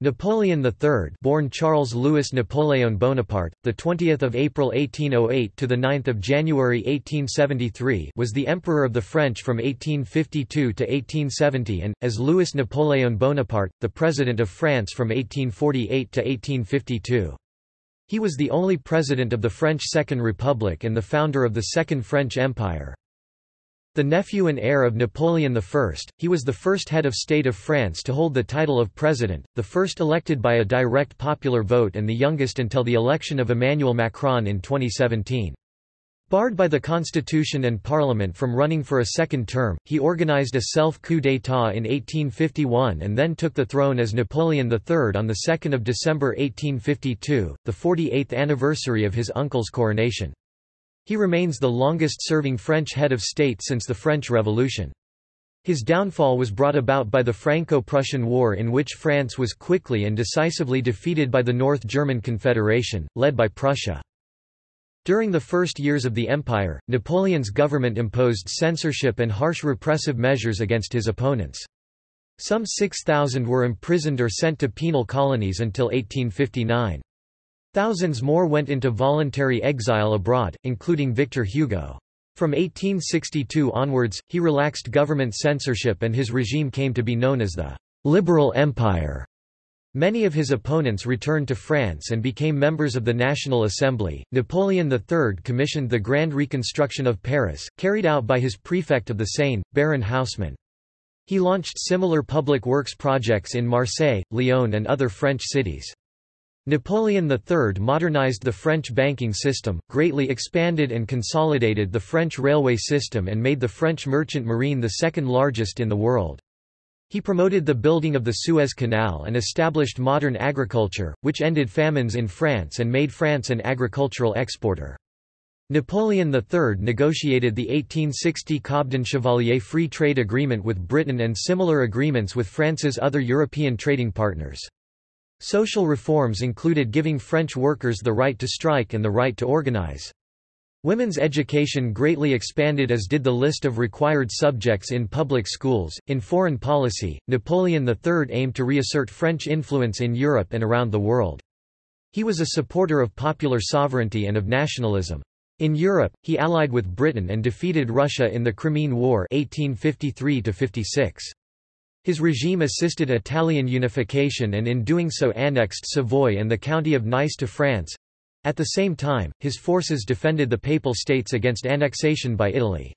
Napoleon III, born Charles Louis Napoléon Bonaparte, the 20th of April 1808 to the 9th of January 1873, was the Emperor of the French from 1852 to 1870, and as Louis Napoléon Bonaparte, the President of France from 1848 to 1852. He was the only president of the French Second Republic and the founder of the Second French Empire. The nephew and heir of Napoleon I, he was the first head of state of France to hold the title of president, the first elected by a direct popular vote and the youngest until the election of Emmanuel Macron in 2017. Barred by the constitution and parliament from running for a second term, he organized a self-coup d'état in 1851 and then took the throne as Napoleon III on 2 December 1852, the 48th anniversary of his uncle's coronation. He remains the longest-serving French head of state since the French Revolution. His downfall was brought about by the Franco-Prussian War, in which France was quickly and decisively defeated by the North German Confederation, led by Prussia. During the first years of the Empire, Napoleon's government imposed censorship and harsh repressive measures against his opponents. Some 6,000 were imprisoned or sent to penal colonies until 1859. Thousands more went into voluntary exile abroad, including Victor Hugo. From 1862 onwards, he relaxed government censorship and his regime came to be known as the Liberal Empire. Many of his opponents returned to France and became members of the National Assembly. Napoleon III commissioned the grand reconstruction of Paris, carried out by his prefect of the Seine, Baron Haussmann. He launched similar public works projects in Marseille, Lyon, and other French cities. Napoleon III modernized the French banking system, greatly expanded and consolidated the French railway system, and made the French merchant marine the second largest in the world. He promoted the building of the Suez Canal and established modern agriculture, which ended famines in France and made France an agricultural exporter. Napoleon III negotiated the 1860 Cobden-Chevalier Free Trade Agreement with Britain and similar agreements with France's other European trading partners. Social reforms included giving French workers the right to strike and the right to organize. Women's education greatly expanded, as did the list of required subjects in public schools. In foreign policy, Napoleon III aimed to reassert French influence in Europe and around the world. He was a supporter of popular sovereignty and of nationalism. In Europe, he allied with Britain and defeated Russia in the Crimean War 1853–56. His regime assisted Italian unification and in doing so annexed Savoy and the county of Nice to France. At the same time, his forces defended the Papal States against annexation by Italy.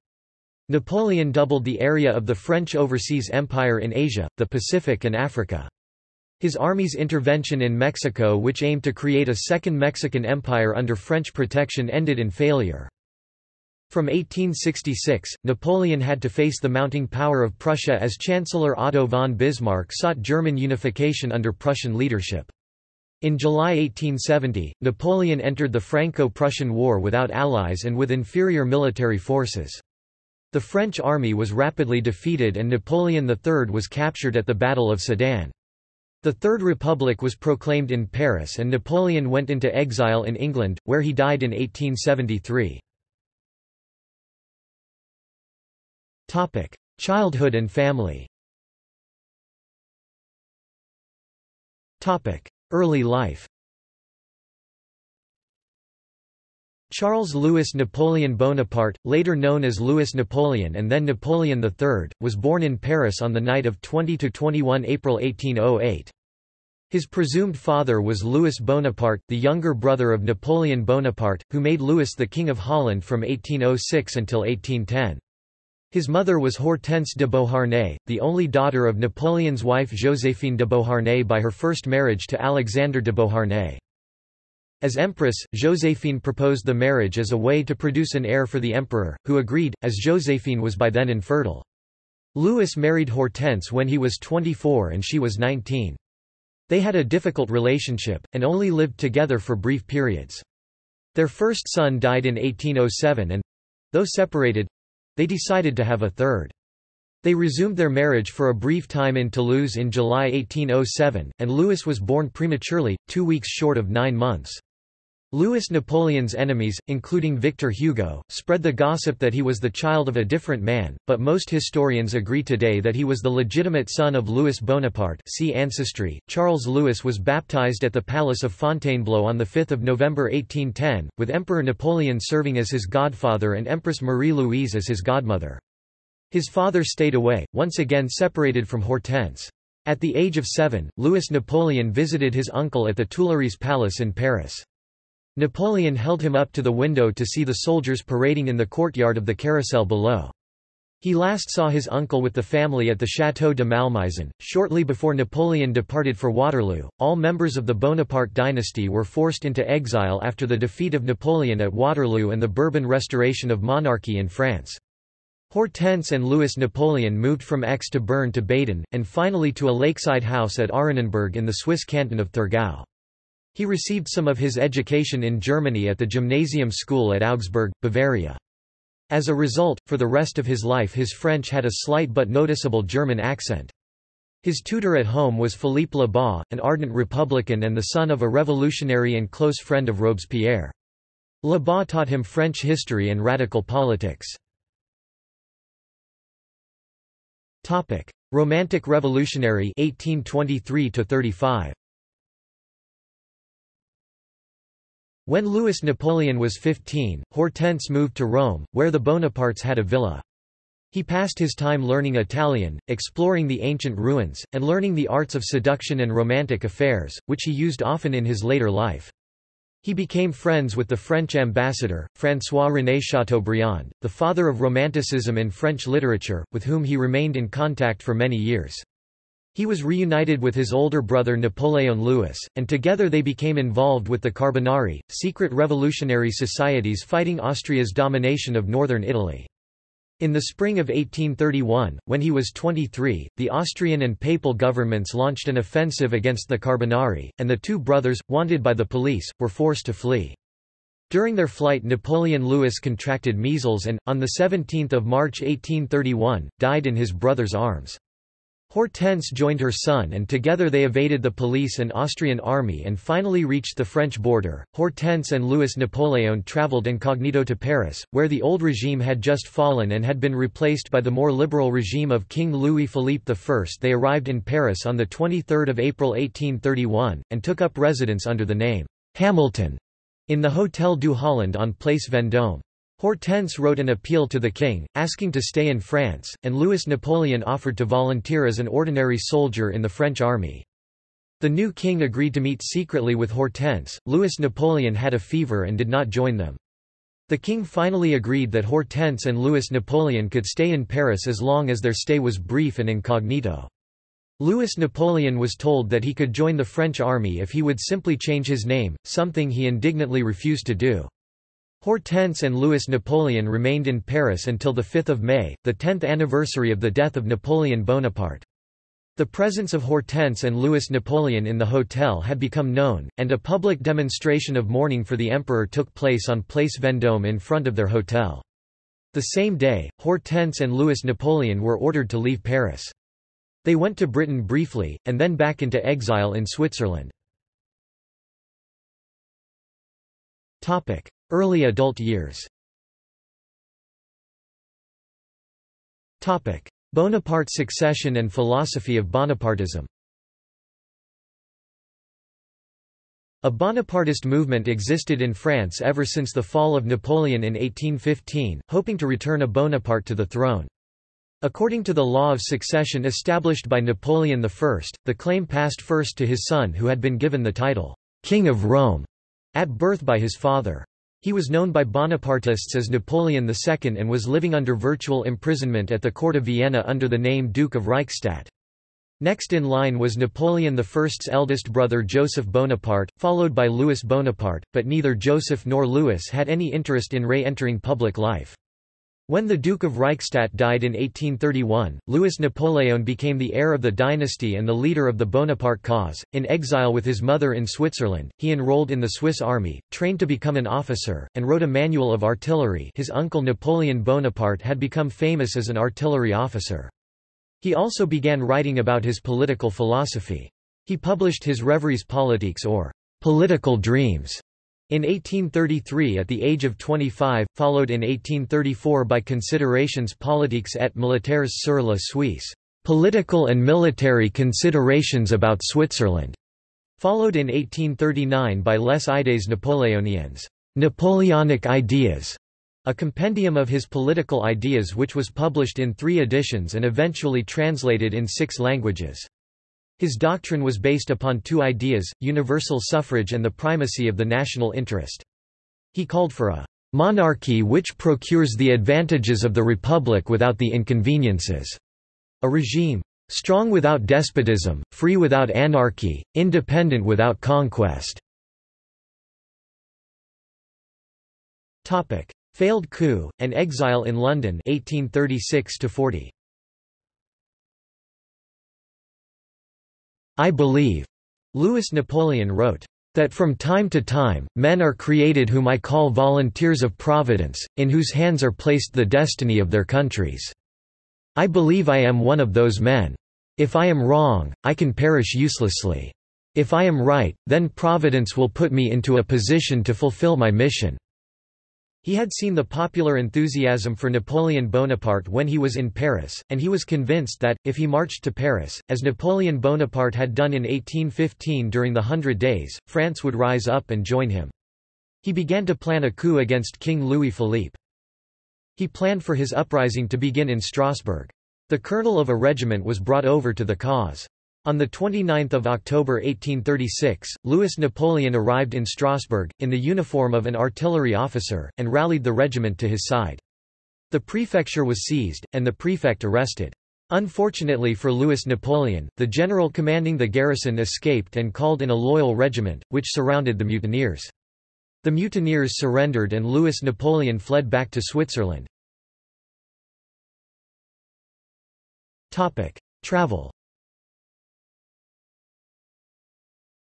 Napoleon doubled the area of the French overseas empire in Asia, the Pacific and Africa. His army's intervention in Mexico, which aimed to create a second Mexican empire under French protection, ended in failure. From 1866, Napoleon had to face the mounting power of Prussia as Chancellor Otto von Bismarck sought German unification under Prussian leadership. In July 1870, Napoleon entered the Franco-Prussian War without allies and with inferior military forces. The French army was rapidly defeated and Napoleon III was captured at the Battle of Sedan. The Third Republic was proclaimed in Paris and Napoleon went into exile in England, where he died in 1873. Childhood and family. Early life. Charles Louis Napoleon Bonaparte, later known as Louis Napoleon and then Napoleon III, was born in Paris on the night of 20–21 April 1808. His presumed father was Louis Bonaparte, the younger brother of Napoleon Bonaparte, who made Louis the King of Holland from 1806 until 1810. His mother was Hortense de Beauharnais, the only daughter of Napoleon's wife Joséphine de Beauharnais by her first marriage to Alexander de Beauharnais. As empress, Joséphine proposed the marriage as a way to produce an heir for the emperor, who agreed, as Joséphine was by then infertile. Louis married Hortense when he was 24 and she was 19. They had a difficult relationship, and only lived together for brief periods. Their first son died in 1807 and, though separated, they decided to have a third. They resumed their marriage for a brief time in Toulouse in July 1807, and Louis was born prematurely, 2 weeks short of 9 months. Louis Napoleon's enemies, including Victor Hugo, spread the gossip that he was the child of a different man, but most historians agree today that he was the legitimate son of Louis Bonaparte. See Ancestry. Charles Louis was baptized at the Palace of Fontainebleau on 5 November 1810, with Emperor Napoleon serving as his godfather and Empress Marie-Louise as his godmother. His father stayed away, once again separated from Hortense. At the age of 7, Louis Napoleon visited his uncle at the Tuileries Palace in Paris. Napoleon held him up to the window to see the soldiers parading in the courtyard of the carousel below. He last saw his uncle with the family at the Château de Malmaison. Shortly before Napoleon departed for Waterloo, all members of the Bonaparte dynasty were forced into exile after the defeat of Napoleon at Waterloo and the Bourbon restoration of monarchy in France. Hortense and Louis Napoleon moved from Aix to Bern to Baden, and finally to a lakeside house at Arenenburg in the Swiss canton of Thurgau. He received some of his education in Germany at the gymnasium school at Augsburg, Bavaria. As a result, for the rest of his life his French had a slight but noticeable German accent. His tutor at home was Philippe Labat, an ardent Republican and the son of a revolutionary and close friend of Robespierre. Labat taught him French history and radical politics. Romantic Revolutionary 1823–35. When Louis Napoleon was 15, Hortense moved to Rome, where the Bonapartes had a villa. He passed his time learning Italian, exploring the ancient ruins, and learning the arts of seduction and romantic affairs, which he used often in his later life. He became friends with the French ambassador, François-René Chateaubriand, the father of Romanticism in French literature, with whom he remained in contact for many years. He was reunited with his older brother Napoléon Louis, and together they became involved with the Carbonari, secret revolutionary societies fighting Austria's domination of northern Italy. In the spring of 1831, when he was 23, the Austrian and papal governments launched an offensive against the Carbonari, and the two brothers, wanted by the police, were forced to flee. During their flight Napoleon Louis contracted measles and, on 17 March 1831, died in his brother's arms. Hortense joined her son and together they evaded the police and Austrian army and finally reached the French border. Hortense and Louis Napoleon traveled incognito to Paris, where the old regime had just fallen and had been replaced by the more liberal regime of King Louis-Philippe I. They arrived in Paris on 23 April 1831, and took up residence under the name Hamilton in the Hôtel du Holland on Place Vendôme. Hortense wrote an appeal to the king, asking to stay in France, and Louis Napoleon offered to volunteer as an ordinary soldier in the French army. The new king agreed to meet secretly with Hortense. Louis Napoleon had a fever and did not join them. The king finally agreed that Hortense and Louis Napoleon could stay in Paris as long as their stay was brief and incognito. Louis Napoleon was told that he could join the French army if he would simply change his name, something he indignantly refused to do. Hortense and Louis Napoleon remained in Paris until 5 May, the 10th anniversary of the death of Napoleon Bonaparte. The presence of Hortense and Louis Napoleon in the hotel had become known, and a public demonstration of mourning for the emperor took place on Place Vendôme in front of their hotel. The same day, Hortense and Louis Napoleon were ordered to leave Paris. They went to Britain briefly, and then back into exile in Switzerland. Early adult years. Bonaparte's succession and philosophy of Bonapartism. A Bonapartist movement existed in France ever since the fall of Napoleon in 1815, hoping to return a Bonaparte to the throne. According to the law of succession established by Napoleon I, the claim passed first to his son, who had been given the title, King of Rome, at birth by his father. He was known by Bonapartists as Napoleon II and was living under virtual imprisonment at the court of Vienna under the name Duke of Reichstadt. Next in line was Napoleon I's eldest brother Joseph Bonaparte, followed by Louis Bonaparte, but neither Joseph nor Louis had any interest in re-entering public life. When the Duke of Reichstadt died in 1831, Louis Napoleon became the heir of the dynasty and the leader of the Bonaparte cause. In exile with his mother in Switzerland, he enrolled in the Swiss army, trained to become an officer, and wrote a manual of artillery. His uncle Napoleon Bonaparte had become famous as an artillery officer. He also began writing about his political philosophy. He published his Rêveries politiques, or political dreams, In 1833 at the age of 25, followed in 1834 by Considerations politiques et militaires sur la Suisse, political and military considerations about Switzerland, followed in 1839 by Les Idées Napoléoniennes, Napoleonic Ideas, a compendium of his political ideas which was published in 3 editions and eventually translated in 6 languages. His doctrine was based upon 2 ideas, universal suffrage and the primacy of the national interest. He called for a monarchy which procures the advantages of the republic without the inconveniences, a regime strong without despotism, free without anarchy, independent without conquest. Topic: Failed coup and exile in London, 1836–40. I believe, Louis Napoleon wrote, that from time to time, men are created whom I call volunteers of Providence, in whose hands are placed the destiny of their countries. I believe I am one of those men. If I am wrong, I can perish uselessly. If I am right, then Providence will put me into a position to fulfill my mission. He had seen the popular enthusiasm for Napoleon Bonaparte when he was in Paris, and he was convinced that, if he marched to Paris, as Napoleon Bonaparte had done in 1815 during the 100 Days, France would rise up and join him. He began to plan a coup against King Louis-Philippe. He planned for his uprising to begin in Strasbourg. The colonel of a regiment was brought over to the cause. On 29 October 1836, Louis Napoleon arrived in Strasbourg, in the uniform of an artillery officer, and rallied the regiment to his side. The prefecture was seized, and the prefect arrested. Unfortunately for Louis Napoleon, the general commanding the garrison escaped and called in a loyal regiment, which surrounded the mutineers. The mutineers surrendered and Louis Napoleon fled back to Switzerland. Travel.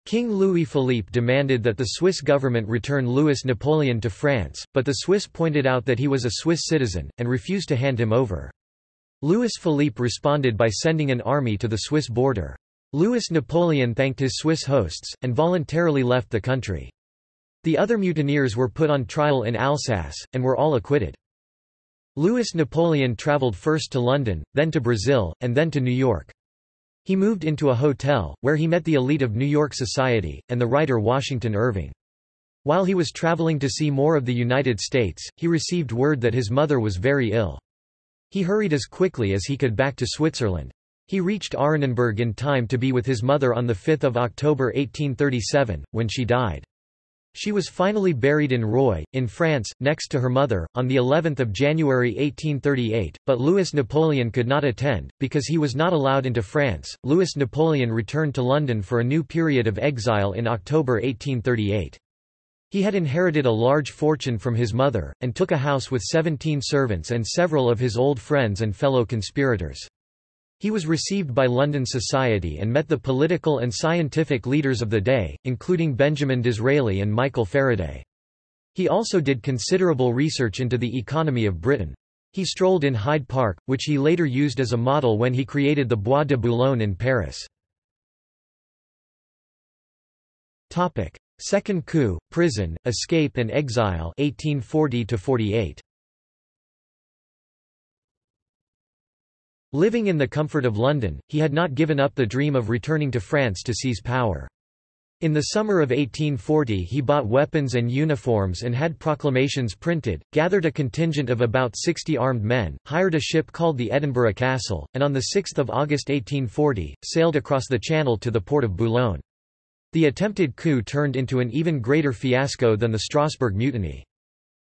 King Louis-Philippe demanded that the Swiss government return Louis Napoleon to France, but the Swiss pointed out that he was a Swiss citizen, and refused to hand him over. Louis-Philippe responded by sending an army to the Swiss border. Louis Napoleon thanked his Swiss hosts, and voluntarily left the country. The other mutineers were put on trial in Alsace, and were all acquitted. Louis Napoleon travelled first to London, then to Brazil, and then to New York. He moved into a hotel, where he met the elite of New York society, and the writer Washington Irving. While he was traveling to see more of the United States, he received word that his mother was very ill. He hurried as quickly as he could back to Switzerland. He reached Arenenburg in time to be with his mother on 5 October 1837, when she died. She was finally buried in Roye, in France, next to her mother, on the 11th of January 1838, but Louis Napoleon could not attend, because he was not allowed into France. Louis Napoleon returned to London for a new period of exile in October 1838. He had inherited a large fortune from his mother, and took a house with 17 servants and several of his old friends and fellow conspirators. He was received by London society and met the political and scientific leaders of the day, including Benjamin Disraeli and Michael Faraday. He also did considerable research into the economy of Britain. He strolled in Hyde Park, which he later used as a model when he created the Bois de Boulogne in Paris. Topic: Second coup, prison, escape and exile, 1840–48. Living in the comfort of London, he had not given up the dream of returning to France to seize power. In the summer of 1840 he bought weapons and uniforms and had proclamations printed, gathered a contingent of about 60 armed men, hired a ship called the Edinburgh Castle, and on 6 August 1840, sailed across the Channel to the port of Boulogne. The attempted coup turned into an even greater fiasco than the Strasbourg Mutiny.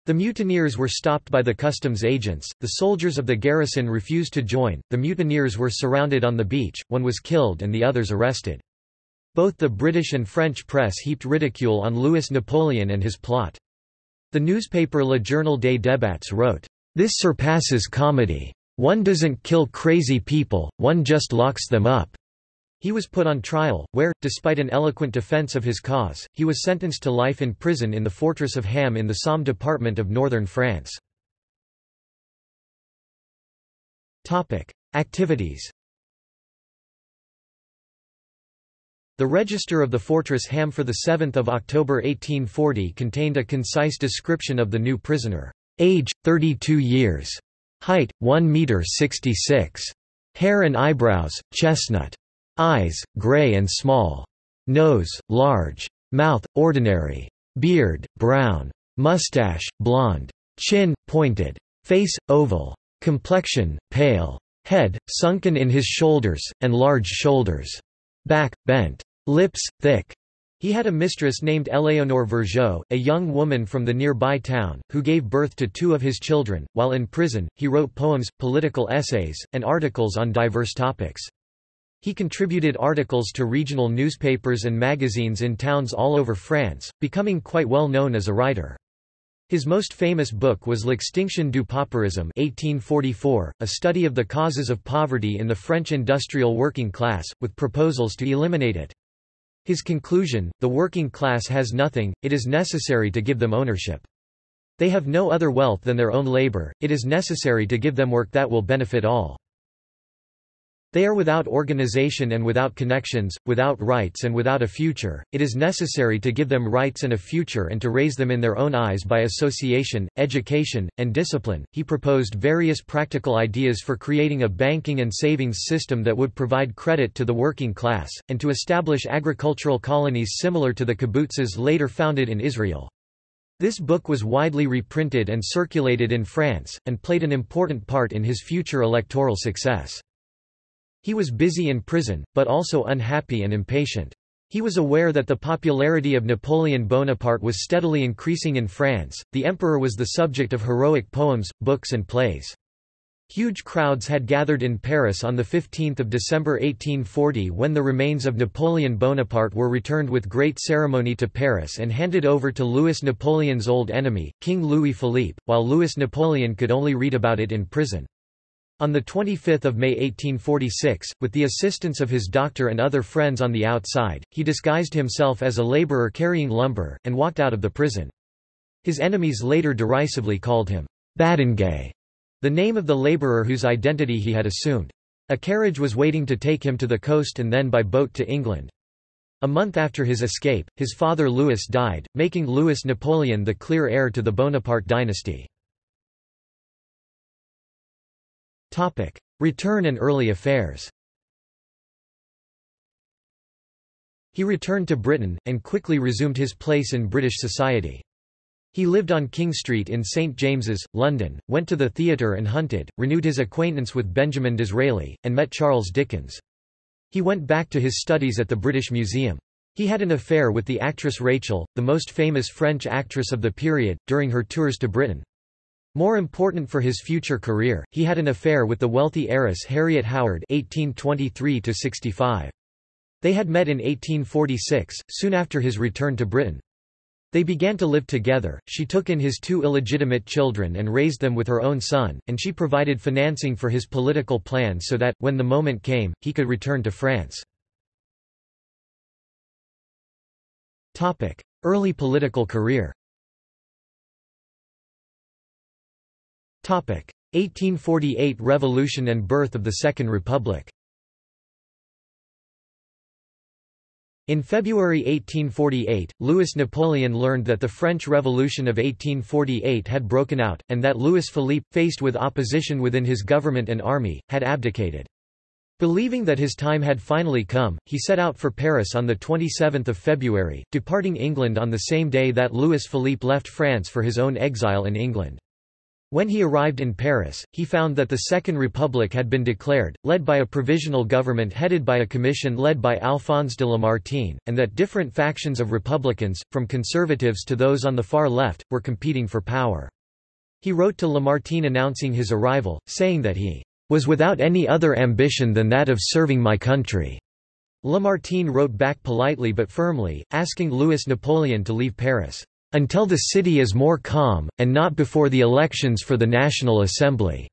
The mutineers were stopped by the customs agents, the soldiers of the garrison refused to join, the mutineers were surrounded on the beach, one was killed and the others arrested. Both the British and French press heaped ridicule on Louis Napoleon and his plot. The newspaper Le Journal des Débats wrote, "This surpasses comedy. One doesn't kill crazy people, one just locks them up." He was put on trial, where, despite an eloquent defense of his cause, he was sentenced to life in prison in the fortress of Ham in the Somme department of northern France. Activities. The register of the fortress Ham for 7 October 1840 contained a concise description of the new prisoner. Age, 32 years. Height, 1 meter 66. Hair and eyebrows, chestnut. Eyes, grey and small. Nose, large. Mouth, ordinary. Beard, brown. Mustache, blonde. Chin, pointed. Face, oval. Complexion, pale. Head, sunken in his shoulders, and large shoulders. Back, bent. Lips, thick. He had a mistress named Eleonore Vergeot, a young woman from the nearby town, who gave birth to 2 of his children. While in prison, he wrote poems, political essays, and articles on diverse topics. He contributed articles to regional newspapers and magazines in towns all over France, becoming quite well known as a writer. His most famous book was L'Extinction du Pauperisme 1844, a study of the causes of poverty in the French industrial working class, with proposals to eliminate it. His conclusion, the working class has nothing, it is necessary to give them ownership. They have no other wealth than their own labor, it is necessary to give them work that will benefit all. They are without organization and without connections, without rights and without a future, it is necessary to give them rights and a future and to raise them in their own eyes by association, education, and discipline. He proposed various practical ideas for creating a banking and savings system that would provide credit to the working class, and to establish agricultural colonies similar to the kibbutzes later founded in Israel. This book was widely reprinted and circulated in France, and played an important part in his future electoral success. He was busy in prison, but also unhappy and impatient. He was aware that the popularity of Napoleon Bonaparte was steadily increasing in France. The emperor was the subject of heroic poems, books and plays. Huge crowds had gathered in Paris on 15 December 1840 when the remains of Napoleon Bonaparte were returned with great ceremony to Paris and handed over to Louis Napoleon's old enemy, King Louis-Philippe, while Louis Napoleon could only read about it in prison. On 25 May 1846, with the assistance of his doctor and other friends on the outside, he disguised himself as a laborer carrying lumber, and walked out of the prison. His enemies later derisively called him Badingue, the name of the laborer whose identity he had assumed. A carriage was waiting to take him to the coast and then by boat to England. A month after his escape, his father Louis died, making Louis Napoleon the clear heir to the Bonaparte dynasty. Topic. Return and early affairs. He returned to Britain, and quickly resumed his place in British society. He lived on King Street in St James's, London, went to the theatre and hunted, renewed his acquaintance with Benjamin Disraeli, and met Charles Dickens. He went back to his studies at the British Museum. He had an affair with the actress Rachel, the most famous French actress of the period, during her tours to Britain. More important for his future career, he had an affair with the wealthy heiress Harriet Howard (1823–65). They had met in 1846, soon after his return to Britain. They began to live together, she took in his 2 illegitimate children and raised them with her own son, and she provided financing for his political plan so that, when the moment came, he could return to France. Early political career. 1848 Revolution and birth of the Second Republic. In February 1848, Louis Napoleon learned that the French Revolution of 1848 had broken out, and that Louis-Philippe, faced with opposition within his government and army, had abdicated. Believing that his time had finally come, he set out for Paris on 27 February, departing England on the same day that Louis-Philippe left France for his own exile in England. When he arrived in Paris, he found that the Second Republic had been declared, led by a provisional government headed by a commission led by Alphonse de Lamartine, and that different factions of Republicans, from conservatives to those on the far left, were competing for power. He wrote to Lamartine announcing his arrival, saying that he was without any other ambition than that of serving my country. Lamartine wrote back politely but firmly, asking Louis Napoleon to leave Paris until the city is more calm, and not before the elections for the National Assembly.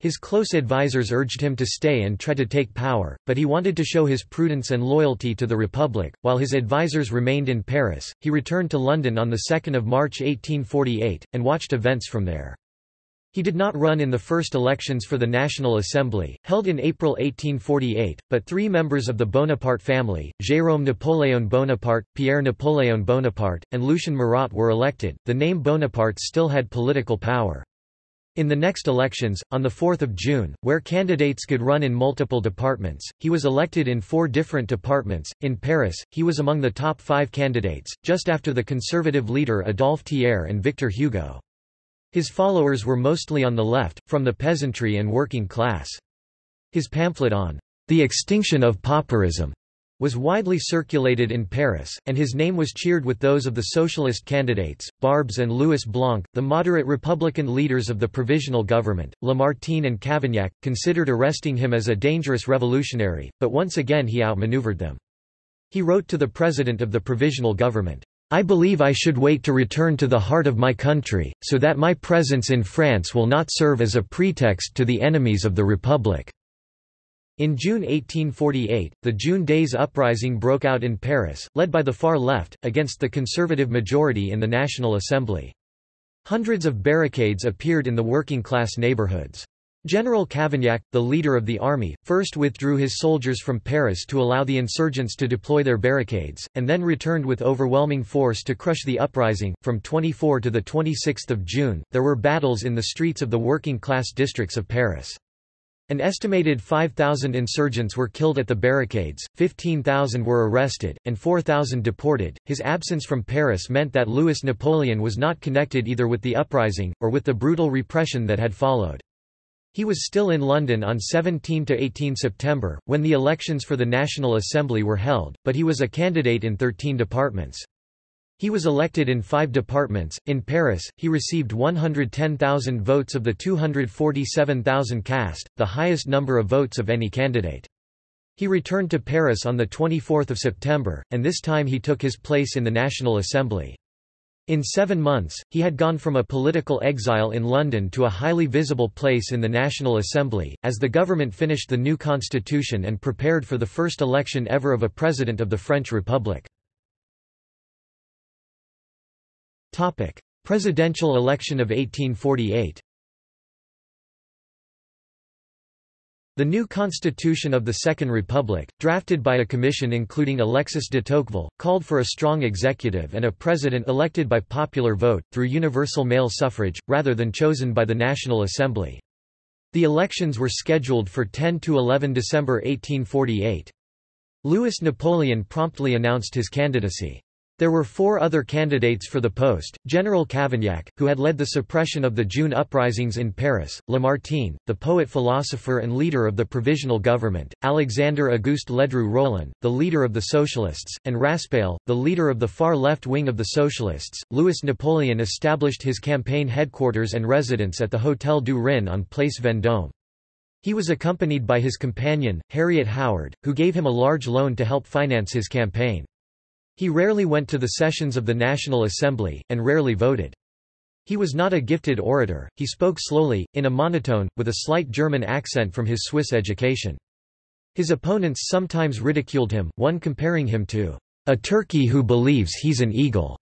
His close advisers urged him to stay and try to take power, but he wanted to show his prudence and loyalty to the Republic. While his advisers remained in Paris, he returned to London on 2 March 1848, and watched events from there. He did not run in the first elections for the National Assembly, held in April 1848, but three members of the Bonaparte family, Jérôme Napoléon Bonaparte, Pierre Napoléon Bonaparte, and Lucien Marat were elected. The name Bonaparte still had political power. In the next elections, on 4 June, where candidates could run in multiple departments, he was elected in four different departments. In Paris, he was among the top five candidates, just after the conservative leader Adolphe Thiers and Victor Hugo. His followers were mostly on the left, from the peasantry and working class. His pamphlet on the extinction of pauperism was widely circulated in Paris, and his name was cheered with those of the socialist candidates, Barbes and Louis Blanc, the moderate Republican leaders of the provisional government. Lamartine and Cavaignac considered arresting him as a dangerous revolutionary, but once again he outmaneuvered them. He wrote to the president of the provisional government, "I believe I should wait to return to the heart of my country, so that my presence in France will not serve as a pretext to the enemies of the Republic." In June 1848, the June Days uprising broke out in Paris, led by the far left, against the conservative majority in the National Assembly. Hundreds of barricades appeared in the working-class neighborhoods. General Cavaignac, the leader of the army, first withdrew his soldiers from Paris to allow the insurgents to deploy their barricades, and then returned with overwhelming force to crush the uprising. From 24 to the 26th of June, there were battles in the streets of the working-class districts of Paris. An estimated 5,000 insurgents were killed at the barricades, 15,000 were arrested, and 4,000 deported. His absence from Paris meant that Louis Napoleon was not connected either with the uprising, or with the brutal repression that had followed. He was still in London on 17–18 September, when the elections for the National Assembly were held, but he was a candidate in 13 departments. He was elected in 5 departments. In Paris, he received 110,000 votes of the 247,000 cast, the highest number of votes of any candidate. He returned to Paris on 24 September, and this time he took his place in the National Assembly. In 7 months, he had gone from a political exile in London to a highly visible place in the National Assembly, as the government finished the new constitution and prepared for the first election ever of a president of the French Republic. Presidential election of 1848. The new constitution of the Second Republic, drafted by a commission including Alexis de Tocqueville, called for a strong executive and a president elected by popular vote, through universal male suffrage, rather than chosen by the National Assembly. The elections were scheduled for 10–11 December 1848. Louis Napoleon promptly announced his candidacy. There were 4 other candidates for the post: General Cavaignac, who had led the suppression of the June uprisings in Paris; Lamartine, the poet-philosopher and leader of the provisional government; Alexandre-Auguste Ledru Rollin, the leader of the Socialists; and Raspail, the leader of the far left wing of the Socialists. Louis Napoleon established his campaign headquarters and residence at the Hôtel du Rhin on Place Vendôme. He was accompanied by his companion, Harriet Howard, who gave him a large loan to help finance his campaign. He rarely went to the sessions of the National Assembly, and rarely voted. He was not a gifted orator, he spoke slowly, in a monotone, with a slight German accent from his Swiss education. His opponents sometimes ridiculed him, one comparing him to a turkey who believes he's an eagle.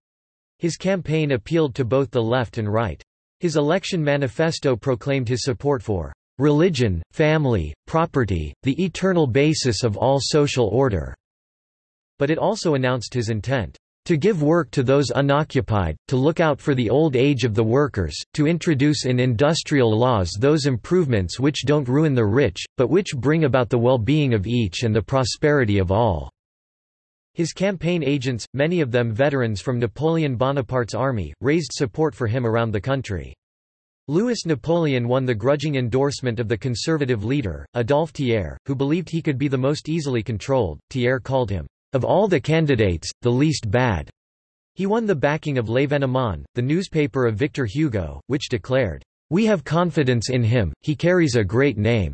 His campaign appealed to both the left and right. His election manifesto proclaimed his support for religion, family, property, the eternal basis of all social order. But it also announced his intent to give work to those unoccupied, to look out for the old age of the workers, to introduce in industrial laws those improvements which don't ruin the rich, but which bring about the well-being of each and the prosperity of all. His campaign agents, many of them veterans from Napoleon Bonaparte's army, raised support for him around the country. Louis Napoleon won the grudging endorsement of the conservative leader, Adolphe Thiers, who believed he could be the most easily controlled. Thiers called him, "Of all the candidates, the least bad." He won the backing of L'Événement, the newspaper of Victor Hugo, which declared, "We have confidence in him, he carries a great name."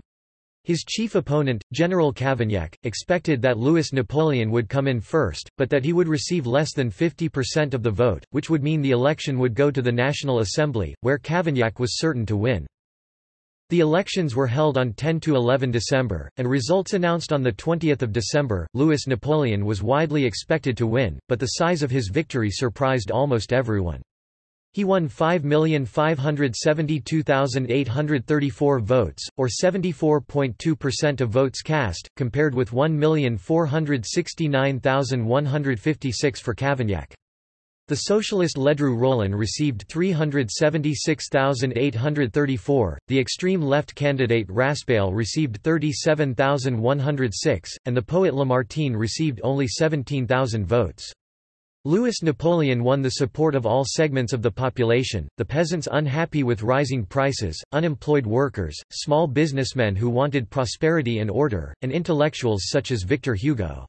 His chief opponent, General Cavaignac, expected that Louis Napoleon would come in first, but that he would receive less than 50% of the vote, which would mean the election would go to the National Assembly, where Cavaignac was certain to win. The elections were held on 10–11 December, and results announced on 20 December. Louis Napoleon was widely expected to win, but the size of his victory surprised almost everyone. He won 5,572,834 votes, or 74.2% of votes cast, compared with 1,469,156 for Cavaignac. The socialist Ledru Rollin received 376,834, the extreme left candidate Raspail received 37,106, and the poet Lamartine received only 17,000 votes. Louis Napoleon won the support of all segments of the population, the peasants unhappy with rising prices, unemployed workers, small businessmen who wanted prosperity and order, and intellectuals such as Victor Hugo.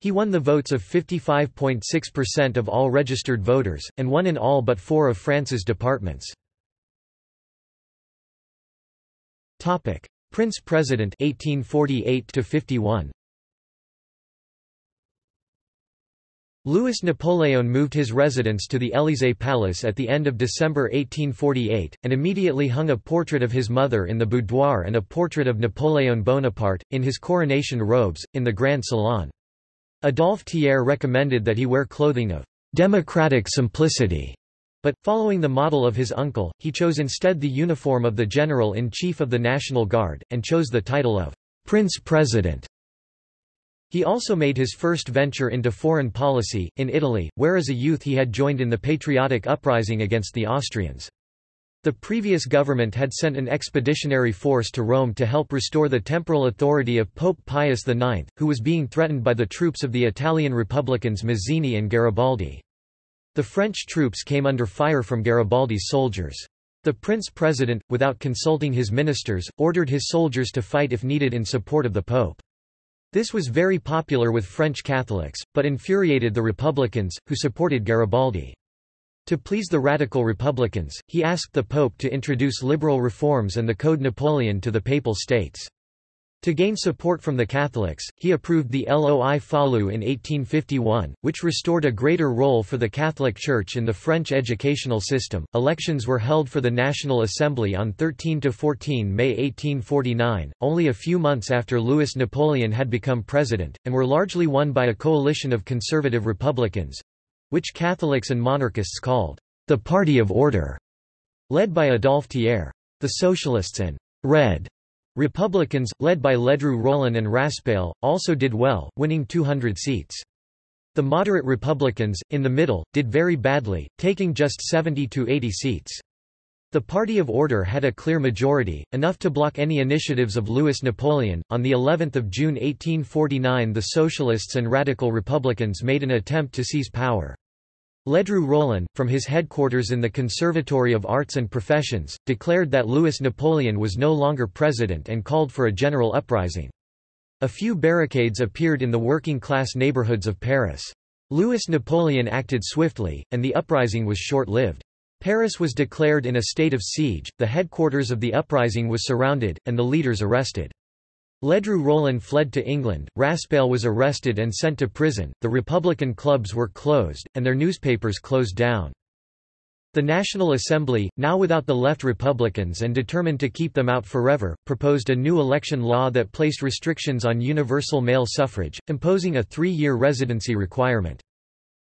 He won the votes of 55.6% of all registered voters, and won in all but 4 of France's departments. Prince-President 1848–51. Louis Napoleon moved his residence to the Élysée Palace at the end of December 1848, and immediately hung a portrait of his mother in the boudoir and a portrait of Napoleon Bonaparte, in his coronation robes, in the Grand Salon. Adolphe Thiers recommended that he wear clothing of «democratic simplicity», but, following the model of his uncle, he chose instead the uniform of the General-in-Chief of the National Guard, and chose the title of «Prince-President». He also made his first venture into foreign policy, in Italy, where as a youth he had joined in the patriotic uprising against the Austrians. The previous government had sent an expeditionary force to Rome to help restore the temporal authority of Pope Pius IX, who was being threatened by the troops of the Italian Republicans Mazzini and Garibaldi. The French troops came under fire from Garibaldi's soldiers. The Prince-President, without consulting his ministers, ordered his soldiers to fight if needed in support of the Pope. This was very popular with French Catholics, but infuriated the Republicans, who supported Garibaldi. To please the radical Republicans, he asked the Pope to introduce liberal reforms and the Code Napoleon to the Papal States. To gain support from the Catholics, he approved the Loi Falloux in 1851, which restored a greater role for the Catholic Church in the French educational system. Elections were held for the National Assembly on 13–14 May 1849, only a few months after Louis Napoleon had become president, and were largely won by a coalition of conservative Republicans, which Catholics and monarchists called the Party of Order, led by Adolphe Thiers. The Socialists and Red Republicans, led by Ledru Rollin and Raspail, also did well, winning 200 seats. The moderate Republicans, in the middle, did very badly, taking just 70–80 seats. The Party of Order had a clear majority, enough to block any initiatives of Louis Napoleon. On the 11th of June 1849, the Socialists and Radical Republicans made an attempt to seize power. Ledru Rollin, from his headquarters in the Conservatory of Arts and Professions, declared that Louis Napoleon was no longer president and called for a general uprising. A few barricades appeared in the working-class neighborhoods of Paris. Louis Napoleon acted swiftly, and the uprising was short-lived. Paris was declared in a state of siege, the headquarters of the uprising was surrounded, and the leaders arrested. Ledru Rollin fled to England, Raspail was arrested and sent to prison, the Republican clubs were closed, and their newspapers closed down. The National Assembly, now without the left Republicans and determined to keep them out forever, proposed a new election law that placed restrictions on universal male suffrage, imposing a 3-year residency requirement.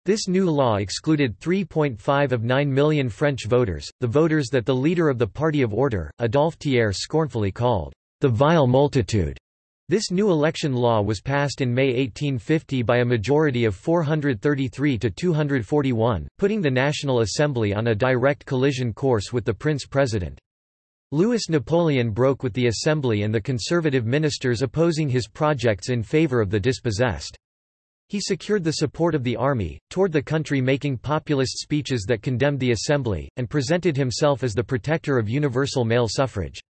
This new law excluded 3.5 of 9 million French voters, the voters that the leader of the Party of Order, Adolphe Thiers, scornfully called the vile multitude. This new election law was passed in May 1850 by a majority of 433–241, putting the National Assembly on a direct collision course with the Prince-President. Louis Napoleon broke with the Assembly and the conservative ministers opposing his projects in favor of the dispossessed. He secured the support of the army, toured the country making populist speeches that condemned the Assembly, and presented himself as the protector of universal male suffrage.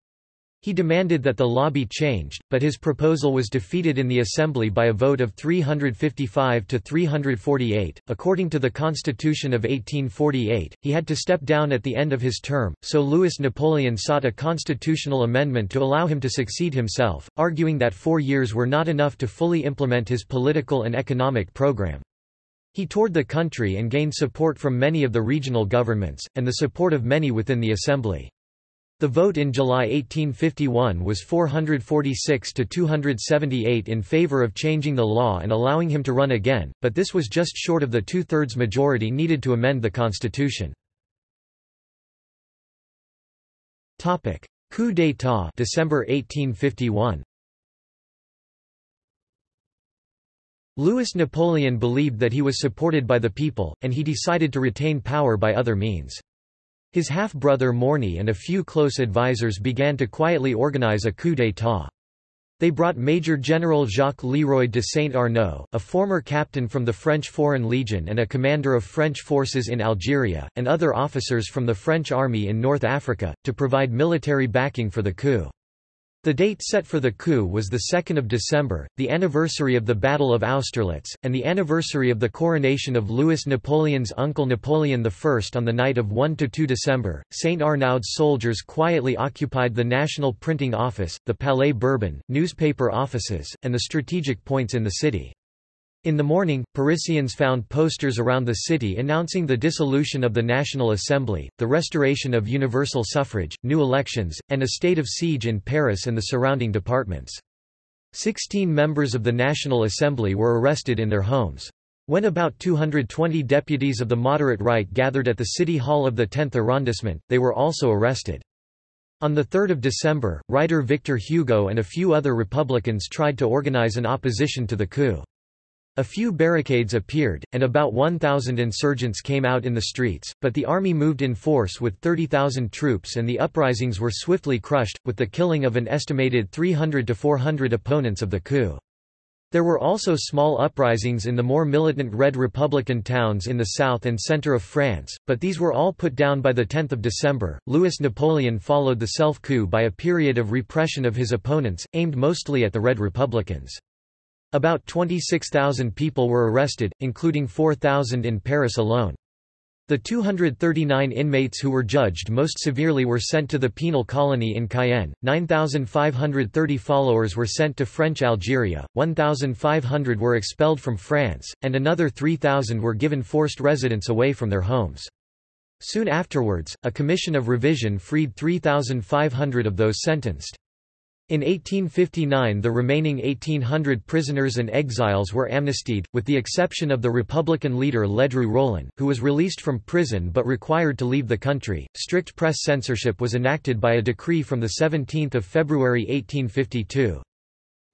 He demanded that the law be changed, but his proposal was defeated in the Assembly by a vote of 355–348. According to the Constitution of 1848, he had to step down at the end of his term, so Louis Napoleon sought a constitutional amendment to allow him to succeed himself, arguing that 4 years were not enough to fully implement his political and economic program. He toured the country and gained support from many of the regional governments, and the support of many within the Assembly. The vote in July 1851 was 446–278 in favor of changing the law and allowing him to run again, but this was just short of the 2/3 majority needed to amend the Constitution. Topic: Coup d'état, December 1851. Louis Napoleon believed that he was supported by the people, and he decided to retain power by other means. His half-brother Morny and a few close advisers began to quietly organize a coup d'état. They brought Major General Jacques Leroy de Saint-Arnaud, a former captain from the French Foreign Legion and a commander of French forces in Algeria, and other officers from the French army in North Africa, to provide military backing for the coup. The date set for the coup was 2 December, the anniversary of the Battle of Austerlitz, and the anniversary of the coronation of Louis Napoleon's uncle Napoleon I. On the night of 1–2 December, Saint-Arnaud's soldiers quietly occupied the National Printing Office, the Palais Bourbon, newspaper offices, and the strategic points in the city. In the morning, Parisians found posters around the city announcing the dissolution of the National Assembly, the restoration of universal suffrage, new elections, and a state of siege in Paris and the surrounding departments. 16 members of the National Assembly were arrested in their homes. When about 220 deputies of the moderate right gathered at the city hall of the 10th arrondissement, they were also arrested. On 3 December, writer Victor Hugo and a few other Republicans tried to organize an opposition to the coup. A few barricades appeared, and about 1,000 insurgents came out in the streets, but the army moved in force with 30,000 troops and the uprisings were swiftly crushed, with the killing of an estimated 300 to 400 opponents of the coup. There were also small uprisings in the more militant Red Republican towns in the south and center of France, but these were all put down by 10 December. Louis Napoleon followed the self-coup by a period of repression of his opponents, aimed mostly at the Red Republicans. About 26,000 people were arrested, including 4,000 in Paris alone. The 239 inmates who were judged most severely were sent to the penal colony in Cayenne, 9,530 followers were sent to French Algeria, 1,500 were expelled from France, and another 3,000 were given forced residence away from their homes. Soon afterwards, a commission of revision freed 3,500 of those sentenced. In 1859 the remaining 1,800 prisoners and exiles were amnestied, with the exception of the Republican leader Ledru Rollin, who was released from prison but required to leave the country. Strict press censorship was enacted by a decree from 17 February 1852.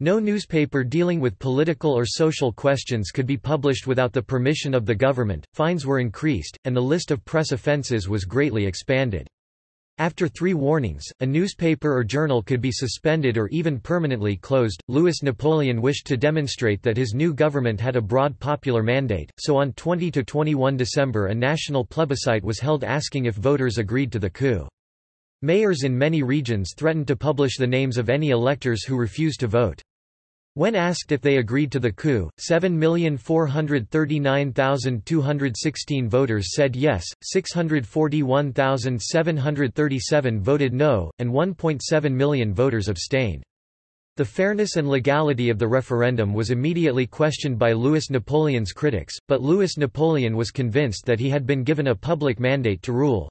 No newspaper dealing with political or social questions could be published without the permission of the government, fines were increased, and the list of press offenses was greatly expanded. After 3 warnings, a newspaper or journal could be suspended or even permanently closed. Louis Napoleon wished to demonstrate that his new government had a broad popular mandate, so on 20–21 December a national plebiscite was held asking if voters agreed to the coup. Mayors in many regions threatened to publish the names of any electors who refused to vote. When asked if they agreed to the coup, 7,439,216 voters said yes, 641,737 voted no, and 1.7 million voters abstained. The fairness and legality of the referendum was immediately questioned by Louis Napoleon's critics, but Louis Napoleon was convinced that he had been given a public mandate to rule.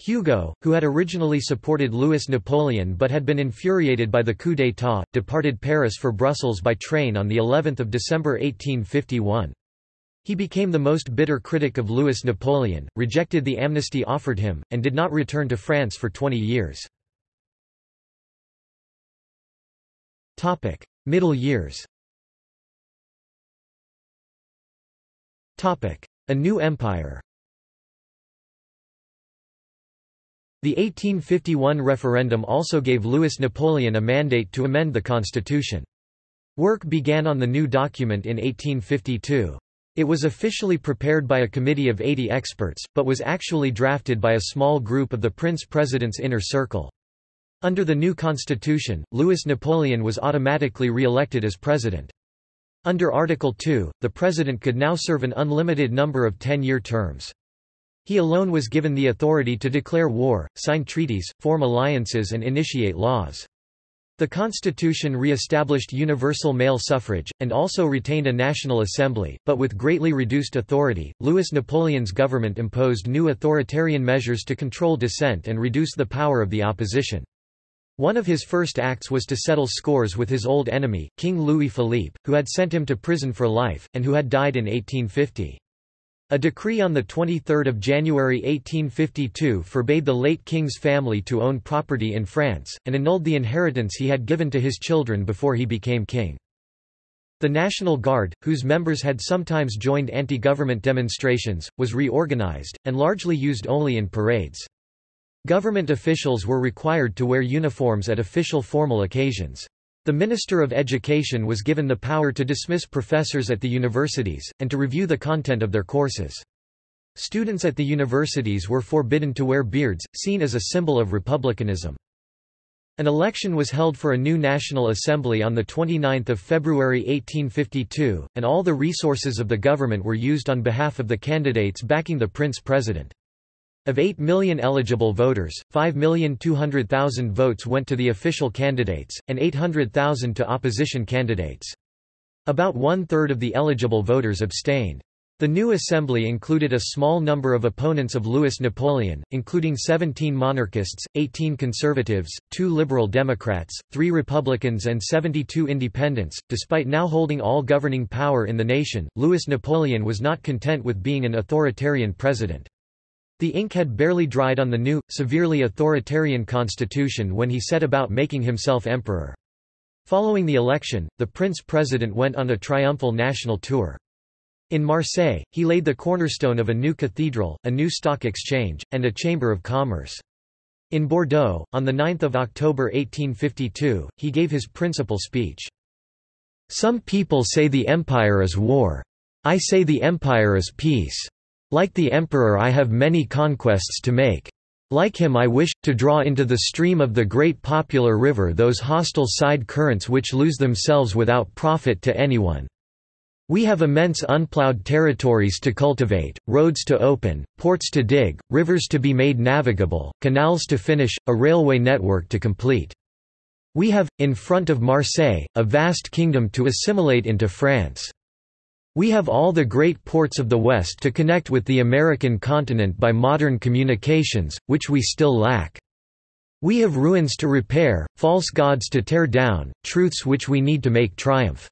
Hugo, who had originally supported Louis Napoleon but had been infuriated by the coup d'état, departed Paris for Brussels by train on the 11th of December 1851. He became the most bitter critic of Louis Napoleon, rejected the amnesty offered him, and did not return to France for 20 years. Topic: Middle Years. Topic: A New Empire. The 1851 referendum also gave Louis Napoleon a mandate to amend the constitution. Work began on the new document in 1852. It was officially prepared by a committee of 80 experts, but was actually drafted by a small group of the Prince-President's inner circle. Under the new constitution, Louis Napoleon was automatically re-elected as president. Under Article 2, the president could now serve an unlimited number of 10-year terms. He alone was given the authority to declare war, sign treaties, form alliances and initiate laws. The Constitution re-established universal male suffrage, and also retained a National Assembly, but with greatly reduced authority. Louis Napoleon's government imposed new authoritarian measures to control dissent and reduce the power of the opposition. One of his first acts was to settle scores with his old enemy, King Louis Philippe, who had sent him to prison for life, and who had died in 1850. A decree on 23 January 1852 forbade the late king's family to own property in France, and annulled the inheritance he had given to his children before he became king. The National Guard, whose members had sometimes joined anti-government demonstrations, was reorganized, and largely used only in parades. Government officials were required to wear uniforms at official formal occasions. The Minister of Education was given the power to dismiss professors at the universities, and to review the content of their courses. Students at the universities were forbidden to wear beards, seen as a symbol of republicanism. An election was held for a new National Assembly on 29 February 1852, and all the resources of the government were used on behalf of the candidates backing the prince-president. Of 8 million eligible voters, 5,200,000 votes went to the official candidates, and 800,000 to opposition candidates. About one-third of the eligible voters abstained. The new assembly included a small number of opponents of Louis Napoleon, including 17 monarchists, 18 conservatives, 2 liberal democrats, 3 republicans, and 72 independents. Despite now holding all governing power in the nation, Louis Napoleon was not content with being an authoritarian president. The ink had barely dried on the new, severely authoritarian constitution when he set about making himself emperor. Following the election, the prince-president went on a triumphal national tour. In Marseille, he laid the cornerstone of a new cathedral, a new stock exchange, and a chamber of commerce. In Bordeaux, on 9 October 1852, he gave his principal speech. "Some people say the empire is war. I say the empire is peace. Like the emperor I have many conquests to make. Like him I wish, to draw into the stream of the great popular river those hostile side currents which lose themselves without profit to anyone. We have immense unplowed territories to cultivate, roads to open, ports to dig, rivers to be made navigable, canals to finish, a railway network to complete. We have, in front of Marseille, a vast kingdom to assimilate into France. We have all the great ports of the West to connect with the American continent by modern communications, which we still lack. We have ruins to repair, false gods to tear down, truths which we need to make triumph.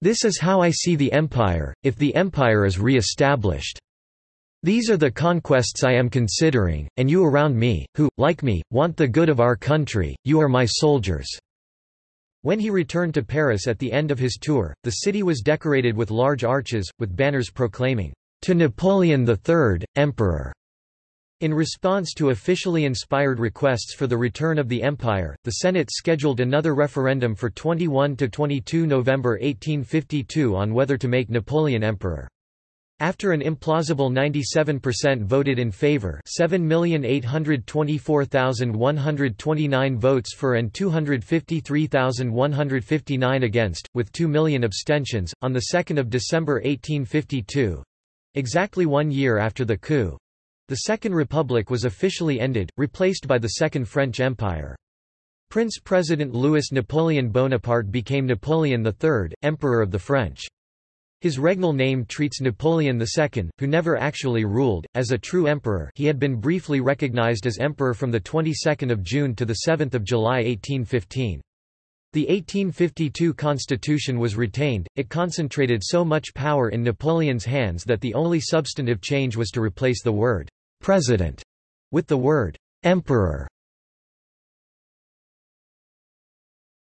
This is how I see the empire, if the empire is re-established. These are the conquests I am considering, and you around me, who, like me, want the good of our country, you are my soldiers." When he returned to Paris at the end of his tour, the city was decorated with large arches, with banners proclaiming, "To Napoleon III, Emperor." In response to officially inspired requests for the return of the empire, the Senate scheduled another referendum for 21–22 November 1852 on whether to make Napoleon emperor. After an implausible 97% voted in favor, 7,824,129 votes for and 253,159 against, with 2 million abstentions, on 2 December 1852—exactly 1 year after the coup— the Second Republic was officially ended, replaced by the Second French Empire. Prince-President Louis Napoleon Bonaparte became Napoleon III, Emperor of the French. His regnal name treats Napoleon II, who never actually ruled, as a true emperor. He had been briefly recognized as emperor from the 22nd of June to the 7th of July 1815. The 1852 constitution was retained. It concentrated so much power in Napoleon's hands that the only substantive change was to replace the word "president" with the word "emperor."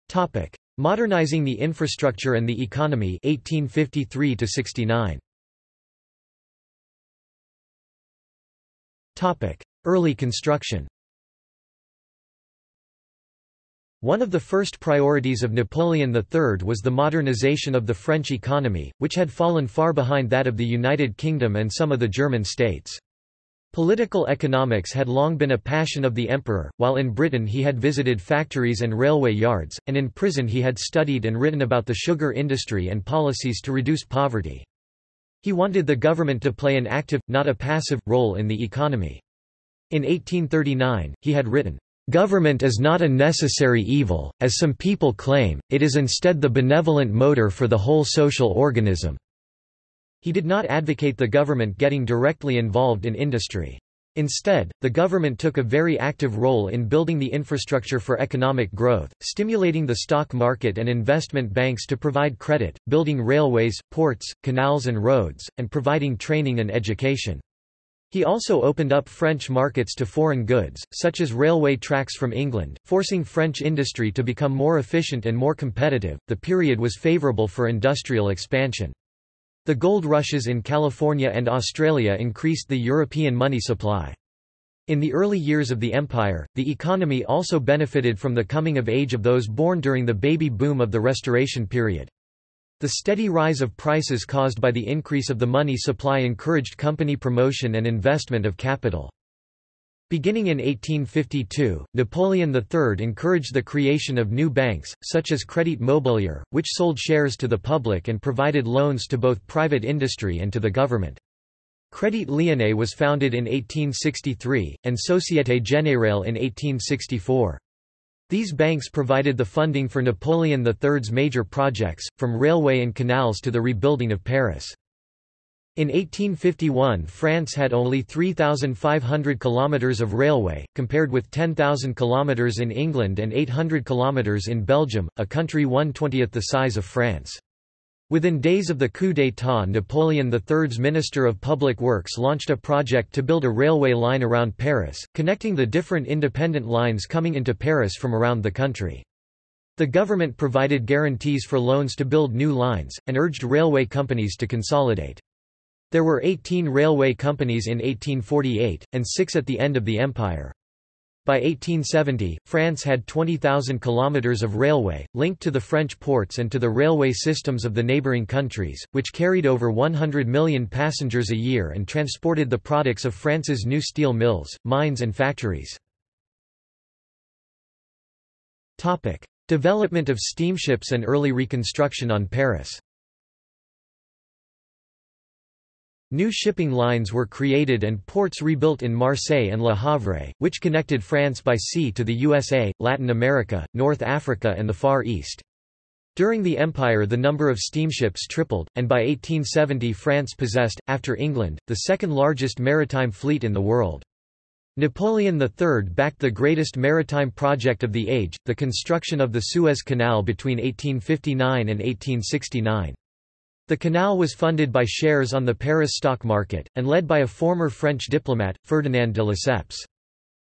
Topic: Modernizing the infrastructure and the economy 1853 to 69. Topic: Early construction. One of the first priorities of Napoleon III was the modernization of the French economy, which had fallen far behind that of the United Kingdom and some of the German states. Political economics had long been a passion of the emperor. While in Britain he had visited factories and railway yards, and in prison he had studied and written about the sugar industry and policies to reduce poverty. He wanted the government to play an active, not a passive, role in the economy. In 1839, he had written, "Government is not a necessary evil, as some people claim, it is instead the benevolent motor for the whole social organism." He did not advocate the government getting directly involved in industry. Instead, the government took a very active role in building the infrastructure for economic growth, stimulating the stock market and investment banks to provide credit, building railways, ports, canals and roads, and providing training and education. He also opened up French markets to foreign goods, such as railway tracks from England, forcing French industry to become more efficient and more competitive. The period was favorable for industrial expansion. The gold rushes in California and Australia increased the European money supply. In the early years of the empire, the economy also benefited from the coming of age of those born during the baby boom of the Restoration period. The steady rise of prices caused by the increase of the money supply encouraged company promotion and investment of capital. Beginning in 1852, Napoleon III encouraged the creation of new banks, such as Crédit Mobilier, which sold shares to the public and provided loans to both private industry and to the government. Crédit Lyonnais was founded in 1863, and Société Générale in 1864. These banks provided the funding for Napoleon III's major projects, from railway and canals to the rebuilding of Paris. In 1851, France had only 3,500 kilometers of railway, compared with 10,000 kilometers in England and 800 kilometers in Belgium, a country 1/20th the size of France. Within days of the coup d'état, Napoleon III's Minister of Public Works launched a project to build a railway line around Paris, connecting the different independent lines coming into Paris from around the country. The government provided guarantees for loans to build new lines, and urged railway companies to consolidate. There were 18 railway companies in 1848, and 6 at the end of the empire. By 1870, France had 20,000 kilometers of railway, linked to the French ports and to the railway systems of the neighboring countries, which carried over 100 million passengers a year and transported the products of France's new steel mills, mines and factories. Topic: Development of steamships and early reconstruction on Paris. New shipping lines were created and ports rebuilt in Marseille and Le Havre, which connected France by sea to the USA, Latin America, North Africa and the Far East. During the Empire the number of steamships tripled, and by 1870 France possessed, after England, the second largest maritime fleet in the world. Napoleon III backed the greatest maritime project of the age, the construction of the Suez Canal between 1859 and 1869. The canal was funded by shares on the Paris stock market, and led by a former French diplomat, Ferdinand de Lesseps.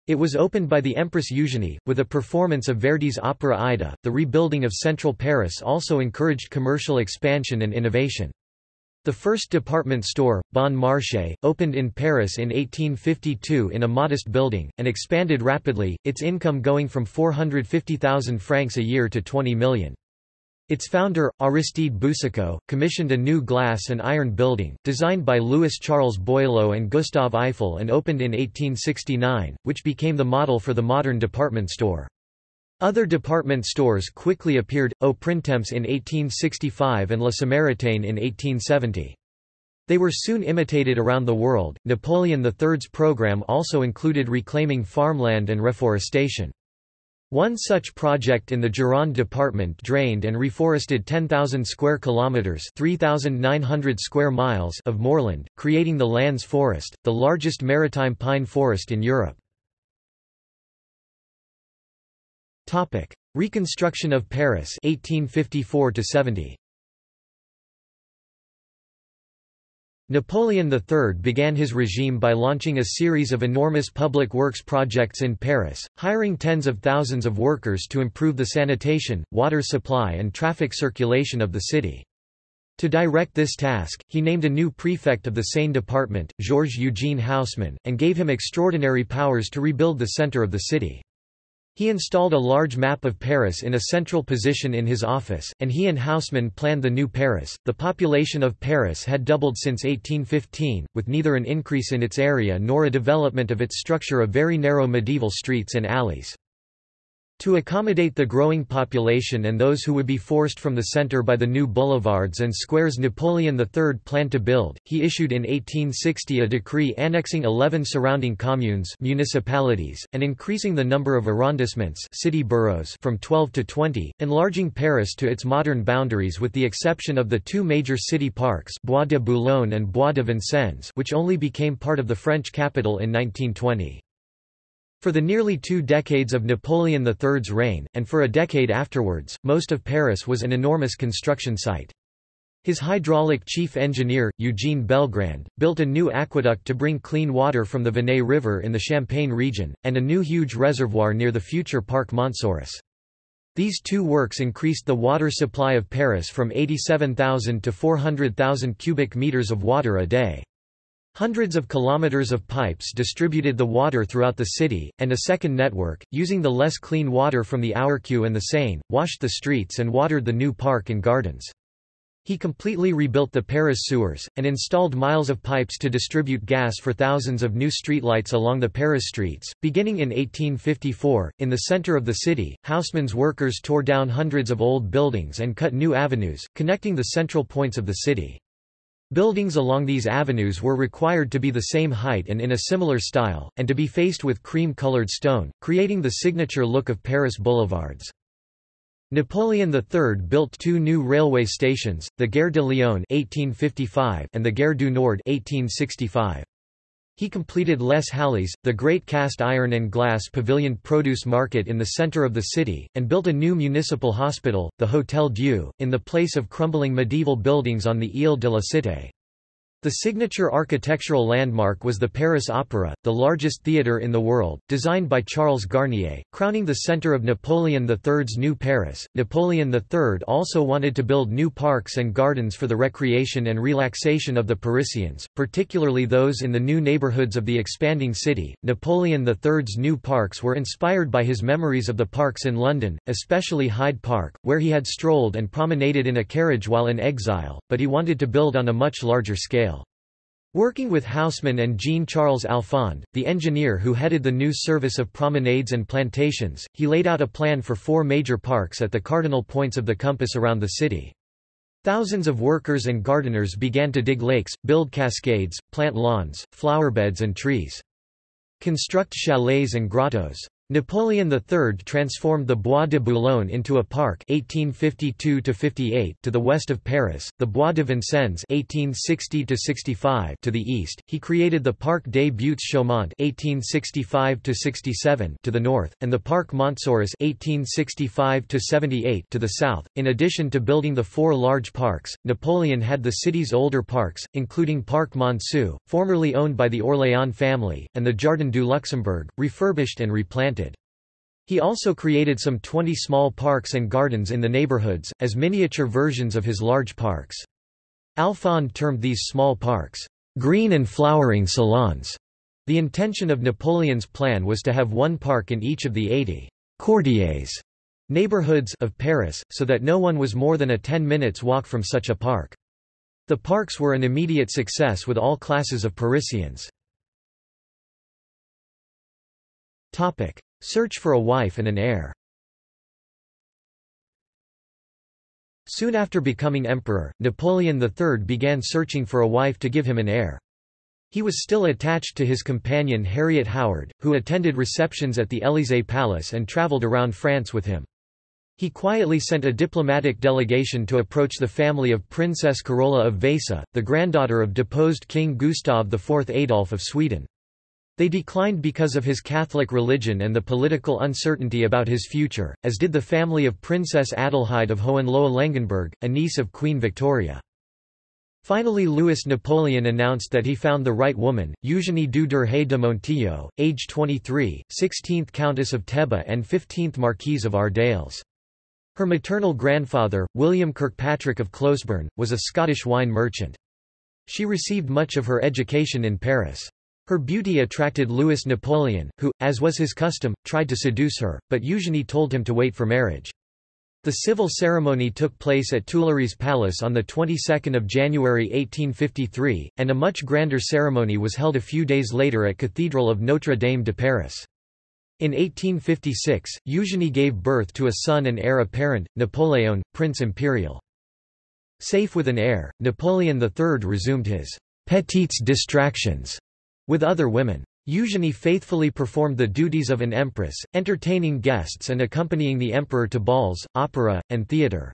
It was opened by the Empress Eugénie, with a performance of Verdi's opera Ida. The rebuilding of central Paris also encouraged commercial expansion and innovation. The first department store, Bon Marché, opened in Paris in 1852 in a modest building, and expanded rapidly, its income going from 450,000 francs a year to 20 million. Its founder, Aristide Boucicault, commissioned a new glass and iron building, designed by Louis-Charles Boileau and Gustave Eiffel and opened in 1869, which became the model for the modern department store. Other department stores quickly appeared, Au Printemps in 1865 and La Samaritaine in 1870. They were soon imitated around the world. Napoleon III's program also included reclaiming farmland and reforestation. One such project in the Gironde department drained and reforested 10,000 square kilometers, 3,900 square miles of moorland, creating the Landes forest, the largest maritime pine forest in Europe. Topic: Reconstruction of Paris 1854 to 70. Napoleon III began his regime by launching a series of enormous public works projects in Paris, hiring tens of thousands of workers to improve the sanitation, water supply and traffic circulation of the city. To direct this task, he named a new prefect of the Seine department, Georges-Eugène Haussmann, and gave him extraordinary powers to rebuild the center of the city. He installed a large map of Paris in a central position in his office, and he and Haussmann planned the new Paris. The population of Paris had doubled since 1815, with neither an increase in its area nor a development of its structure of very narrow medieval streets and alleys. To accommodate the growing population and those who would be forced from the centre by the new boulevards and squares Napoleon III planned to build, he issued in 1860 a decree annexing 11 surrounding communes municipalities, and increasing the number of arrondissements city boroughs from 12 to 20, enlarging Paris to its modern boundaries with the exception of the two major city parks Bois de Boulogne and Bois de Vincennes, which only became part of the French capital in 1920. For the nearly 2 decades of Napoleon III's reign, and for a decade afterwards, most of Paris was an enormous construction site. His hydraulic chief engineer, Eugène Belgrand, built a new aqueduct to bring clean water from the Vinet River in the Champagne region, and a new huge reservoir near the future Parc Montsorus. These two works increased the water supply of Paris from 87,000 to 400,000 cubic meters of water a day. Hundreds of kilometers of pipes distributed the water throughout the city, and a second network, using the less clean water from the Ourcq and the Seine, washed the streets and watered the new park and gardens. He completely rebuilt the Paris sewers, and installed miles of pipes to distribute gas for thousands of new streetlights along the Paris streets. Beginning in 1854, in the center of the city, Haussmann's workers tore down hundreds of old buildings and cut new avenues, connecting the central points of the city. Buildings along these avenues were required to be the same height and in a similar style, and to be faced with cream-colored stone, creating the signature look of Paris boulevards. Napoleon III built 2 new railway stations, the Gare de Lyon 1855 and the Gare du Nord 1865. He completed Les Halles, the great cast iron and glass pavilion produce market in the center of the city, and built a new municipal hospital, the Hôtel Dieu, in the place of crumbling medieval buildings on the Île de la Cité. The signature architectural landmark was the Paris Opera, the largest theatre in the world, designed by Charles Garnier, crowning the center of Napoleon III's new Paris. Napoleon III also wanted to build new parks and gardens for the recreation and relaxation of the Parisians, particularly those in the new neighborhoods of the expanding city. Napoleon III's new parks were inspired by his memories of the parks in London, especially Hyde Park, where he had strolled and promenaded in a carriage while in exile, but he wanted to build on a much larger scale. Working with Haussmann and Jean-Charles Alphonde, the engineer who headed the new service of promenades and plantations, he laid out a plan for 4 major parks at the cardinal points of the compass around the city. Thousands of workers and gardeners began to dig lakes, build cascades, plant lawns, flowerbeds and trees. Construct chalets and grottos. Napoleon III transformed the Bois de Boulogne into a park 1852–58 to the west of Paris, the Bois de Vincennes 1860–65 to the east. He created the Parc des Buttes Chaumont 1865–67 to the north, and the Parc Montsorus 1865–78 to the south. In addition to building the 4 large parks, Napoleon had the city's older parks, including Parc Monceau, formerly owned by the Orléans family, and the Jardin du Luxembourg, refurbished and replanted. He also created some 20 small parks and gardens in the neighborhoods, as miniature versions of his large parks. Alphonde termed these small parks, "green and flowering salons." The intention of Napoleon's plan was to have 1 park in each of the 80 «quartiers» neighborhoods of Paris, so that no one was more than a 10-minute walk from such a park. The parks were an immediate success with all classes of Parisians. Search for a wife and an heir. Soon after becoming emperor, Napoleon III began searching for a wife to give him an heir. He was still attached to his companion Harriet Howard, who attended receptions at the Élysée Palace and traveled around France with him. He quietly sent a diplomatic delegation to approach the family of Princess Carola of Vasa, the granddaughter of deposed King Gustav IV Adolf of Sweden. They declined because of his Catholic religion and the political uncertainty about his future, as did the family of Princess Adelheid of Hohenlohe-Langenberg, a niece of Queen Victoria. Finally, Louis Napoleon announced that he found the right woman, Eugénie du Durhay de Montillo, age 23, 16th Countess of Teba and 15th Marquise of Ardales. Her maternal grandfather, William Kirkpatrick of Closeburn, was a Scottish wine merchant. She received much of her education in Paris. Her beauty attracted Louis Napoleon, who, as was his custom, tried to seduce her, but Eugénie told him to wait for marriage. The civil ceremony took place at Tuileries Palace on the 22nd of January 1853, and a much grander ceremony was held a few days later at Cathedral of Notre Dame de Paris. In 1856, Eugénie gave birth to a son and heir apparent, Napoléon, Prince Imperial. Safe with an heir, Napoleon III resumed his «petites distractions» with other women. Eugénie faithfully performed the duties of an empress, entertaining guests and accompanying the emperor to balls, opera, and theatre.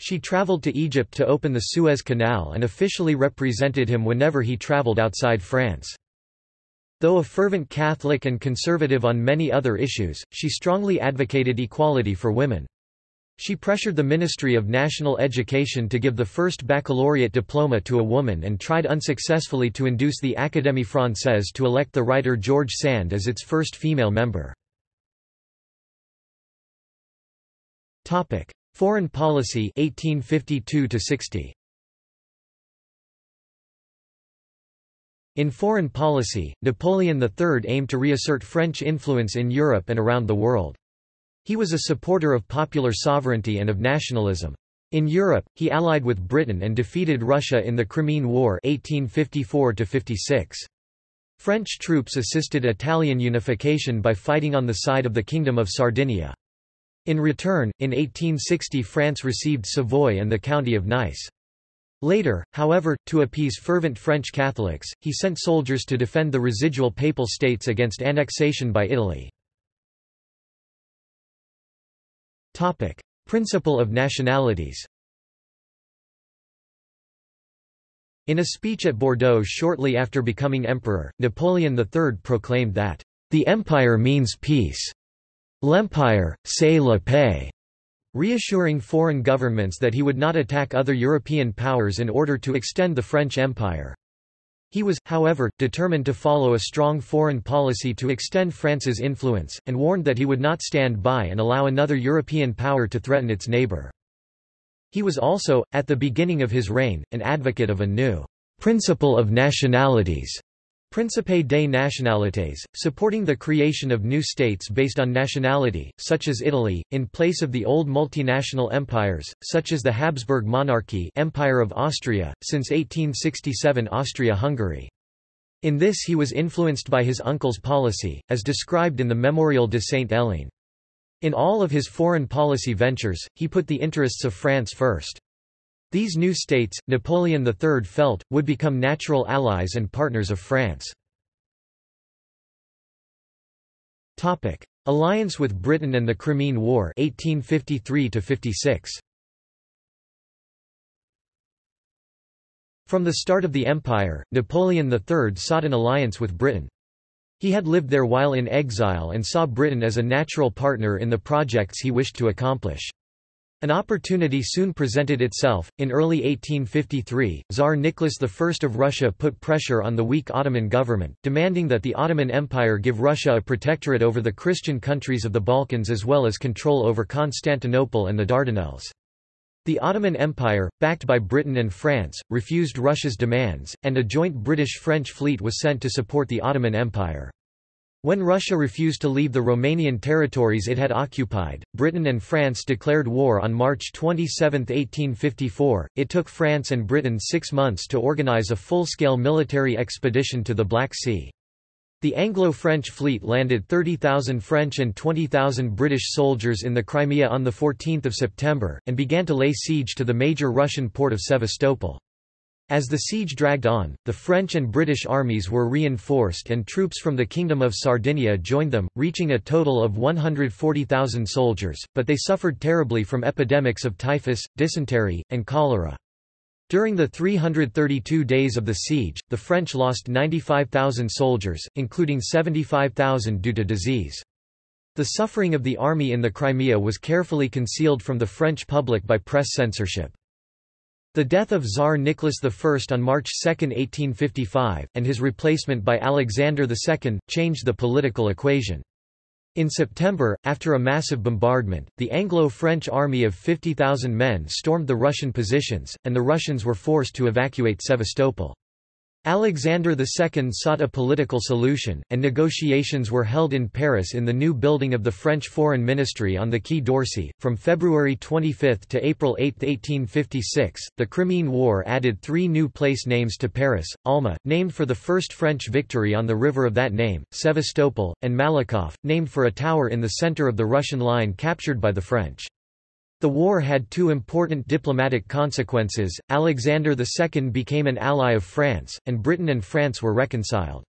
She traveled to Egypt to open the Suez Canal and officially represented him whenever he traveled outside France. Though a fervent Catholic and conservative on many other issues, she strongly advocated equality for women. She pressured the Ministry of National Education to give the first baccalaureate diploma to a woman and tried unsuccessfully to induce the Académie Française to elect the writer George Sand as its first female member. Topic: Foreign Policy 1852–60. In foreign policy, Napoleon III aimed to reassert French influence in Europe and around the world. He was a supporter of popular sovereignty and of nationalism. In Europe, he allied with Britain and defeated Russia in the Crimean War 1854–56. French troops assisted Italian unification by fighting on the side of the Kingdom of Sardinia. In return, in 1860 France received Savoy and the County of Nice. Later, however, to appease fervent French Catholics, he sent soldiers to defend the residual Papal States against annexation by Italy. Topic: Principle of nationalities. In a speech at Bordeaux shortly after becoming emperor, Napoleon III proclaimed that the empire means peace. L'empire, c'est la paix. Reassuring foreign governments that he would not attack other European powers in order to extend the French Empire. He was, however, determined to follow a strong foreign policy to extend France's influence, and warned that he would not stand by and allow another European power to threaten its neighbor. He was also, at the beginning of his reign, an advocate of a new principle of nationalities. Principe des nationalités, supporting the creation of new states based on nationality, such as Italy, in place of the old multinational empires, such as the Habsburg monarchy, Empire of Austria, since 1867 Austria-Hungary. In this he was influenced by his uncle's policy, as described in the Mémorial de Sainte-Hélène. In all of his foreign policy ventures, he put the interests of France first. These new states, Napoleon III felt, would become natural allies and partners of France. Topic: Alliance with Britain and the Crimean War 1853–56. From the start of the empire, Napoleon III sought an alliance with Britain. He had lived there while in exile and saw Britain as a natural partner in the projects he wished to accomplish. An opportunity soon presented itself. In early 1853, Tsar Nicholas I of Russia put pressure on the weak Ottoman government, demanding that the Ottoman Empire give Russia a protectorate over the Christian countries of the Balkans as well as control over Constantinople and the Dardanelles. The Ottoman Empire, backed by Britain and France, refused Russia's demands, and a joint British-French fleet was sent to support the Ottoman Empire. When Russia refused to leave the Romanian territories it had occupied, Britain and France declared war on March 27, 1854. It took France and Britain 6 months to organize a full-scale military expedition to the Black Sea. The Anglo-French fleet landed 30,000 French and 20,000 British soldiers in the Crimea on 14 September, and began to lay siege to the major Russian port of Sevastopol. As the siege dragged on, the French and British armies were reinforced and troops from the Kingdom of Sardinia joined them, reaching a total of 140,000 soldiers, but they suffered terribly from epidemics of typhus, dysentery, and cholera. During the 332 days of the siege, the French lost 95,000 soldiers, including 75,000 due to disease. The suffering of the army in the Crimea was carefully concealed from the French public by press censorship. The death of Tsar Nicholas I on March 2, 1855, and his replacement by Alexander II, changed the political equation. In September, after a massive bombardment, the Anglo-French army of 50,000 men stormed the Russian positions, and the Russians were forced to evacuate Sevastopol. Alexander II sought a political solution, and negotiations were held in Paris in the new building of the French Foreign Ministry on the Quai d'Orsay. From February 25 to April 8, 1856, the Crimean War added three new place names to Paris: Alma, named for the first French victory on the river of that name, Sevastopol, and Malakoff, named for a tower in the center of the Russian line captured by the French. The war had two important diplomatic consequences. Alexander II became an ally of France, and Britain and France were reconciled.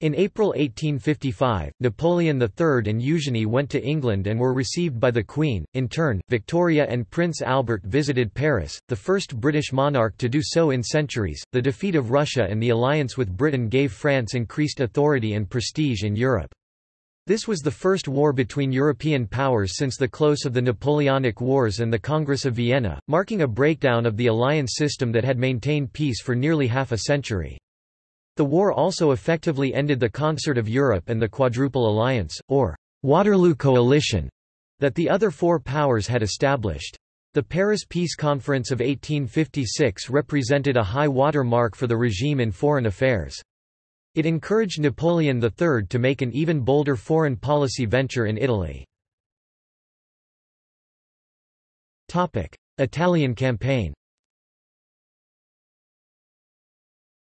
In April 1855, Napoleon III and Eugenie went to England and were received by the Queen. In turn, Victoria and Prince Albert visited Paris, the first British monarch to do so in centuries. The defeat of Russia and the alliance with Britain gave France increased authority and prestige in Europe. This was the first war between European powers since the close of the Napoleonic Wars and the Congress of Vienna, marking a breakdown of the alliance system that had maintained peace for nearly half a century. The war also effectively ended the Concert of Europe and the Quadruple Alliance, or Waterloo Coalition, that the other four powers had established. The Paris Peace Conference of 1856 represented a high water mark for the regime in foreign affairs. It encouraged Napoleon III to make an even bolder foreign policy venture in Italy. Italian campaign.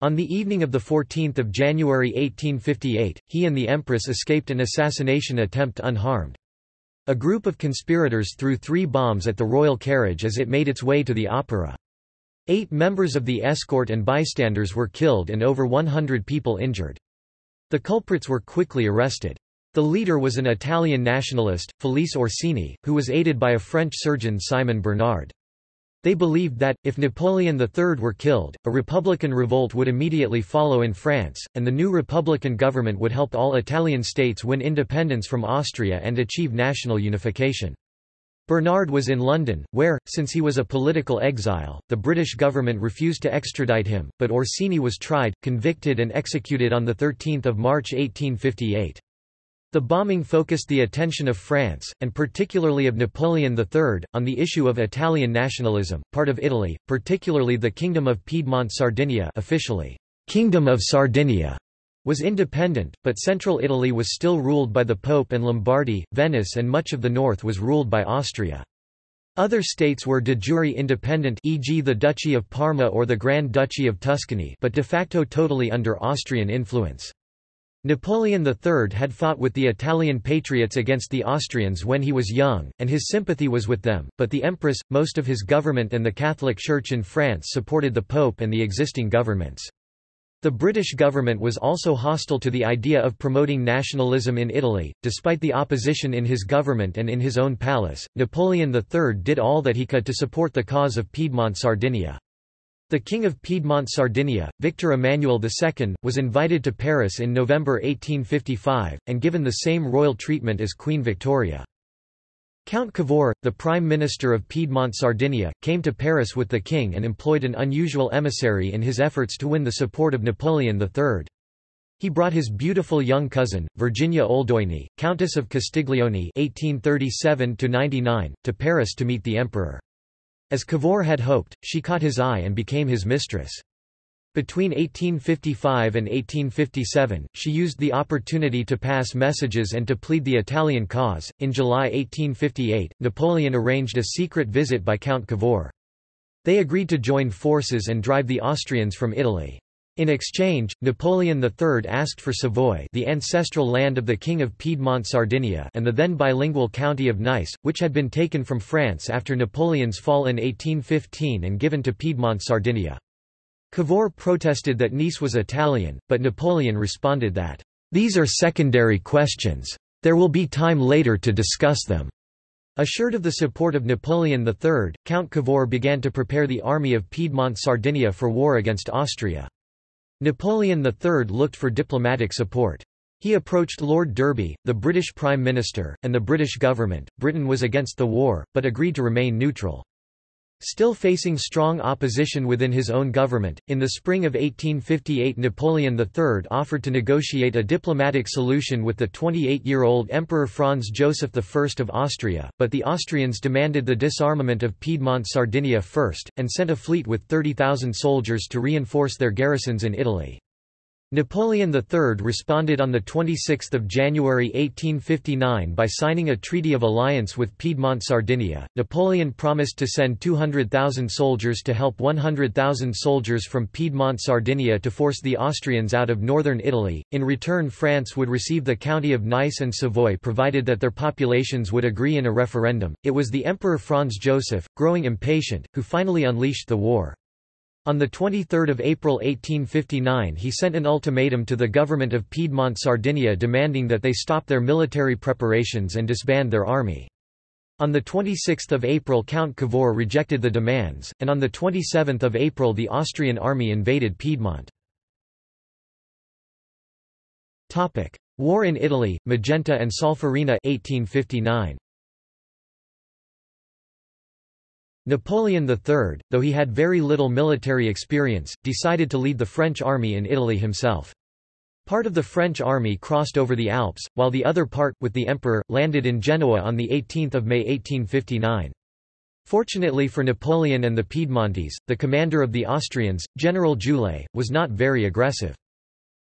On the evening of 14 January 1858, he and the Empress escaped an assassination attempt unharmed. A group of conspirators threw three bombs at the royal carriage as it made its way to the Opera. 8 members of the escort and bystanders were killed and over 100 people injured. The culprits were quickly arrested. The leader was an Italian nationalist, Felice Orsini, who was aided by a French surgeon, Simon Bernard. They believed that, if Napoleon III were killed, a republican revolt would immediately follow in France, and the new republican government would help all Italian states win independence from Austria and achieve national unification. Bernard was in London, where, since he was a political exile, the British government refused to extradite him, but Orsini was tried, convicted and executed on 13 March 1858. The bombing focused the attention of France, and particularly of Napoleon III, on the issue of Italian nationalism. Part of Italy, particularly the Kingdom of Piedmont-Sardinia, officially Kingdom of Sardinia, was independent, but central Italy was still ruled by the Pope and Lombardy, Venice and much of the north was ruled by Austria. Other states were de jure independent, e.g. the Duchy of Parma or the Grand Duchy of Tuscany, but de facto totally under Austrian influence. Napoleon III had fought with the Italian patriots against the Austrians when he was young, and his sympathy was with them, but the Empress, most of his government and the Catholic Church in France supported the Pope and the existing governments. The British government was also hostile to the idea of promoting nationalism in Italy. Despite the opposition in his government and in his own palace, Napoleon III did all that he could to support the cause of Piedmont Sardinia. The King of Piedmont Sardinia, Victor Emmanuel II, was invited to Paris in November 1855, and given the same royal treatment as Queen Victoria. Count Cavour, the Prime Minister of Piedmont Sardinia, came to Paris with the king and employed an unusual emissary in his efforts to win the support of Napoleon III. He brought his beautiful young cousin, Virginia Oldoyny, Countess of Castiglione (1837–99), to Paris to meet the emperor. As Cavour had hoped, she caught his eye and became his mistress. Between 1855 and 1857, she used the opportunity to pass messages and to plead the Italian cause. In July 1858, Napoleon arranged a secret visit by Count Cavour. They agreed to join forces and drive the Austrians from Italy. In exchange, Napoleon III asked for Savoy, the ancestral land of the King of Piedmont Sardinia, and the then bilingual county of Nice, which had been taken from France after Napoleon's fall in 1815 and given to Piedmont Sardinia. Cavour protested that Nice was Italian, but Napoleon responded that, "These are secondary questions. There will be time later to discuss them." Assured of the support of Napoleon III, Count Cavour began to prepare the army of Piedmont Sardinia for war against Austria. Napoleon III looked for diplomatic support. He approached Lord Derby, the British Prime Minister, and the British government. Britain was against the war, but agreed to remain neutral. Still facing strong opposition within his own government, in the spring of 1858 Napoleon III offered to negotiate a diplomatic solution with the 28-year-old Emperor Franz Joseph I of Austria, but the Austrians demanded the disarmament of Piedmont-Sardinia first, and sent a fleet with 30,000 soldiers to reinforce their garrisons in Italy. Napoleon III responded on 26 January 1859 by signing a treaty of alliance with Piedmont-Sardinia. Napoleon promised to send 200,000 soldiers to help 100,000 soldiers from Piedmont-Sardinia to force the Austrians out of northern Italy. In return, France would receive the county of Nice and Savoy provided that their populations would agree in a referendum. It was the Emperor Franz Joseph, growing impatient, who finally unleashed the war. On 23 April 1859 he sent an ultimatum to the government of Piedmont-Sardinia demanding that they stop their military preparations and disband their army. On 26 April Count Cavour rejected the demands, and on 27 April the Austrian army invaded Piedmont. War in Italy, Magenta and Solferino 1859. Napoleon III, though he had very little military experience, decided to lead the French army in Italy himself. Part of the French army crossed over the Alps, while the other part, with the emperor, landed in Genoa on 18 May 1859. Fortunately for Napoleon and the Piedmontese, the commander of the Austrians, General Joulet, was not very aggressive.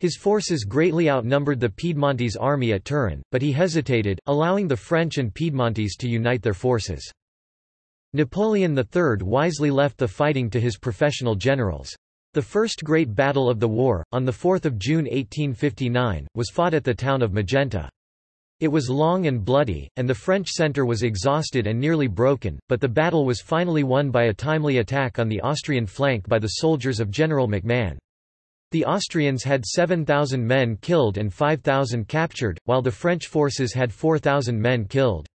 His forces greatly outnumbered the Piedmontese army at Turin, but he hesitated, allowing the French and Piedmontese to unite their forces. Napoleon III wisely left the fighting to his professional generals. The first great battle of the war, on 4 June 1859, was fought at the town of Magenta. It was long and bloody, and the French centre was exhausted and nearly broken, but the battle was finally won by a timely attack on the Austrian flank by the soldiers of General McMahon. The Austrians had 7,000 men killed and 5,000 captured, while the French forces had 4,000 men killed.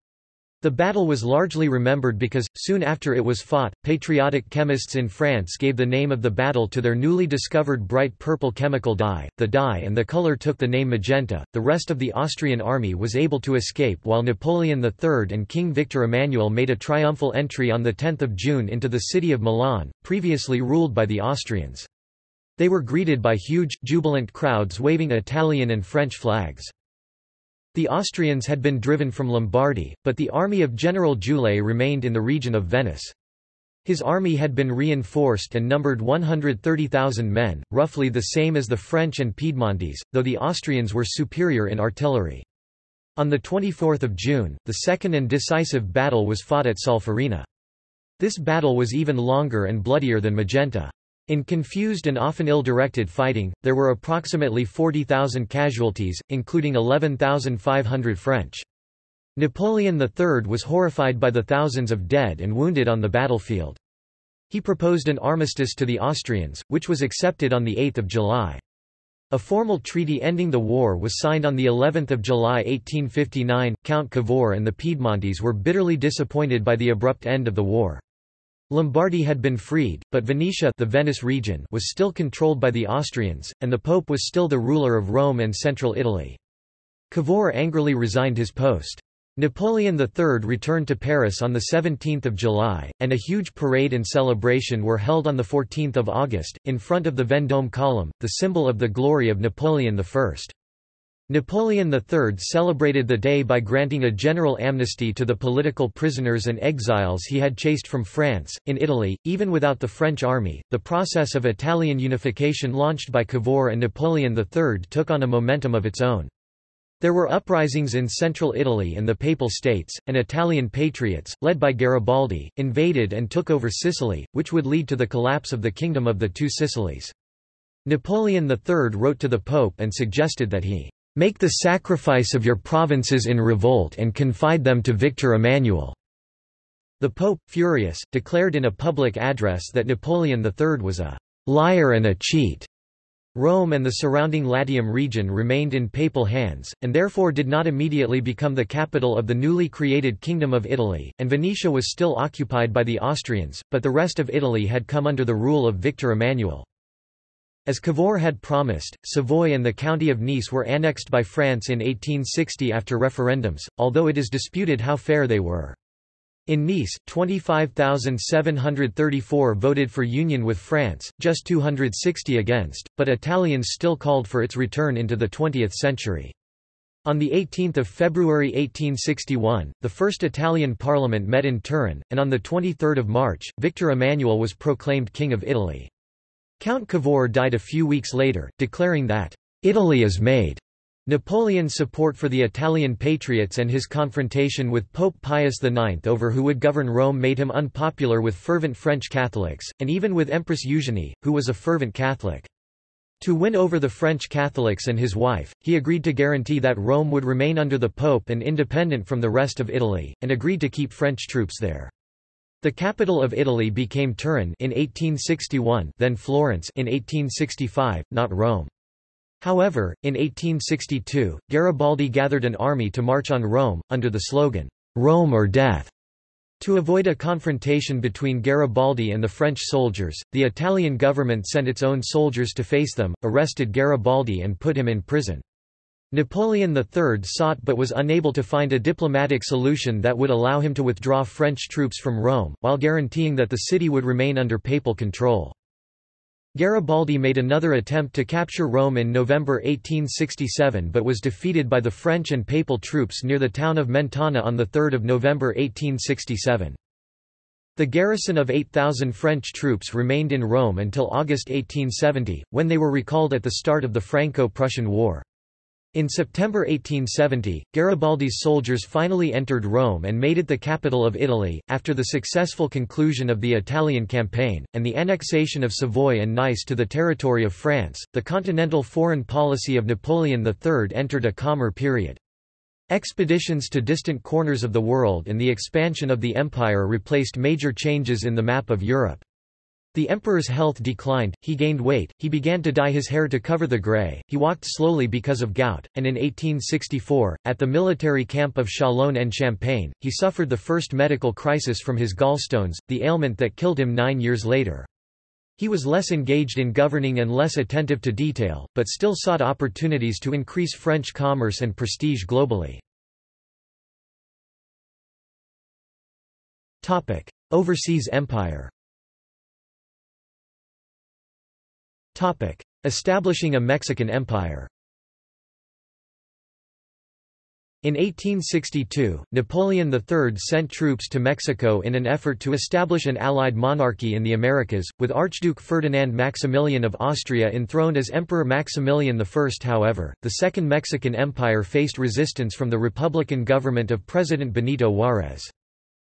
The battle was largely remembered because, soon after it was fought, patriotic chemists in France gave the name of the battle to their newly discovered bright purple chemical dye. The dye and the color took the name magenta. The rest of the Austrian army was able to escape while Napoleon III and King Victor Emmanuel made a triumphal entry on 10 June into the city of Milan, previously ruled by the Austrians. They were greeted by huge, jubilant crowds waving Italian and French flags. The Austrians had been driven from Lombardy, but the army of General Joulet remained in the region of Venice. His army had been reinforced and numbered 130,000 men, roughly the same as the French and Piedmontese, though the Austrians were superior in artillery. On 24 June, the second and decisive battle was fought at Solferino. This battle was even longer and bloodier than Magenta. In confused and often ill-directed fighting, there were approximately 40,000 casualties, including 11,500 French. Napoleon III was horrified by the thousands of dead and wounded on the battlefield. He proposed an armistice to the Austrians, which was accepted on 8 July. A formal treaty ending the war was signed on of July 1859. Count Cavour and the Piedmontese were bitterly disappointed by the abrupt end of the war. Lombardy had been freed, but Venetia, the Venice region, was still controlled by the Austrians, and the Pope was still the ruler of Rome and central Italy. Cavour angrily resigned his post. Napoleon III returned to Paris on 17 July, and a huge parade and celebration were held on 14 August, in front of the Vendôme Column, the symbol of the glory of Napoleon I. Napoleon III celebrated the day by granting a general amnesty to the political prisoners and exiles he had chased from France. In Italy, even without the French army, the process of Italian unification launched by Cavour and Napoleon III took on a momentum of its own. There were uprisings in central Italy and the Papal States, and Italian patriots, led by Garibaldi, invaded and took over Sicily, which would lead to the collapse of the Kingdom of the Two Sicilies. Napoleon III wrote to the Pope and suggested that he make the sacrifice of your provinces in revolt and confide them to Victor Emmanuel." The Pope, furious, declared in a public address that Napoleon III was a "liar and a cheat." Rome and the surrounding Latium region remained in papal hands, and therefore did not immediately become the capital of the newly created Kingdom of Italy, and Venetia was still occupied by the Austrians, but the rest of Italy had come under the rule of Victor Emmanuel. As Cavour had promised, Savoy and the county of Nice were annexed by France in 1860 after referendums, although it is disputed how fair they were. In Nice, 25,734 voted for union with France, just 260 against, but Italians still called for its return into the 20th century. On 18 February 1861, the first Italian parliament met in Turin, and on 23 March, Victor Emmanuel was proclaimed King of Italy. Count Cavour died a few weeks later, declaring that, "Italy is made." Napoleon's support for the Italian patriots and his confrontation with Pope Pius IX over who would govern Rome made him unpopular with fervent French Catholics, and even with Empress Eugénie, who was a fervent Catholic. To win over the French Catholics and his wife, he agreed to guarantee that Rome would remain under the Pope and independent from the rest of Italy, and agreed to keep French troops there. The capital of Italy became Turin in 1861, then Florence in 1865, not Rome. However, in 1862, Garibaldi gathered an army to march on Rome, under the slogan, "Rome or Death." To avoid a confrontation between Garibaldi and the French soldiers, the Italian government sent its own soldiers to face them, arrested Garibaldi and put him in prison. Napoleon III sought but was unable to find a diplomatic solution that would allow him to withdraw French troops from Rome, while guaranteeing that the city would remain under papal control. Garibaldi made another attempt to capture Rome in November 1867 but was defeated by the French and papal troops near the town of Mentana on 3 November 1867. The garrison of 8,000 French troops remained in Rome until August 1870, when they were recalled at the start of the Franco-Prussian War. In September 1870, Garibaldi's soldiers finally entered Rome and made it the capital of Italy, after the successful conclusion of the Italian campaign, and the annexation of Savoy and Nice to the territory of France. The continental foreign policy of Napoleon III entered a calmer period. Expeditions to distant corners of the world and the expansion of the empire replaced major changes in the map of Europe. The emperor's health declined, he gained weight, he began to dye his hair to cover the grey, he walked slowly because of gout, and in 1864, at the military camp of Châlons-en-Champagne, he suffered the first medical crisis from his gallstones, the ailment that killed him 9 years later. He was less engaged in governing and less attentive to detail, but still sought opportunities to increase French commerce and prestige globally. Overseas empire. Establishing a Mexican Empire. In 1862, Napoleon III sent troops to Mexico in an effort to establish an allied monarchy in the Americas, with Archduke Ferdinand Maximilian of Austria enthroned as Emperor Maximilian I. However, the Second Mexican Empire faced resistance from the Republican government of President Benito Juárez.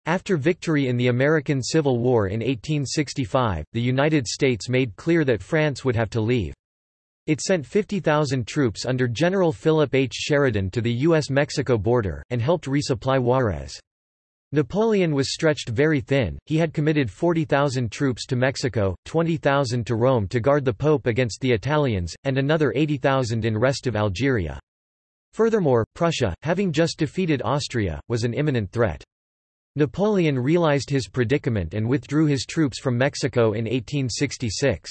After victory in the American Civil War in 1865, the United States made clear that France would have to leave. It sent 50,000 troops under General Philip H. Sheridan to the U.S.-Mexico border, and helped resupply Juárez. Napoleon was stretched very thin, he had committed 40,000 troops to Mexico, 20,000 to Rome to guard the Pope against the Italians, and another 80,000 in rest of Algeria. Furthermore, Prussia, having just defeated Austria, was an imminent threat. Napoleon realized his predicament and withdrew his troops from Mexico in 1866.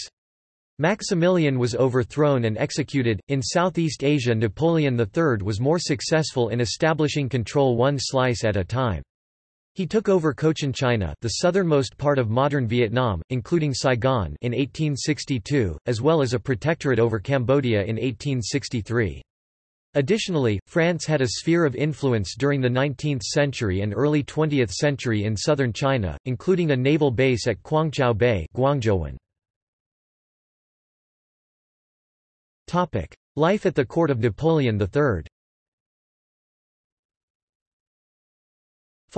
Maximilian was overthrown and executed. In Southeast Asia, Napoleon III was more successful in establishing control one slice at a time. He took over Cochinchina, the southernmost part of modern Vietnam, including Saigon, in 1862, as well as a protectorate over Cambodia in 1863. Additionally, France had a sphere of influence during the 19th century and early 20th century in southern China, including a naval base at Guangzhou Bay. Life at the court of Napoleon III.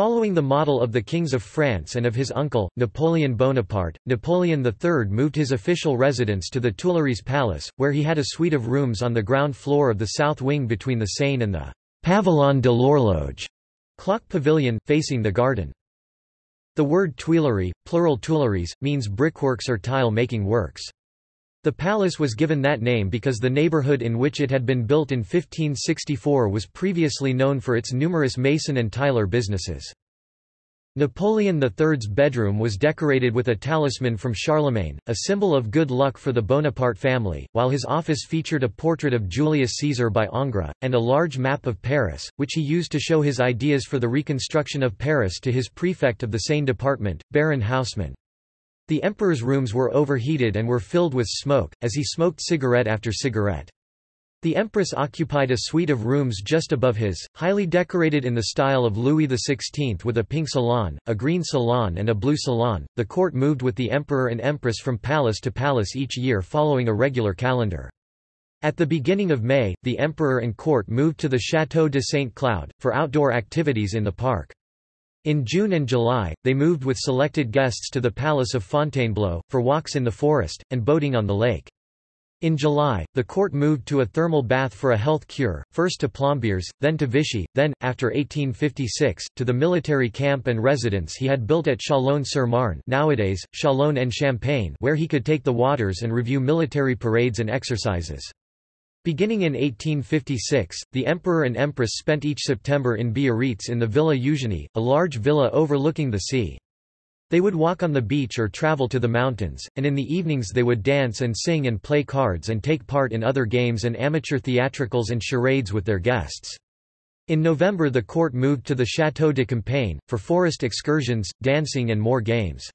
Following the model of the kings of France and of his uncle, Napoleon Bonaparte, Napoleon III moved his official residence to the Tuileries Palace, where he had a suite of rooms on the ground floor of the south wing between the Seine and the Pavillon de l'Horloge, clock pavilion, facing the garden. The word Tuileries, plural Tuileries, means brickworks or tile-making works. The palace was given that name because the neighborhood in which it had been built in 1564 was previously known for its numerous mason and tiler businesses. Napoleon III's bedroom was decorated with a talisman from Charlemagne, a symbol of good luck for the Bonaparte family, while his office featured a portrait of Julius Caesar by Ingres, and a large map of Paris, which he used to show his ideas for the reconstruction of Paris to his prefect of the Seine department, Baron Haussmann. The emperor's rooms were overheated and were filled with smoke, as he smoked cigarette after cigarette. The Empress occupied a suite of rooms just above his, highly decorated in the style of Louis XVI with a pink salon, a green salon and a blue salon. The court moved with the Emperor and Empress from palace to palace each year following a regular calendar. At the beginning of May, the Emperor and court moved to the Château de Saint-Cloud, for outdoor activities in the park. In June and July, they moved with selected guests to the Palace of Fontainebleau, for walks in the forest, and boating on the lake. In July, the court moved to a thermal bath for a health cure, first to Plombiers, then to Vichy, then, after 1856, to the military camp and residence he had built at Chalonne-sur-Marne, nowadays Chalonne and Champagne, where he could take the waters and review military parades and exercises. Beginning in 1856, the Emperor and Empress spent each September in Biarritz in the Villa Eugénie, a large villa overlooking the sea. They would walk on the beach or travel to the mountains, and in the evenings they would dance and sing and play cards and take part in other games and amateur theatricals and charades with their guests. In November the court moved to the Château de Compiègne, for forest excursions, dancing and more games.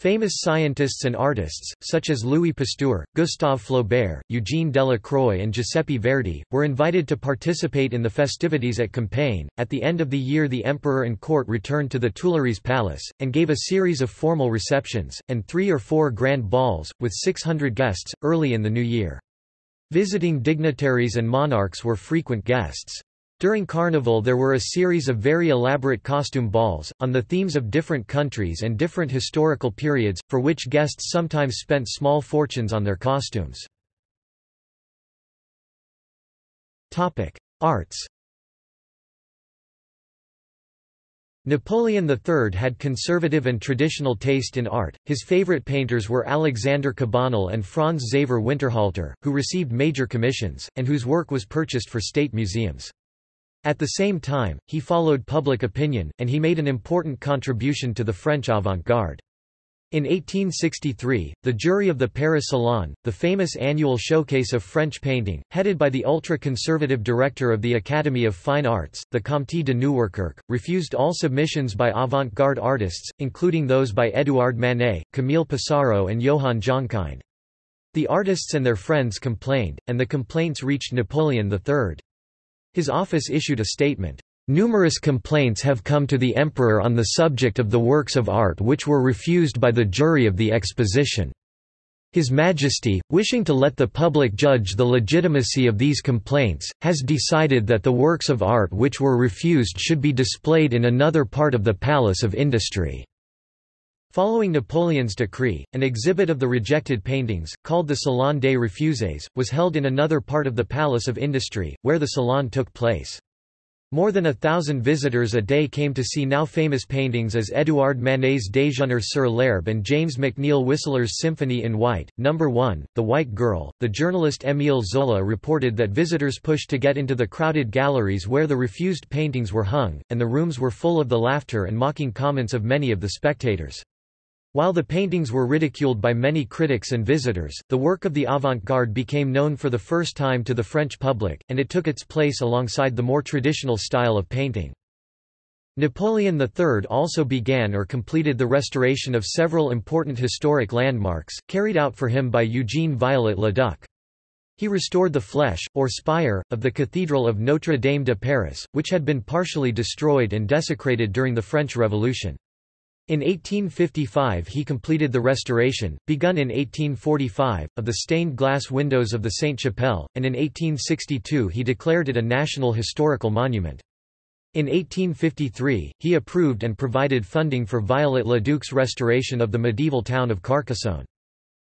Famous scientists and artists, such as Louis Pasteur, Gustave Flaubert, Eugène Delacroix and Giuseppe Verdi, were invited to participate in the festivities at Compiègne. At the end of the year the Emperor and court returned to the Tuileries Palace, and gave a series of formal receptions, and 3 or 4 grand balls, with 600 guests, early in the new year. Visiting dignitaries and monarchs were frequent guests. During Carnival there were a series of very elaborate costume balls, on the themes of different countries and different historical periods, for which guests sometimes spent small fortunes on their costumes. Arts. Napoleon III had conservative and traditional taste in art. His favorite painters were Alexander Cabanel and Franz Xaver Winterhalter, who received major commissions, and whose work was purchased for state museums. At the same time, he followed public opinion, and he made an important contribution to the French avant-garde. In 1863, the jury of the Paris Salon, the famous annual showcase of French painting, headed by the ultra-conservative director of the Academy of Fine Arts, the Comte de Nouwerkerk, refused all submissions by avant-garde artists, including those by Édouard Manet, Camille Pissarro and Johann Jonkind. The artists and their friends complained, and the complaints reached Napoleon III. His office issued a statement, "Numerous complaints have come to the Emperor on the subject of the works of art which were refused by the jury of the Exposition. His Majesty, wishing to let the public judge the legitimacy of these complaints, has decided that the works of art which were refused should be displayed in another part of the Palace of Industry." Following Napoleon's decree, an exhibit of the rejected paintings, called the Salon des Refusés, was held in another part of the Palace of Industry, where the Salon took place. More than 1,000 visitors a day came to see now famous paintings as Édouard Manet's Déjeuner sur l'herbe and James McNeill Whistler's Symphony in White. Number 1, The White Girl. The journalist Émile Zola reported that visitors pushed to get into the crowded galleries where the refused paintings were hung, and the rooms were full of the laughter and mocking comments of many of the spectators. While the paintings were ridiculed by many critics and visitors, the work of the avant-garde became known for the first time to the French public, and it took its place alongside the more traditional style of painting. Napoleon III also began or completed the restoration of several important historic landmarks, carried out for him by Eugène Violet Le Duc. He restored the flèche, or spire, of the Cathedral of Notre Dame de Paris, which had been partially destroyed and desecrated during the French Revolution. In 1855 he completed the restoration, begun in 1845, of the stained-glass windows of the Sainte-Chapelle, and in 1862 he declared it a national historical monument. In 1853, he approved and provided funding for Violet Le Duc's restoration of the medieval town of Carcassonne.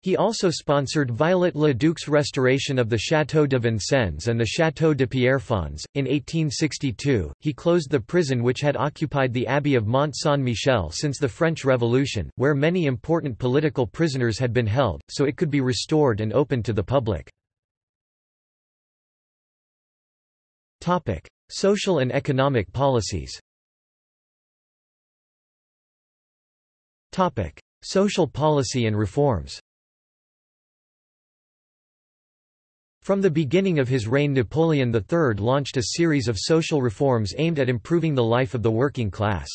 He also sponsored Violet Le Duc's restoration of the Château de Vincennes and the Château de Pierrefonds. In 1862, he closed the prison which had occupied the Abbey of Mont-Saint-Michel since the French Revolution, where many important political prisoners had been held, so it could be restored and opened to the public. Social and economic policies. Social policy and reforms. From the beginning of his reign, Napoleon III launched a series of social reforms aimed at improving the life of the working class.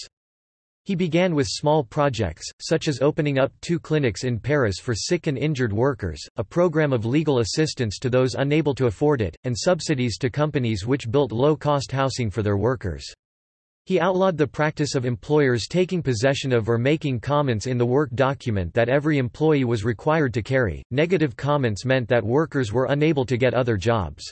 He began with small projects, such as opening up 2 clinics in Paris for sick and injured workers, a program of legal assistance to those unable to afford it, and subsidies to companies which built low-cost housing for their workers. He outlawed the practice of employers taking possession of or making comments in the work document that every employee was required to carry. Negative comments meant that workers were unable to get other jobs.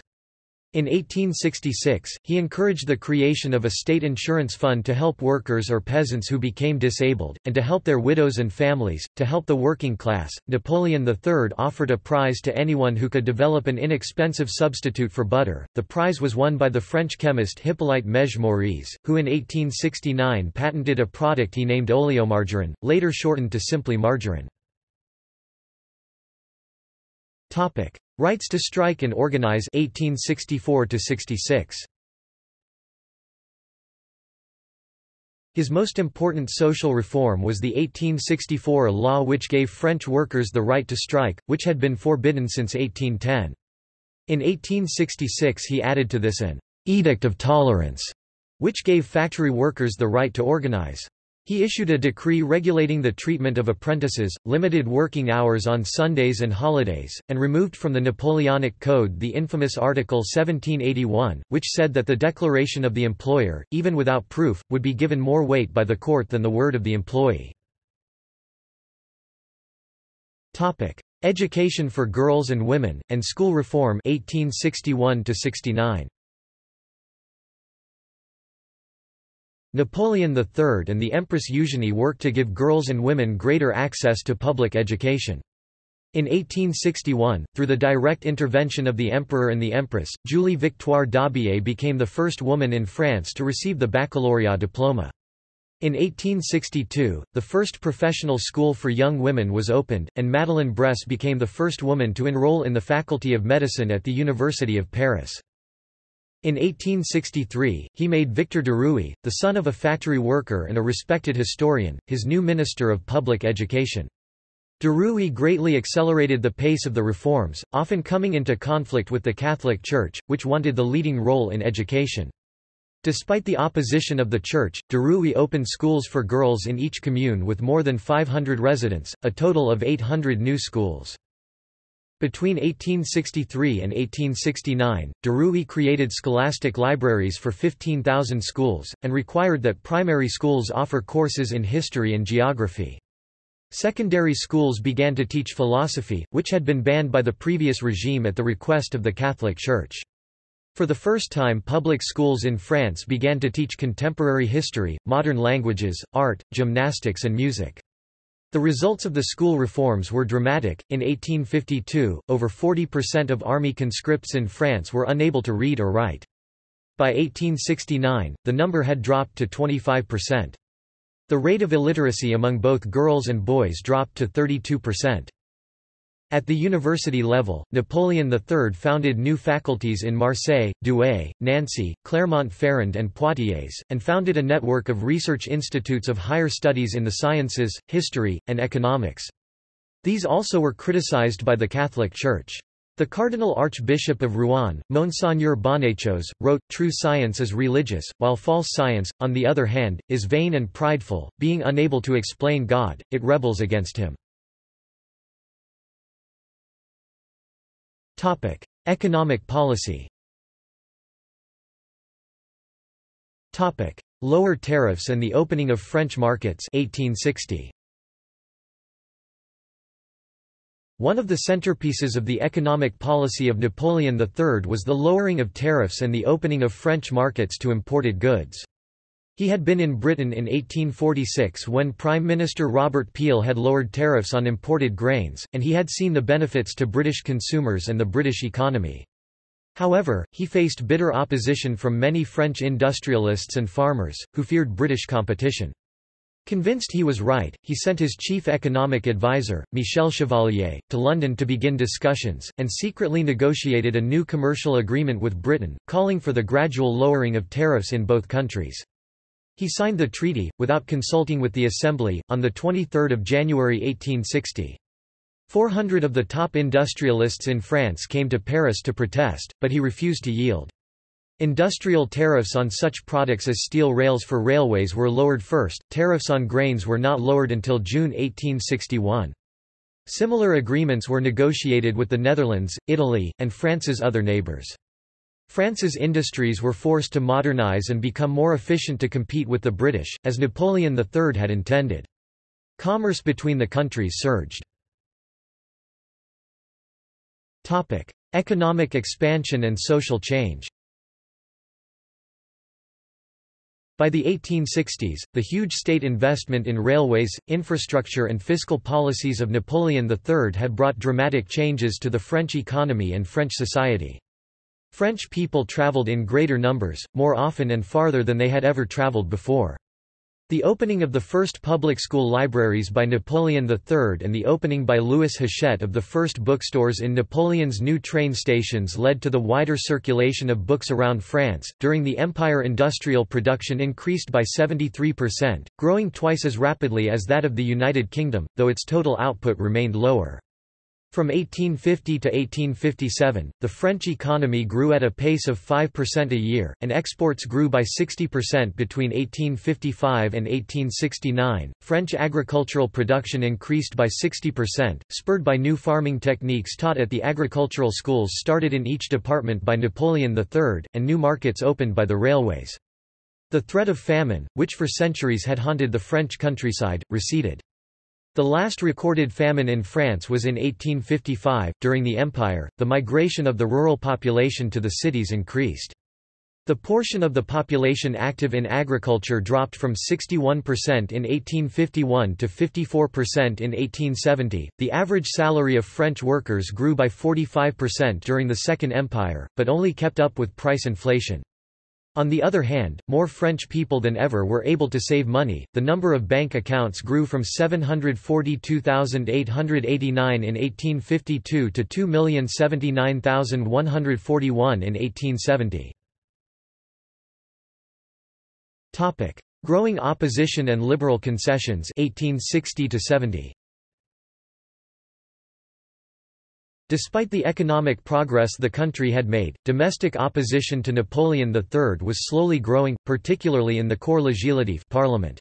In 1866, he encouraged the creation of a state insurance fund to help workers or peasants who became disabled, and to help their widows and families. To help the working class, Napoleon III offered a prize to anyone who could develop an inexpensive substitute for butter. The prize was won by the French chemist Hippolyte Mege-Maurice, who in 1869 patented a product he named oleomargarine, later shortened to simply margarine. Topic: Rights to strike and organize 1864–66. His most important social reform was the 1864 law which gave French workers the right to strike, which had been forbidden since 1810. In 1866 he added to this an «edict of tolerance», which gave factory workers the right to organize. He issued a decree regulating the treatment of apprentices, limited working hours on Sundays and holidays, and removed from the Napoleonic Code the infamous Article 1781, which said that the declaration of the employer, even without proof, would be given more weight by the court than the word of the employee. Topic: Education for girls and women and school reform 1861–69. Napoleon III and the Empress Eugenie worked to give girls and women greater access to public education. In 1861, through the direct intervention of the Emperor and the Empress, Julie Victoire d'Aubier became the first woman in France to receive the baccalaureate diploma. In 1862, the first professional school for young women was opened, and Madeleine Bresse became the first woman to enroll in the Faculty of Medicine at the University of Paris. In 1863, he made Victor de Rouy, the son of a factory worker and a respected historian, his new Minister of Public Education. De Rouy greatly accelerated the pace of the reforms, often coming into conflict with the Catholic Church, which wanted the leading role in education. Despite the opposition of the Church, de Rouy opened schools for girls in each commune with more than 500 residents, a total of 800 new schools. Between 1863 and 1869, de Rouy created scholastic libraries for 15,000 schools, and required that primary schools offer courses in history and geography. Secondary schools began to teach philosophy, which had been banned by the previous regime at the request of the Catholic Church. For the first time, public schools in France began to teach contemporary history, modern languages, art, gymnastics and music. The results of the school reforms were dramatic. In 1852, over 40% of army conscripts in France were unable to read or write. By 1869, the number had dropped to 25%. The rate of illiteracy among both girls and boys dropped to 32%. At the university level, Napoleon III founded new faculties in Marseille, Douai, Nancy, Clermont-Ferrand and Poitiers, and founded a network of research institutes of higher studies in the sciences, history, and economics. These also were criticized by the Catholic Church. The Cardinal Archbishop of Rouen, Monseigneur Bonnechose, wrote, "True science is religious, while false science, on the other hand, is vain and prideful, being unable to explain God, it rebels against him." Topic: Economic policy. Topic: Lower tariffs and the opening of French markets 1860. One of the centerpieces of the economic policy of Napoleon III was the lowering of tariffs and the opening of French markets to imported goods. He had been in Britain in 1846 when Prime Minister Robert Peel had lowered tariffs on imported grains, and he had seen the benefits to British consumers and the British economy. However, he faced bitter opposition from many French industrialists and farmers, who feared British competition. Convinced he was right, he sent his chief economic advisor, Michel Chevalier, to London to begin discussions, and secretly negotiated a new commercial agreement with Britain, calling for the gradual lowering of tariffs in both countries. He signed the treaty, without consulting with the Assembly, on 23 January 1860. 400 of the top industrialists in France came to Paris to protest, but he refused to yield. Industrial tariffs on such products as steel rails for railways were lowered first, tariffs on grains were not lowered until June 1861. Similar agreements were negotiated with the Netherlands, Italy, and France's other neighbours. France's industries were forced to modernize and become more efficient to compete with the British, as Napoleon III had intended. Commerce between the countries surged. Topic: Economic expansion and social change. By the 1860s, the huge state investment in railways, infrastructure and fiscal policies of Napoleon III had brought dramatic changes to the French economy and French society. French people traveled in greater numbers, more often and farther than they had ever traveled before. The opening of the first public school libraries by Napoleon III and the opening by Louis Hachette of the first bookstores in Napoleon's new train stations led to the wider circulation of books around France. During the Empire, industrial production increased by 73%, growing twice as rapidly as that of the United Kingdom, though its total output remained lower. From 1850 to 1857, the French economy grew at a pace of 5% a year, and exports grew by 60% between 1855 and 1869. French agricultural production increased by 60%, spurred by new farming techniques taught at the agricultural schools started in each department by Napoleon III, and new markets opened by the railways. The threat of famine, which for centuries had haunted the French countryside, receded. The last recorded famine in France was in 1855. During the Empire, the migration of the rural population to the cities increased. The portion of the population active in agriculture dropped from 61% in 1851 to 54% in 1870. The average salary of French workers grew by 45% during the Second Empire, but only kept up with price inflation. On the other hand, more French people than ever were able to save money. The number of bank accounts grew from 742,889 in 1852 to 2,079,141 in 1870. Topic: Growing opposition and liberal concessions, 1860 to 70. Despite the economic progress the country had made, domestic opposition to Napoleon III was slowly growing, particularly in the Corps Législatif parliament.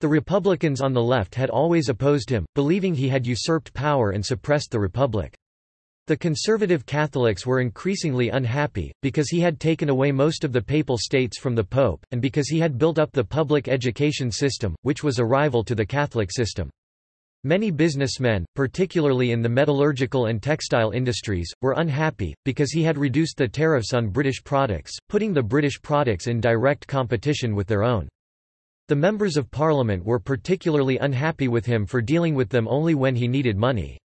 The Republicans on the left had always opposed him, believing he had usurped power and suppressed the Republic. The conservative Catholics were increasingly unhappy, because he had taken away most of the Papal States from the Pope, and because he had built up the public education system, which was a rival to the Catholic system. Many businessmen, particularly in the metallurgical and textile industries, were unhappy, because he had reduced the tariffs on British products, putting the British products in direct competition with their own. The members of Parliament were particularly unhappy with him for dealing with them only when he needed money.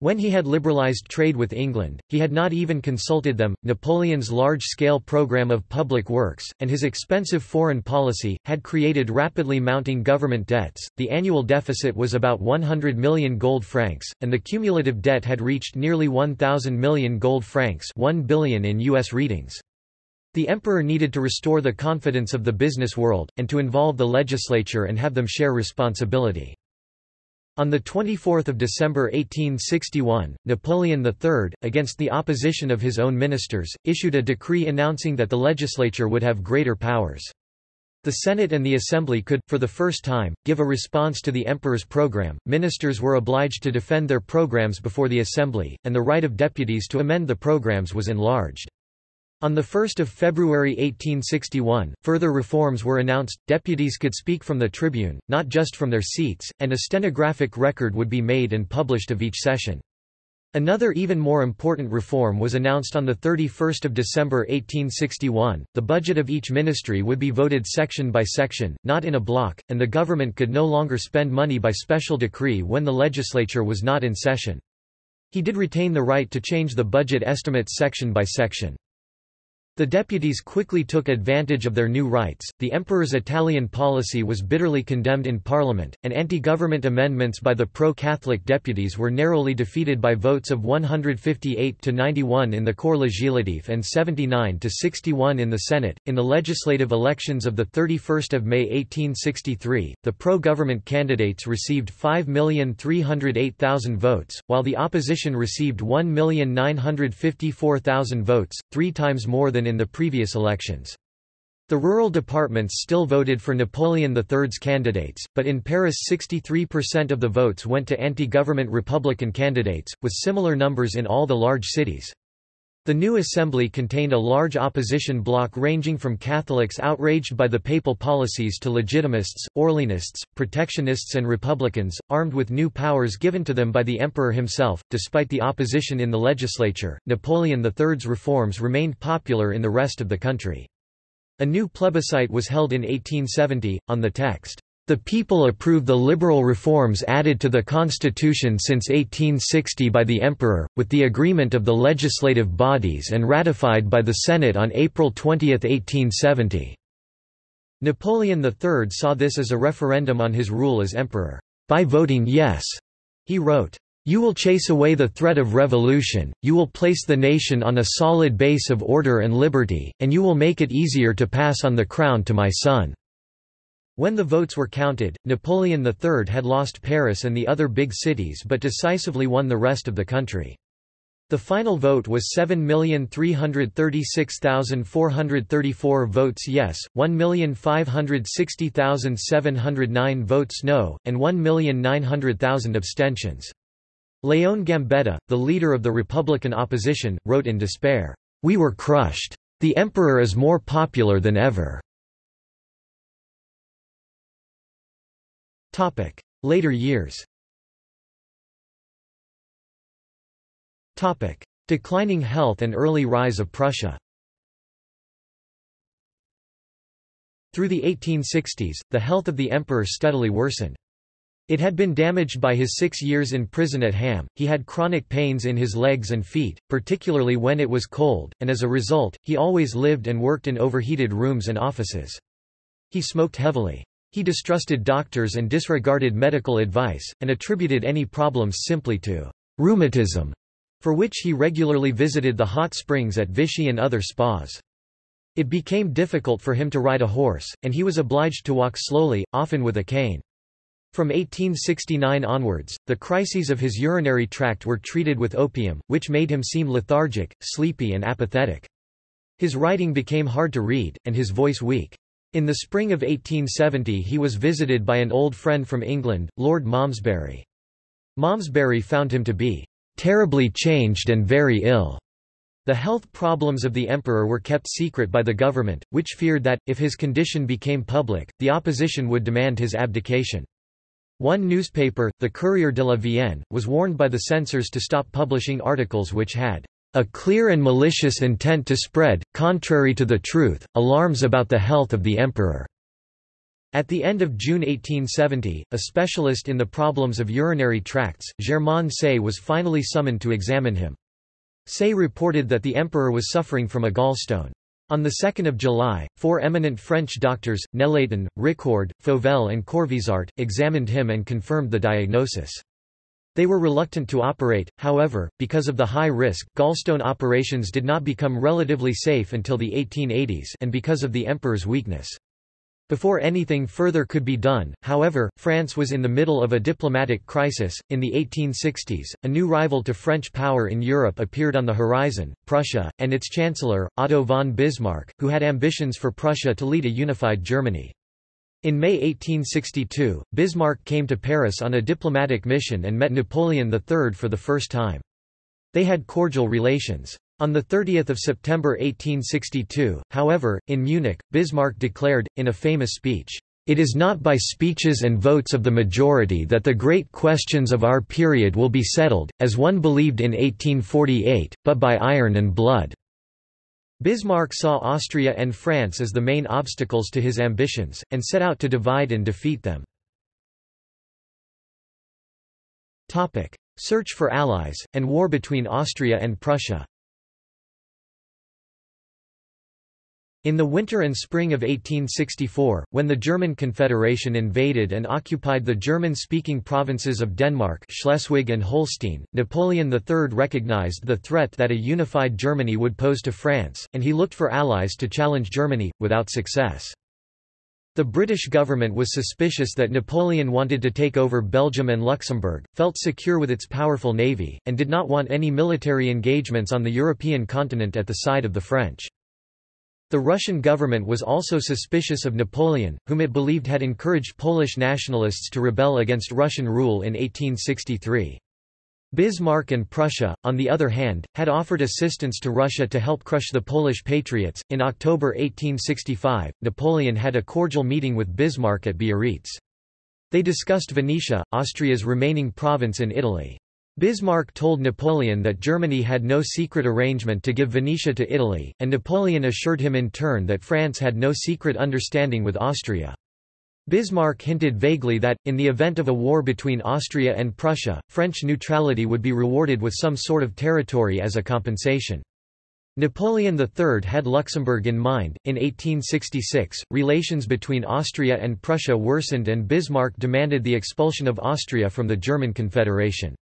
When he had liberalized trade with England, he had not even consulted them. Napoleon's large-scale program of public works, and his expensive foreign policy, had created rapidly mounting government debts. The annual deficit was about 100 million gold francs, and the cumulative debt had reached nearly 1,000 million gold francs, 1 billion in U.S. readings. The emperor needed to restore the confidence of the business world, and to involve the legislature and have them share responsibility. On 24 December 1861, Napoleon III, against the opposition of his own ministers, issued a decree announcing that the legislature would have greater powers. The Senate and the Assembly could, for the first time, give a response to the Emperor's program. Ministers were obliged to defend their programs before the Assembly, and the right of deputies to amend the programs was enlarged. On 1 February 1861, further reforms were announced. Deputies could speak from the tribune, not just from their seats, and a stenographic record would be made and published of each session. Another even more important reform was announced on 31 December 1861. The budget of each ministry would be voted section by section, not in a block, and the government could no longer spend money by special decree when the legislature was not in session. He did retain the right to change the budget estimates section by section. The deputies quickly took advantage of their new rights. The emperor's Italian policy was bitterly condemned in parliament, and anti-government amendments by the pro-Catholic deputies were narrowly defeated by votes of 158 to 91 in the Corps Legislatif and 79 to 61 in the Senate. In the legislative elections of the 31st of May 1863, the pro-government candidates received 5,308,000 votes, while the opposition received 1,954,000 votes, 3 times more than in the previous elections. The rural departments still voted for Napoleon III's candidates, but in Paris 63% of the votes went to anti-government Republican candidates, with similar numbers in all the large cities. The new assembly contained a large opposition bloc ranging from Catholics outraged by the papal policies to Legitimists, Orleanists, Protectionists and Republicans, armed with new powers given to them by the emperor himself. Despite the opposition in the legislature, Napoleon III's reforms remained popular in the rest of the country. A new plebiscite was held in 1870, on the text, "The people approve the liberal reforms added to the Constitution since 1860 by the Emperor, with the agreement of the legislative bodies and ratified by the Senate on April 20, 1870." Napoleon III saw this as a referendum on his rule as emperor. "By voting yes," he wrote, "you will chase away the threat of revolution, you will place the nation on a solid base of order and liberty, and you will make it easier to pass on the crown to my son." When the votes were counted, Napoleon III had lost Paris and the other big cities but decisively won the rest of the country. The final vote was 7,336,434 votes yes, 1,560,709 votes no, and 1,900,000 abstentions. Leon Gambetta, the leader of the Republican opposition, wrote in despair, "We were crushed. The emperor is more popular than ever." Later years. Declining health and early rise of Prussia. Through the 1860s, the health of the emperor steadily worsened. It had been damaged by his 6 years in prison at Ham. He had chronic pains in his legs and feet, particularly when it was cold, and as a result, he always lived and worked in overheated rooms and offices. He smoked heavily. He distrusted doctors and disregarded medical advice, and attributed any problems simply to rheumatism, for which he regularly visited the hot springs at Vichy and other spas. It became difficult for him to ride a horse, and he was obliged to walk slowly, often with a cane. From 1869 onwards, the crises of his urinary tract were treated with opium, which made him seem lethargic, sleepy and apathetic. His writing became hard to read, and his voice weak. In the spring of 1870 he was visited by an old friend from England, Lord Malmesbury. Malmesbury found him to be "terribly changed and very ill." The health problems of the emperor were kept secret by the government, which feared that, if his condition became public, the opposition would demand his abdication. One newspaper, the Courrier de la Vienne, was warned by the censors to stop publishing articles which had "a clear and malicious intent to spread, contrary to the truth, alarms about the health of the emperor." At the end of June 1870, a specialist in the problems of urinary tracts, Germain Say, was finally summoned to examine him. Say reported that the emperor was suffering from a gallstone. On 2 July, 4 eminent French doctors, Nelaton, Ricord, Fauvel and Corvisart, examined him and confirmed the diagnosis. They were reluctant to operate, however, because of the high risk. Gallstone operations did not become relatively safe until the 1880s and because of the emperor's weakness. Before anything further could be done, however, France was in the middle of a diplomatic crisis. In the 1860s, a new rival to French power in Europe appeared on the horizon, Prussia, and its chancellor, Otto von Bismarck, who had ambitions for Prussia to lead a unified Germany. In May 1862, Bismarck came to Paris on a diplomatic mission and met Napoleon III for the first time. They had cordial relations. On 30 September 1862, however, in Munich, Bismarck declared, in a famous speech, "It is not by speeches and votes of the majority that the great questions of our period will be settled, as one believed in 1848, but by iron and blood." Bismarck saw Austria and France as the main obstacles to his ambitions, and set out to divide and defeat them. Search for allies, and war between Austria and Prussia. In the winter and spring of 1864, when the German Confederation invaded and occupied the German-speaking provinces of Denmark, Schleswig and Holstein, Napoleon III recognized the threat that a unified Germany would pose to France, and he looked for allies to challenge Germany, without success. The British government was suspicious that Napoleon wanted to take over Belgium and Luxembourg, felt secure with its powerful navy, and did not want any military engagements on the European continent at the side of the French. The Russian government was also suspicious of Napoleon, whom it believed had encouraged Polish nationalists to rebel against Russian rule in 1863. Bismarck and Prussia, on the other hand, had offered assistance to Russia to help crush the Polish patriots. In October 1865, Napoleon had a cordial meeting with Bismarck at Biarritz. They discussed Venetia, Austria's remaining province in Italy. Bismarck told Napoleon that Germany had no secret arrangement to give Venetia to Italy, and Napoleon assured him in turn that France had no secret understanding with Austria. Bismarck hinted vaguely that, in the event of a war between Austria and Prussia, French neutrality would be rewarded with some sort of territory as a compensation. Napoleon III had Luxembourg in mind. In 1866, relations between Austria and Prussia worsened and Bismarck demanded the expulsion of Austria from the German Confederation.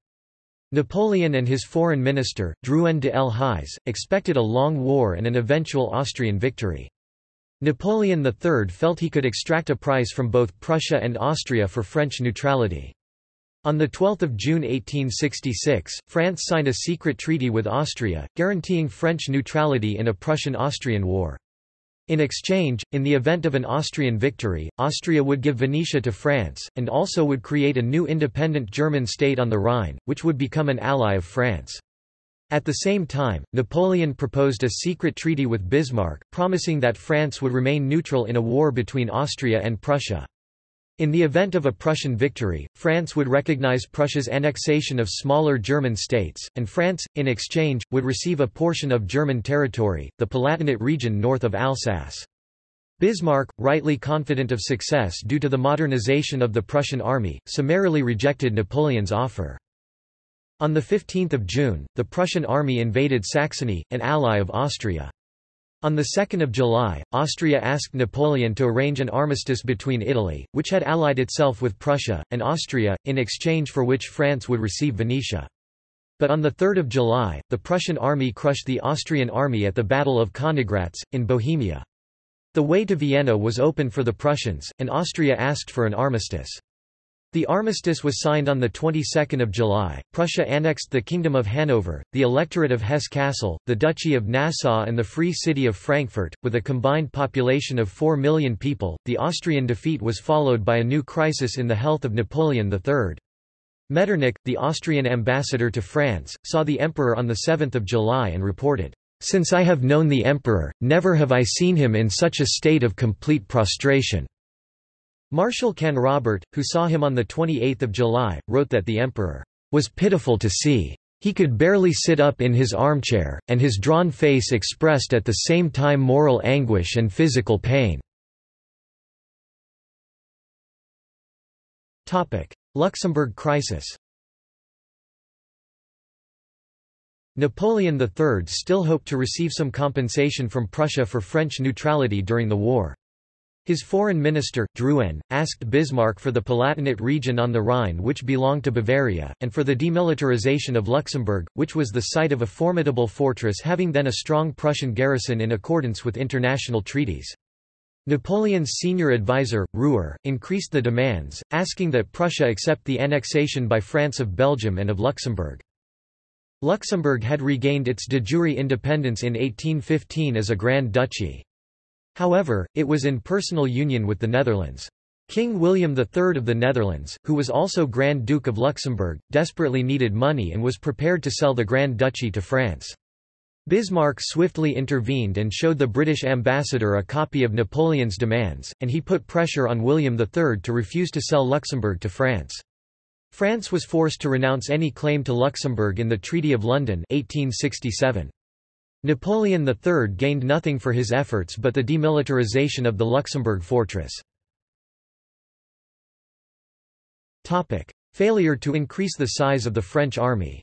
Napoleon and his foreign minister, Drouyn de l'Huys, expected a long war and an eventual Austrian victory. Napoleon III felt he could extract a price from both Prussia and Austria for French neutrality. On 12 June 1866, France signed a secret treaty with Austria, guaranteeing French neutrality in a Prussian-Austrian war. In exchange, in the event of an Austrian victory, Austria would give Venetia to France, and also would create a new independent German state on the Rhine, which would become an ally of France. At the same time, Napoleon proposed a secret treaty with Bismarck, promising that France would remain neutral in a war between Austria and Prussia. In the event of a Prussian victory, France would recognize Prussia's annexation of smaller German states, and France, in exchange, would receive a portion of German territory, the Palatinate region north of Alsace. Bismarck, rightly confident of success due to the modernization of the Prussian army, summarily rejected Napoleon's offer. On 15 June, the Prussian army invaded Saxony, an ally of Austria. On 2 July, Austria asked Napoleon to arrange an armistice between Italy, which had allied itself with Prussia, and Austria, in exchange for which France would receive Venetia. But on 3 July, the Prussian army crushed the Austrian army at the Battle of Königgrätz, in Bohemia. The way to Vienna was open for the Prussians, and Austria asked for an armistice. The armistice was signed on 22 July. Prussia annexed the Kingdom of Hanover, the Electorate of Hesse-Kassel, the Duchy of Nassau, and the Free City of Frankfurt. With a combined population of 4 million people, the Austrian defeat was followed by a new crisis in the health of Napoleon III. Metternich, the Austrian ambassador to France, saw the Emperor on 7 July and reported, "Since I have known the Emperor, never have I seen him in such a state of complete prostration." Marshal Canrobert, who saw him on 28 July, wrote that the Emperor was pitiful to see. He could barely sit up in his armchair, and his drawn face expressed at the same time moral anguish and physical pain. Luxembourg crisis. Napoleon III still hoped to receive some compensation from Prussia for French neutrality during the war. His foreign minister, Drouyn, asked Bismarck for the Palatinate region on the Rhine which belonged to Bavaria, and for the demilitarization of Luxembourg, which was the site of a formidable fortress having then a strong Prussian garrison in accordance with international treaties. Napoleon's senior advisor, Ruhr, increased the demands, asking that Prussia accept the annexation by France of Belgium and of Luxembourg. Luxembourg had regained its de jure independence in 1815 as a Grand Duchy. However, it was in personal union with the Netherlands. King William III of the Netherlands, who was also Grand Duke of Luxembourg, desperately needed money and was prepared to sell the Grand Duchy to France. Bismarck swiftly intervened and showed the British ambassador a copy of Napoleon's demands, and he put pressure on William III to refuse to sell Luxembourg to France. France was forced to renounce any claim to Luxembourg in the Treaty of London 1867. Napoleon III gained nothing for his efforts but the demilitarization of the Luxembourg fortress. Failure to increase the size of the French army.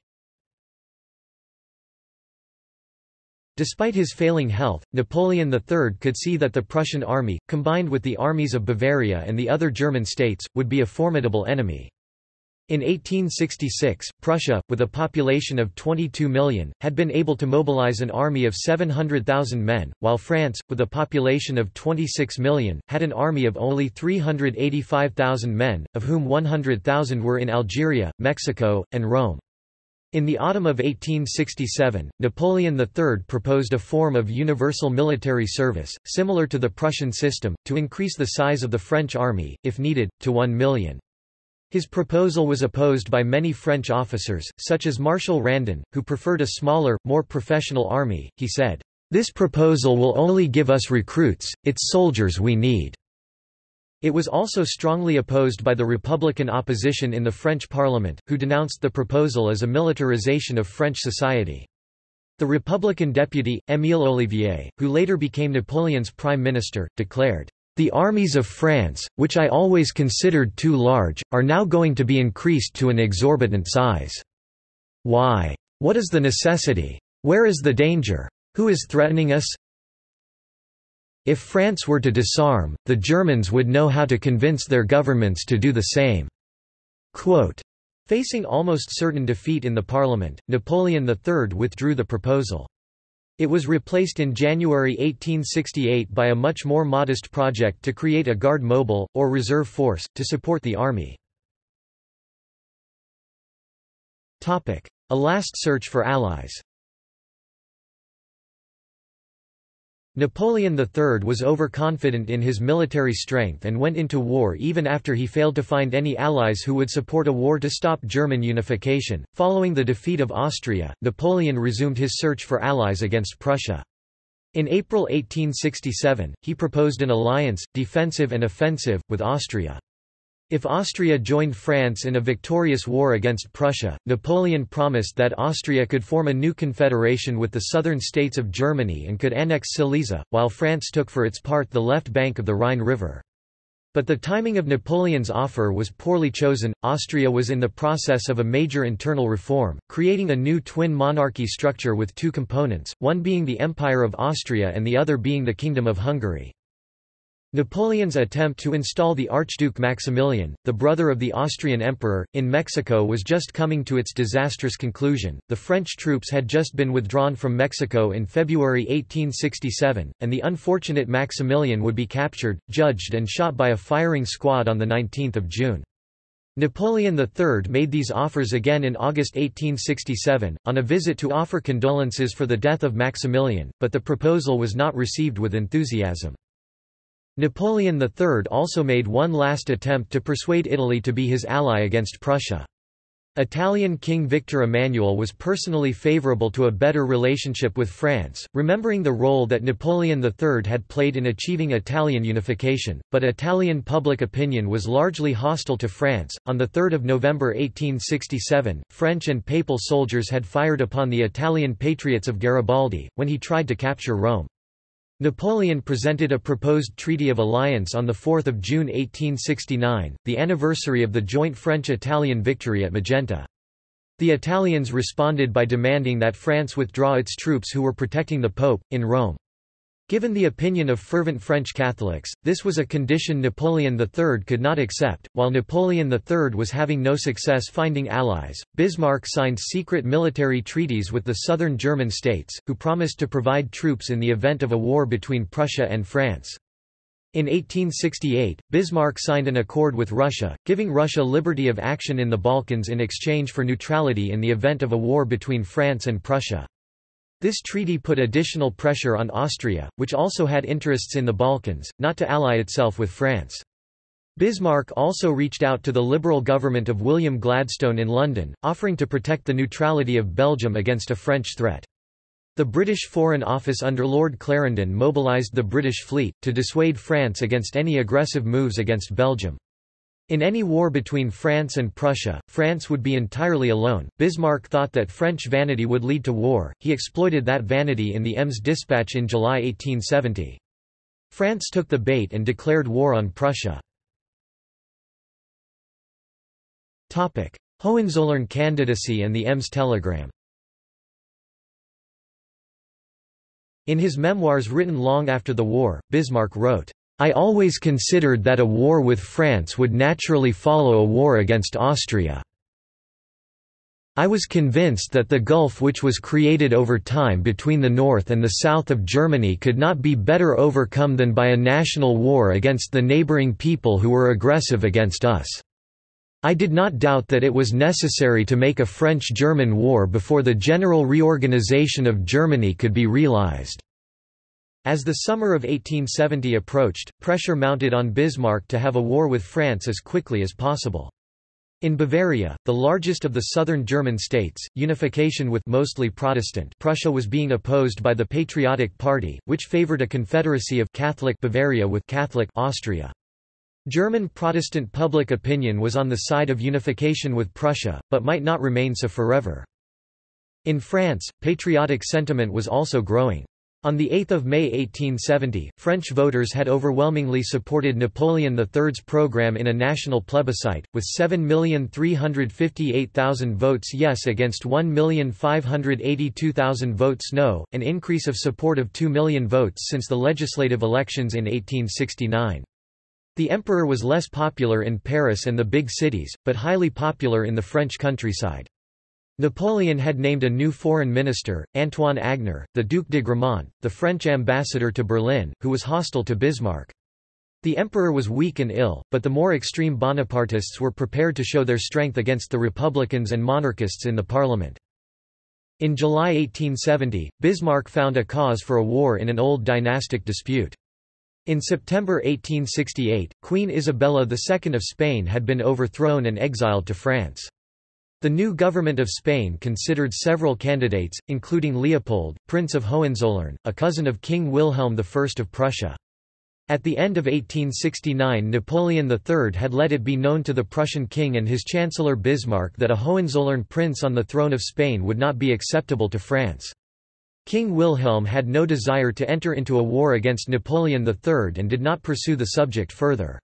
Despite his failing health, Napoleon III could see that the Prussian army, combined with the armies of Bavaria and the other German states, would be a formidable enemy. In 1866, Prussia, with a population of 22 million, had been able to mobilize an army of 700,000 men, while France, with a population of 26 million, had an army of only 385,000 men, of whom 100,000 were in Algeria, Mexico, and Rome. In the autumn of 1867, Napoleon III proposed a form of universal military service, similar to the Prussian system, to increase the size of the French army, if needed, to 1 million. His proposal was opposed by many French officers, such as Marshal Randon, who preferred a smaller, more professional army. He said, "This proposal will only give us recruits, it's soldiers we need." It was also strongly opposed by the Republican opposition in the French Parliament, who denounced the proposal as a militarization of French society. The Republican deputy, Émile Ollivier, who later became Napoleon's prime minister, declared, "The armies of France, which I always considered too large, are now going to be increased to an exorbitant size. Why? What is the necessity? Where is the danger? Who is threatening us? If France were to disarm, the Germans would know how to convince their governments to do the same." Quote. Facing almost certain defeat in the Parliament, Napoleon III withdrew the proposal. It was replaced in January 1868 by a much more modest project to create a garde mobile, or reserve force, to support the army. A last search for allies. Napoleon III was overconfident in his military strength and went into war even after he failed to find any allies who would support a war to stop German unification. Following the defeat of Austria, Napoleon resumed his search for allies against Prussia. In April 1867, he proposed an alliance, defensive and offensive, with Austria. If Austria joined France in a victorious war against Prussia, Napoleon promised that Austria could form a new confederation with the southern states of Germany and could annex Silesia, while France took for its part the left bank of the Rhine River. But the timing of Napoleon's offer was poorly chosen. Austria was in the process of a major internal reform, creating a new twin monarchy structure with two components, one being the Empire of Austria and the other being the Kingdom of Hungary. Napoleon's attempt to install the Archduke Maximilian, the brother of the Austrian Emperor, in Mexico was just coming to its disastrous conclusion. The French troops had just been withdrawn from Mexico in February 1867, and the unfortunate Maximilian would be captured, judged, and shot by a firing squad on 19 June. Napoleon III made these offers again in August 1867, on a visit to offer condolences for the death of Maximilian, but the proposal was not received with enthusiasm. Napoleon III also made one last attempt to persuade Italy to be his ally against Prussia. Italian King Victor Emmanuel was personally favorable to a better relationship with France, remembering the role that Napoleon III had played in achieving Italian unification, but Italian public opinion was largely hostile to France. On 3 November 1867, French and papal soldiers had fired upon the Italian patriots of Garibaldi, when he tried to capture Rome. Napoleon presented a proposed treaty of alliance on 4 June 1869, the anniversary of the joint French-Italian victory at Magenta. The Italians responded by demanding that France withdraw its troops who were protecting the Pope, in Rome. Given the opinion of fervent French Catholics, this was a condition Napoleon III could not accept. While Napoleon III was having no success finding allies, Bismarck signed secret military treaties with the southern German states, who promised to provide troops in the event of a war between Prussia and France. In 1868, Bismarck signed an accord with Russia, giving Russia liberty of action in the Balkans in exchange for neutrality in the event of a war between France and Prussia. This treaty put additional pressure on Austria, which also had interests in the Balkans, not to ally itself with France. Bismarck also reached out to the liberal government of William Gladstone in London, offering to protect the neutrality of Belgium against a French threat. The British Foreign Office under Lord Clarendon mobilized the British fleet, to dissuade France against any aggressive moves against Belgium. In any war between France and Prussia, France would be entirely alone. Bismarck thought that French vanity would lead to war. He exploited that vanity in the Ems Dispatch in July 1870. France took the bait and declared war on Prussia. Topic: Hohenzollern candidacy and the Ems Telegram. In his memoirs written long after the war, Bismarck wrote, "I always considered that a war with France would naturally follow a war against Austria. I was convinced that the gulf which was created over time between the north and the south of Germany could not be better overcome than by a national war against the neighboring people who were aggressive against us. I did not doubt that it was necessary to make a French-German war before the general reorganization of Germany could be realized." As the summer of 1870 approached, pressure mounted on Bismarck to have a war with France as quickly as possible. In Bavaria, the largest of the southern German states, unification with mostly Protestant Prussia was being opposed by the Patriotic Party, which favored a confederacy of Catholic Bavaria with Catholic Austria. German Protestant public opinion was on the side of unification with Prussia, but might not remain so forever. In France, patriotic sentiment was also growing. On 8 May 1870, French voters had overwhelmingly supported Napoleon III's program in a national plebiscite, with 7,358,000 votes yes against 1,582,000 votes no, an increase of support of 2 million votes since the legislative elections in 1869. The emperor was less popular in Paris and the big cities, but highly popular in the French countryside. Napoleon had named a new foreign minister, Antoine Agner, the Duc de Gramont, the French ambassador to Berlin, who was hostile to Bismarck. The emperor was weak and ill, but the more extreme Bonapartists were prepared to show their strength against the republicans and monarchists in the parliament. In July 1870, Bismarck found a cause for a war in an old dynastic dispute. In September 1868, Queen Isabella II of Spain had been overthrown and exiled to France. The new government of Spain considered several candidates, including Leopold, Prince of Hohenzollern, a cousin of King Wilhelm I of Prussia. At the end of 1869, Napoleon III had let it be known to the Prussian king and his chancellor Bismarck that a Hohenzollern prince on the throne of Spain would not be acceptable to France. King Wilhelm had no desire to enter into a war against Napoleon III and did not pursue the subject further.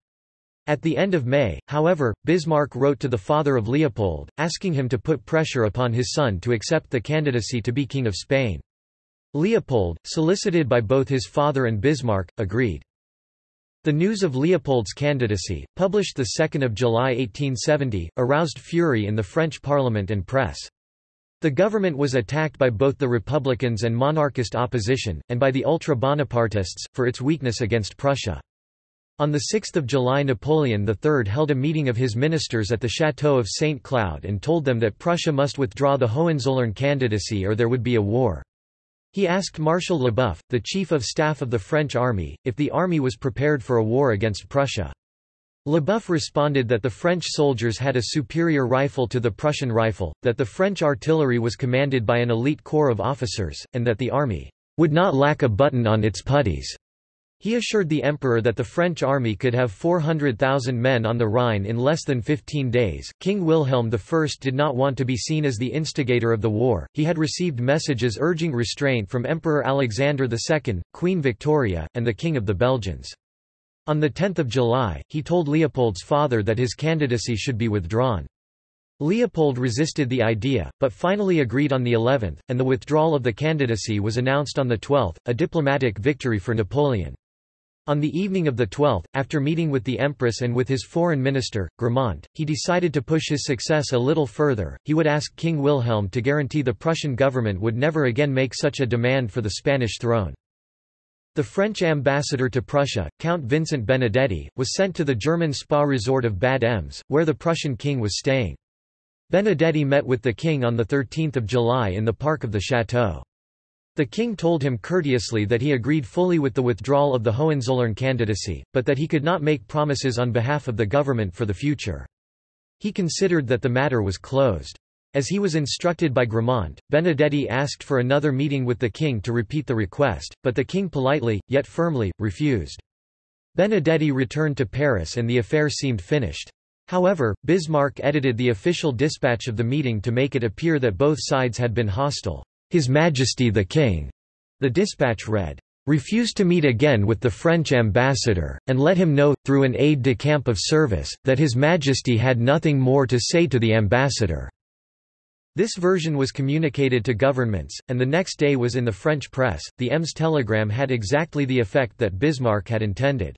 At the end of May, however, Bismarck wrote to the father of Leopold, asking him to put pressure upon his son to accept the candidacy to be King of Spain. Leopold, solicited by both his father and Bismarck, agreed. The news of Leopold's candidacy, published 2 July 1870, aroused fury in the French Parliament and press. The government was attacked by both the Republicans and monarchist opposition, and by the ultra-Bonapartists, for its weakness against Prussia. On 6 July Napoleon III held a meeting of his ministers at the Château of St. Cloud and told them that Prussia must withdraw the Hohenzollern candidacy or there would be a war. He asked Marshal Leboeuf, the chief of staff of the French army, if the army was prepared for a war against Prussia. Leboeuf responded that the French soldiers had a superior rifle to the Prussian rifle, that the French artillery was commanded by an elite corps of officers, and that the army would not lack a button on its puttees. He assured the emperor that the French army could have 400,000 men on the Rhine in less than 15 days. King Wilhelm I did not want to be seen as the instigator of the war. He had received messages urging restraint from Emperor Alexander II, Queen Victoria, and the King of the Belgians. On 10 July, he told Leopold's father that his candidacy should be withdrawn. Leopold resisted the idea, but finally agreed on the 11th, and the withdrawal of the candidacy was announced on the 12th, a diplomatic victory for Napoleon. On the evening of the 12th, after meeting with the Empress and with his foreign minister, Gramont, he decided to push his success a little further. He would ask King Wilhelm to guarantee the Prussian government would never again make such a demand for the Spanish throne. The French ambassador to Prussia, Count Vincent Benedetti, was sent to the German spa resort of Bad Ems, where the Prussian king was staying. Benedetti met with the king on 13 July in the park of the chateau. The king told him courteously that he agreed fully with the withdrawal of the Hohenzollern candidacy, but that he could not make promises on behalf of the government for the future. He considered that the matter was closed. As he was instructed by Gramont, Benedetti asked for another meeting with the king to repeat the request, but the king politely, yet firmly, refused. Benedetti returned to Paris and the affair seemed finished. However, Bismarck edited the official dispatch of the meeting to make it appear that both sides had been hostile. "His Majesty the King," the dispatch read, "refused to meet again with the French ambassador, and let him know, through an aide-de-camp of service, that His Majesty had nothing more to say to the ambassador." This version was communicated to governments, and the next day was in the French press. The Ems telegram had exactly the effect that Bismarck had intended.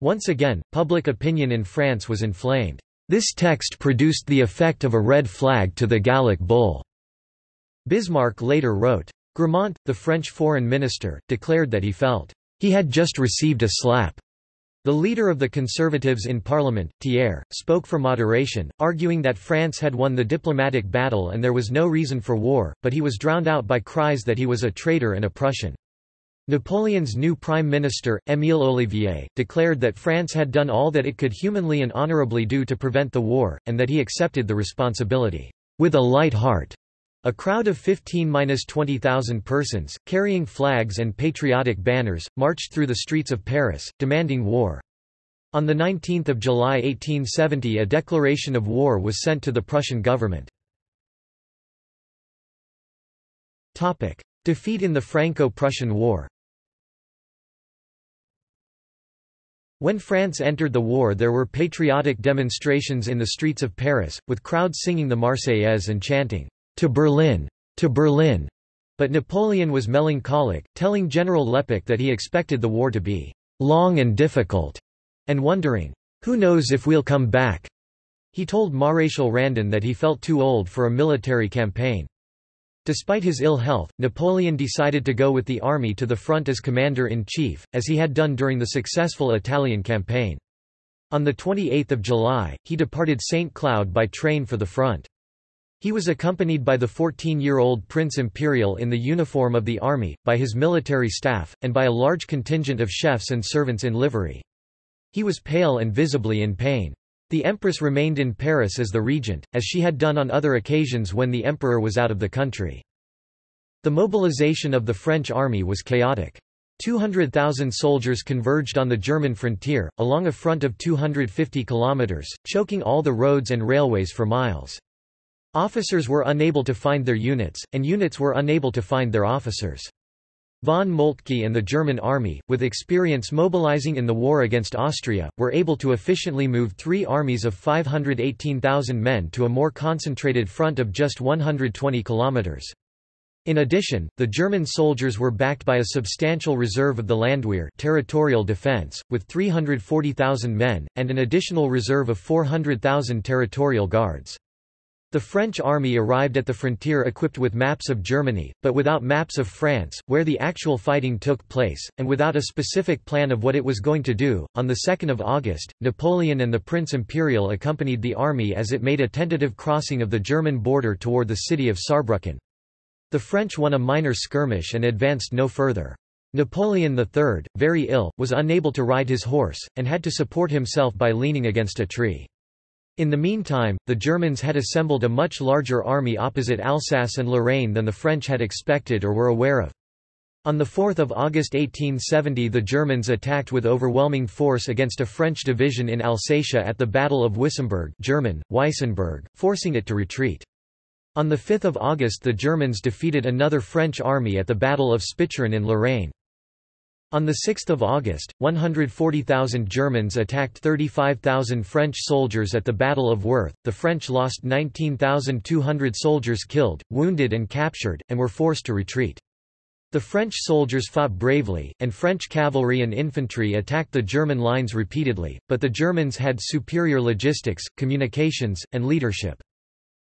Once again, public opinion in France was inflamed. This text produced the effect of a red flag to the Gallic bull. Bismarck later wrote. Gramont, the French foreign minister, declared that he felt he had just received a slap. The leader of the Conservatives in Parliament, Thiers, spoke for moderation, arguing that France had won the diplomatic battle and there was no reason for war, but he was drowned out by cries that he was a traitor and a Prussian. Napoleon's new Prime Minister, Émile Ollivier, declared that France had done all that it could humanly and honorably do to prevent the war, and that he accepted the responsibility, "with a light heart." A crowd of 15,000 to 20,000 persons, carrying flags and patriotic banners, marched through the streets of Paris, demanding war. On 19 July 1870 a declaration of war was sent to the Prussian government. Defeat in the Franco-Prussian War. When France entered the war there were patriotic demonstrations in the streets of Paris, with crowds singing the Marseillaise and chanting, "To Berlin! To Berlin!" But Napoleon was melancholic, telling General Lepic that he expected the war to be "long and difficult," and wondering, "Who knows if we'll come back?" He told Maréchal Randon that he felt too old for a military campaign. Despite his ill health, Napoleon decided to go with the army to the front as commander-in-chief, as he had done during the successful Italian campaign. On 28 July, he departed St. Cloud by train for the front. He was accompanied by the 14-year-old Prince Imperial in the uniform of the army, by his military staff, and by a large contingent of chefs and servants in livery. He was pale and visibly in pain. The Empress remained in Paris as the regent, as she had done on other occasions when the emperor was out of the country. The mobilization of the French army was chaotic. 200,000 soldiers converged on the German frontier, along a front of 250 kilometers, choking all the roads and railways for miles. Officers were unable to find their units, and units were unable to find their officers. Von Moltke and the German army, with experience mobilizing in the war against Austria, were able to efficiently move three armies of 518,000 men to a more concentrated front of just 120 kilometers. In addition, the German soldiers were backed by a substantial reserve of the Landwehr territorial defense, with 340,000 men, and an additional reserve of 400,000 territorial guards. The French army arrived at the frontier equipped with maps of Germany, but without maps of France, where the actual fighting took place, and without a specific plan of what it was going to do. On 2 August, Napoleon and the Prince Imperial accompanied the army as it made a tentative crossing of the German border toward the city of Saarbrücken. The French won a minor skirmish and advanced no further. Napoleon III, very ill, was unable to ride his horse, and had to support himself by leaning against a tree. In the meantime, the Germans had assembled a much larger army opposite Alsace and Lorraine than the French had expected or were aware of. On 4 August 1870 the Germans attacked with overwhelming force against a French division in Alsatia at the Battle of Weissenburg, German, Weissenburg, forcing it to retreat. On 5 August the Germans defeated another French army at the Battle of Spicheren in Lorraine. On 6 August, 140,000 Germans attacked 35,000 French soldiers at the Battle of Worth. The French lost 19,200 soldiers killed, wounded and captured, and were forced to retreat. The French soldiers fought bravely, and French cavalry and infantry attacked the German lines repeatedly, but the Germans had superior logistics, communications, and leadership.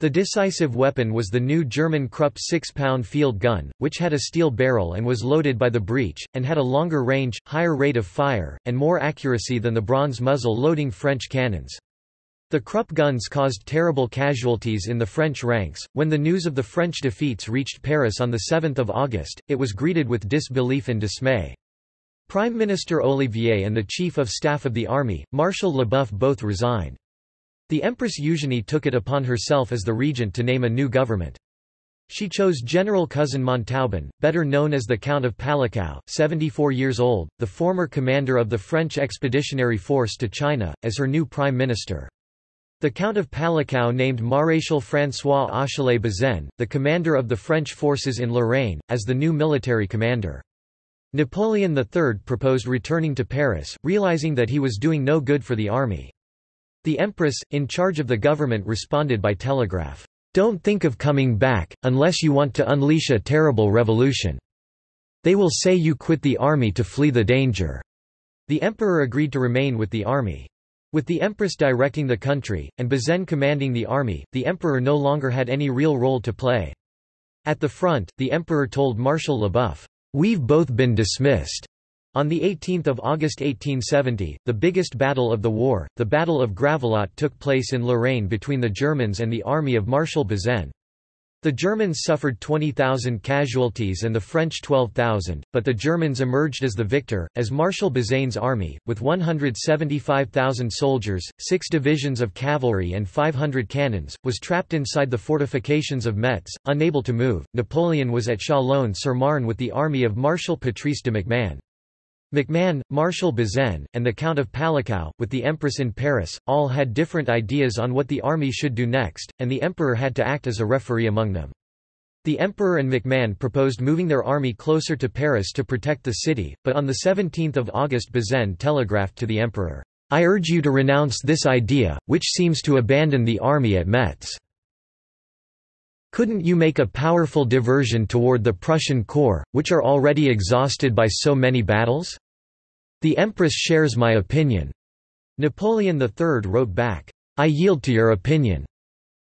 The decisive weapon was the new German Krupp 6-pound field gun, which had a steel barrel and was loaded by the breech, and had a longer range, higher rate of fire, and more accuracy than the bronze muzzle-loading French cannons. The Krupp guns caused terrible casualties in the French ranks. When the news of the French defeats reached Paris on 7 August, it was greeted with disbelief and dismay. Prime Minister Ollivier and the Chief of Staff of the Army, Marshal Leboeuf, both resigned. The Empress Eugénie took it upon herself as the regent to name a new government. She chose General Cousin Montauban, better known as the Count of Palikau, 74 years old, the former commander of the French Expeditionary Force to China, as her new prime minister. The Count of Palikau named Maréchal François Achille-Bazin, the commander of the French forces in Lorraine, as the new military commander. Napoleon III proposed returning to Paris, realizing that he was doing no good for the army. The Empress, in charge of the government, responded by telegraph, Don't think of coming back, unless you want to unleash a terrible revolution. They will say you quit the army to flee the danger." The emperor agreed to remain with the army. With the empress directing the country, and Bazaine commanding the army, the emperor no longer had any real role to play. At the front, the emperor told Marshal Leboeuf, "We've both been dismissed." On 18 August 1870, the biggest battle of the war, the Battle of Gravelotte, took place in Lorraine between the Germans and the army of Marshal Bazaine. The Germans suffered 20,000 casualties and the French 12,000, but the Germans emerged as the victor, as Marshal Bazaine's army, with 175,000 soldiers, 6 divisions of cavalry and 500 cannons, was trapped inside the fortifications of Metz, unable to move. Napoleon was at Chalonne-sur-Marne with the army of Marshal Patrice de McMahon. McMahon, Marshal Bazaine, and the Count of Palikao, with the Empress in Paris, all had different ideas on what the army should do next, and the Emperor had to act as a referee among them. The Emperor and McMahon proposed moving their army closer to Paris to protect the city, but on 17 August Bazaine telegraphed to the Emperor, "I urge you to renounce this idea, which seems to abandon the army at Metz. Couldn't you make a powerful diversion toward the Prussian corps, which are already exhausted by so many battles? The Empress shares my opinion." Napoleon III wrote back, "I yield to your opinion."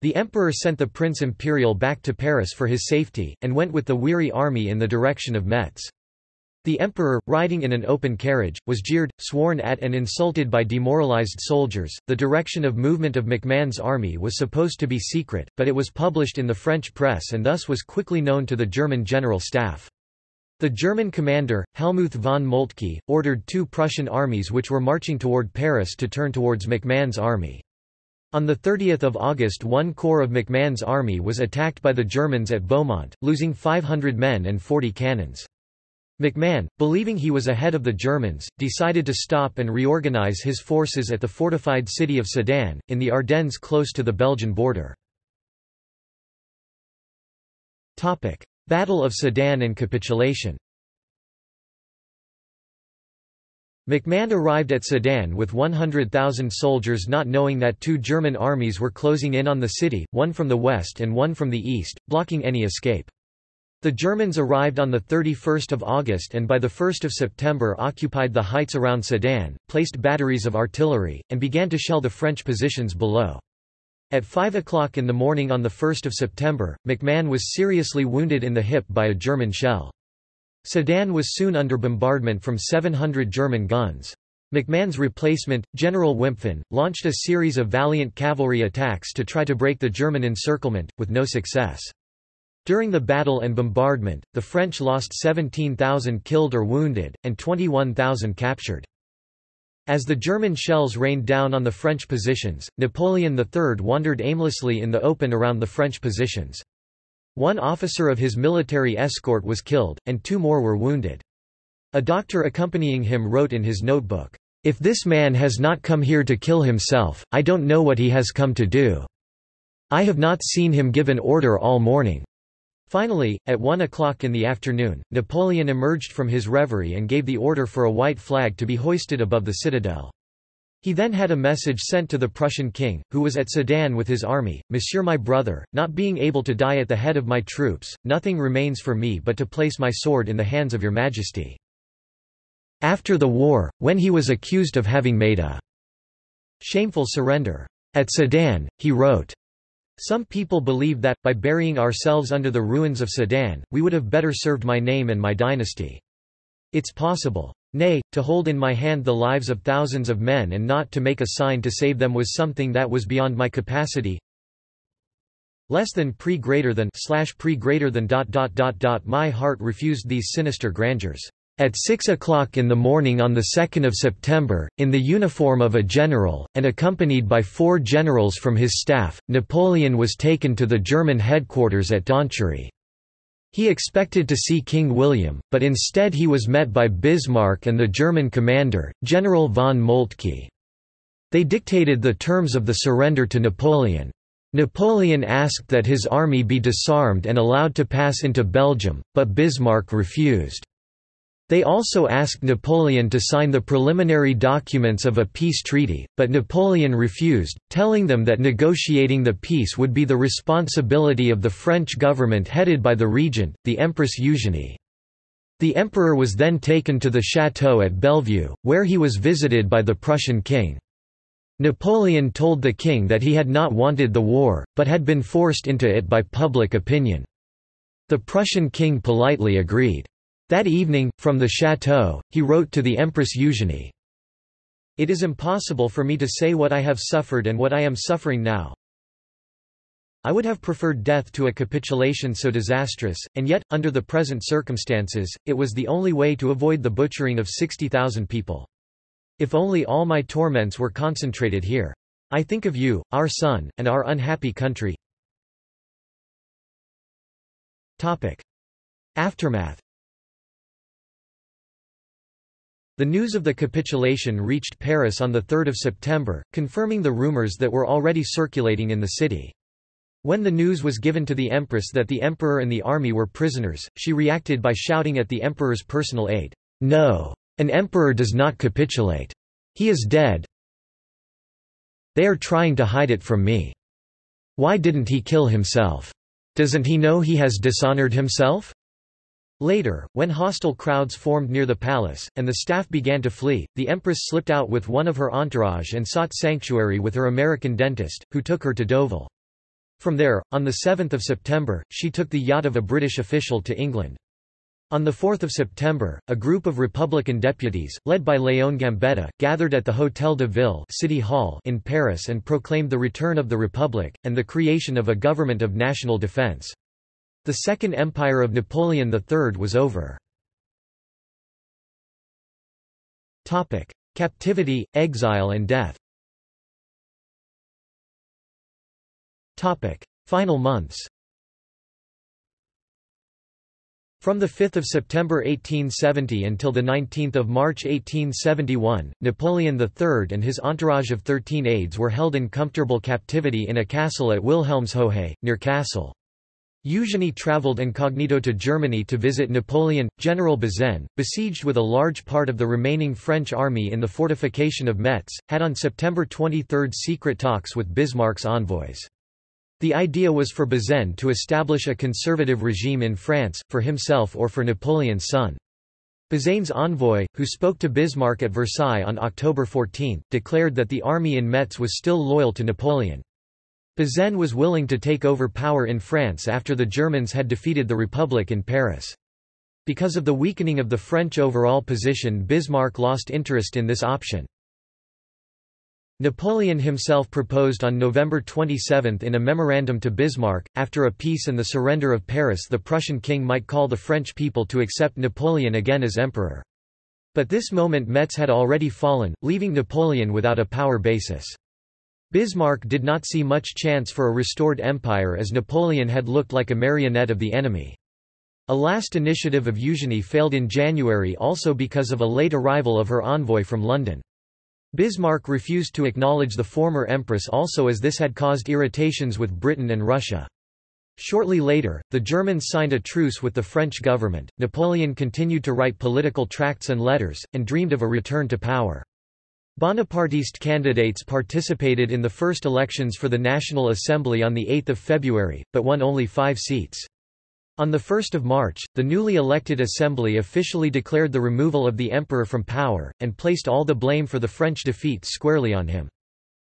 The Emperor sent the Prince Imperial back to Paris for his safety, and went with the weary army in the direction of Metz. The Emperor, riding in an open carriage, was jeered, sworn at and insulted by demoralized soldiers. The direction of movement of McMahon's army was supposed to be secret, but it was published in the French press and thus was quickly known to the German general staff. The German commander, Helmuth von Moltke, ordered 2 Prussian armies which were marching toward Paris to turn towards McMahon's army. On 30 August, 1 corps of McMahon's army was attacked by the Germans at Beaumont, losing 500 men and 40 cannons. McMahon, believing he was ahead of the Germans, decided to stop and reorganize his forces at the fortified city of Sedan, in the Ardennes close to the Belgian border. Battle of Sedan and capitulation. McMahon arrived at Sedan with 100,000 soldiers, not knowing that 2 German armies were closing in on the city, one from the west and one from the east, blocking any escape. The Germans arrived on 31 August and by 1 September occupied the heights around Sedan, placed batteries of artillery, and began to shell the French positions below. At 5 o'clock in the morning on 1 September, McMahon was seriously wounded in the hip by a German shell. Sedan was soon under bombardment from 700 German guns. McMahon's replacement, General Wimpffen, launched a series of valiant cavalry attacks to try to break the German encirclement, with no success. During the battle and bombardment, the French lost 17,000 killed or wounded, and 21,000 captured. As the German shells rained down on the French positions, Napoleon III wandered aimlessly in the open around the French positions. 1 officer of his military escort was killed, and 2 more were wounded. A doctor accompanying him wrote in his notebook, "If this man has not come here to kill himself, I don't know what he has come to do. I have not seen him give an order all morning." Finally, at 1 o'clock in the afternoon, Napoleon emerged from his reverie and gave the order for a white flag to be hoisted above the citadel. He then had a message sent to the Prussian king, who was at Sedan with his army, "Monsieur my brother, not being able to die at the head of my troops, nothing remains for me but to place my sword in the hands of your majesty." After the war, when he was accused of having made a shameful surrender at Sedan, he wrote, "Some people believe that, by burying ourselves under the ruins of Sedan, we would have better served my name and my dynasty. It's possible. Nay, to hold in my hand the lives of thousands of men and not to make a sign to save them was something that was beyond my capacity. </> My heart refused these sinister grandeurs. At 6 o'clock in the morning on 2 September, in the uniform of a general, and accompanied by 4 generals from his staff, Napoleon was taken to the German headquarters at Donchéry. He expected to see King William, but instead he was met by Bismarck and the German commander, General von Moltke. They dictated the terms of the surrender to Napoleon. Napoleon asked that his army be disarmed and allowed to pass into Belgium, but Bismarck refused. They also asked Napoleon to sign the preliminary documents of a peace treaty, but Napoleon refused, telling them that negotiating the peace would be the responsibility of the French government headed by the regent, the Empress Eugénie. The emperor was then taken to the chateau at Bellevue, where he was visited by the Prussian king. Napoleon told the king that he had not wanted the war, but had been forced into it by public opinion. The Prussian king politely agreed. That evening, from the chateau, he wrote to the Empress Eugénie, "It is impossible for me to say what I have suffered and what I am suffering now. I would have preferred death to a capitulation so disastrous, and yet, under the present circumstances, it was the only way to avoid the butchering of 60,000 people. If only all my torments were concentrated here. I think of you, our son, and our unhappy country." Aftermath. The news of the capitulation reached Paris on 3 September, confirming the rumors that were already circulating in the city. When the news was given to the Empress that the Emperor and the army were prisoners, she reacted by shouting at the Emperor's personal aide, "No! An emperor does not capitulate. He is dead. They are trying to hide it from me. Why didn't he kill himself? Doesn't he know he has dishonored himself?" Later, when hostile crowds formed near the palace, and the staff began to flee, the Empress slipped out with one of her entourage and sought sanctuary with her American dentist, who took her to Deauville. From there, on 7 September, she took the yacht of a British official to England. On 4 September, a group of Republican deputies, led by Léon Gambetta, gathered at the Hôtel de Ville City Hall in Paris and proclaimed the return of the Republic, and the creation of a government of national defense. The Second Empire of Napoleon III was over. Captivity, exile and death. Final months. From 5 September 1870 until 19 March 1871, Napoleon III and his entourage of 13 aides were held in comfortable captivity in a castle at Wilhelmshohe, near Kassel. Eugénie travelled incognito to Germany to visit Napoleon. General Bazaine, besieged with a large part of the remaining French army in the fortification of Metz, had on September 23 secret talks with Bismarck's envoys. The idea was for Bazaine to establish a conservative regime in France, for himself or for Napoleon's son. Bazaine's envoy, who spoke to Bismarck at Versailles on October 14, declared that the army in Metz was still loyal to Napoleon. Bazaine was willing to take over power in France after the Germans had defeated the Republic in Paris. Because of the weakening of the French overall position, Bismarck lost interest in this option. Napoleon himself proposed on November 27 in a memorandum to Bismarck, after a peace and the surrender of Paris, the Prussian king might call the French people to accept Napoleon again as emperor. But this moment Metz had already fallen, leaving Napoleon without a power basis. Bismarck did not see much chance for a restored empire, as Napoleon had looked like a marionette of the enemy. A last initiative of Eugénie failed in January, also because of a late arrival of her envoy from London. Bismarck refused to acknowledge the former empress also, as this had caused irritations with Britain and Russia. Shortly later, the Germans signed a truce with the French government. Napoleon continued to write political tracts and letters, and dreamed of a return to power. Bonapartist candidates participated in the first elections for the National Assembly on 8 February, but won only 5 seats. On 1 March, the newly elected Assembly officially declared the removal of the Emperor from power, and placed all the blame for the French defeat squarely on him.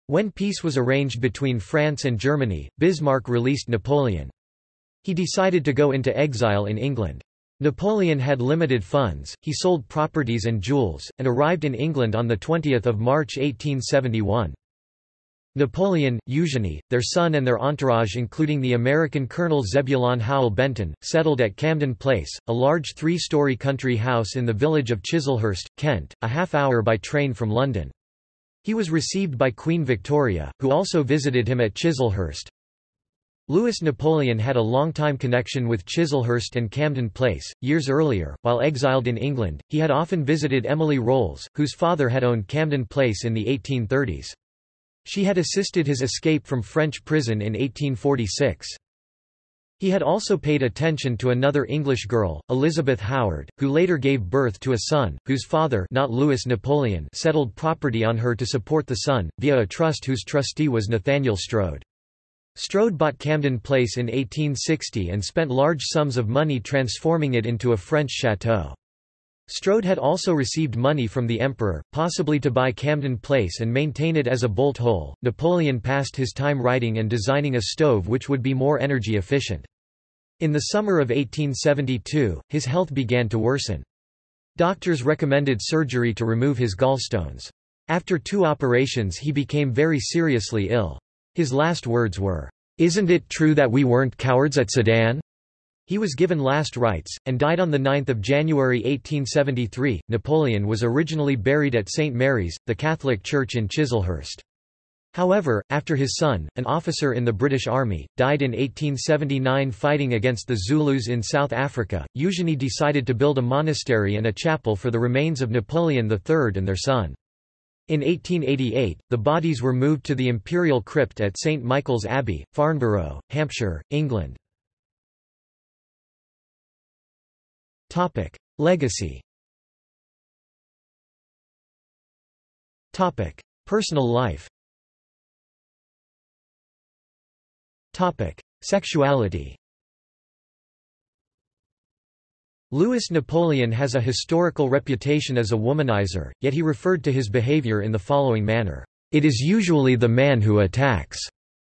When peace was arranged between France and Germany, Bismarck released Napoleon. He decided to go into exile in England. Napoleon had limited funds, he sold properties and jewels, and arrived in England on 20 March 1871. Napoleon, Eugénie, their son and their entourage including the American Colonel Zebulon Howell Benton, settled at Camden Place, a large 3-story country house in the village of Chiselhurst, Kent, a half-hour by train from London. He was received by Queen Victoria, who also visited him at Chiselhurst. Louis Napoleon had a long-time connection with Chiselhurst and Camden Place. Years earlier, while exiled in England, he had often visited Emily Rolls, whose father had owned Camden Place in the 1830s. She had assisted his escape from French prison in 1846. He had also paid attention to another English girl, Elizabeth Howard, who later gave birth to a son, whose father, not Louis Napoleon, settled property on her to support the son, via a trust whose trustee was Nathaniel Strode. Strode bought Camden Place in 1860 and spent large sums of money transforming it into a French chateau. Strode had also received money from the Emperor, possibly to buy Camden Place and maintain it as a bolt hole. Napoleon passed his time writing and designing a stove which would be more energy efficient. In the summer of 1872, his health began to worsen. Doctors recommended surgery to remove his gallstones. After 2 operations, he became very seriously ill. His last words were, "Isn't it true that we weren't cowards at Sedan?" He was given last rites, and died on 9 January 1873. Napoleon was originally buried at St. Mary's, the Catholic Church in Chiselhurst. However, after his son, an officer in the British Army, died in 1879 fighting against the Zulus in South Africa, Eugenie decided to build a monastery and a chapel for the remains of Napoleon III and their son. In 1888, the bodies were moved to the Imperial Crypt at St. Michael's Abbey, Farnborough, Hampshire, England. Legacy. Personal life. Sexuality. Louis Napoleon has a historical reputation as a womanizer, yet he referred to his behavior in the following manner: "It is usually the man who attacks.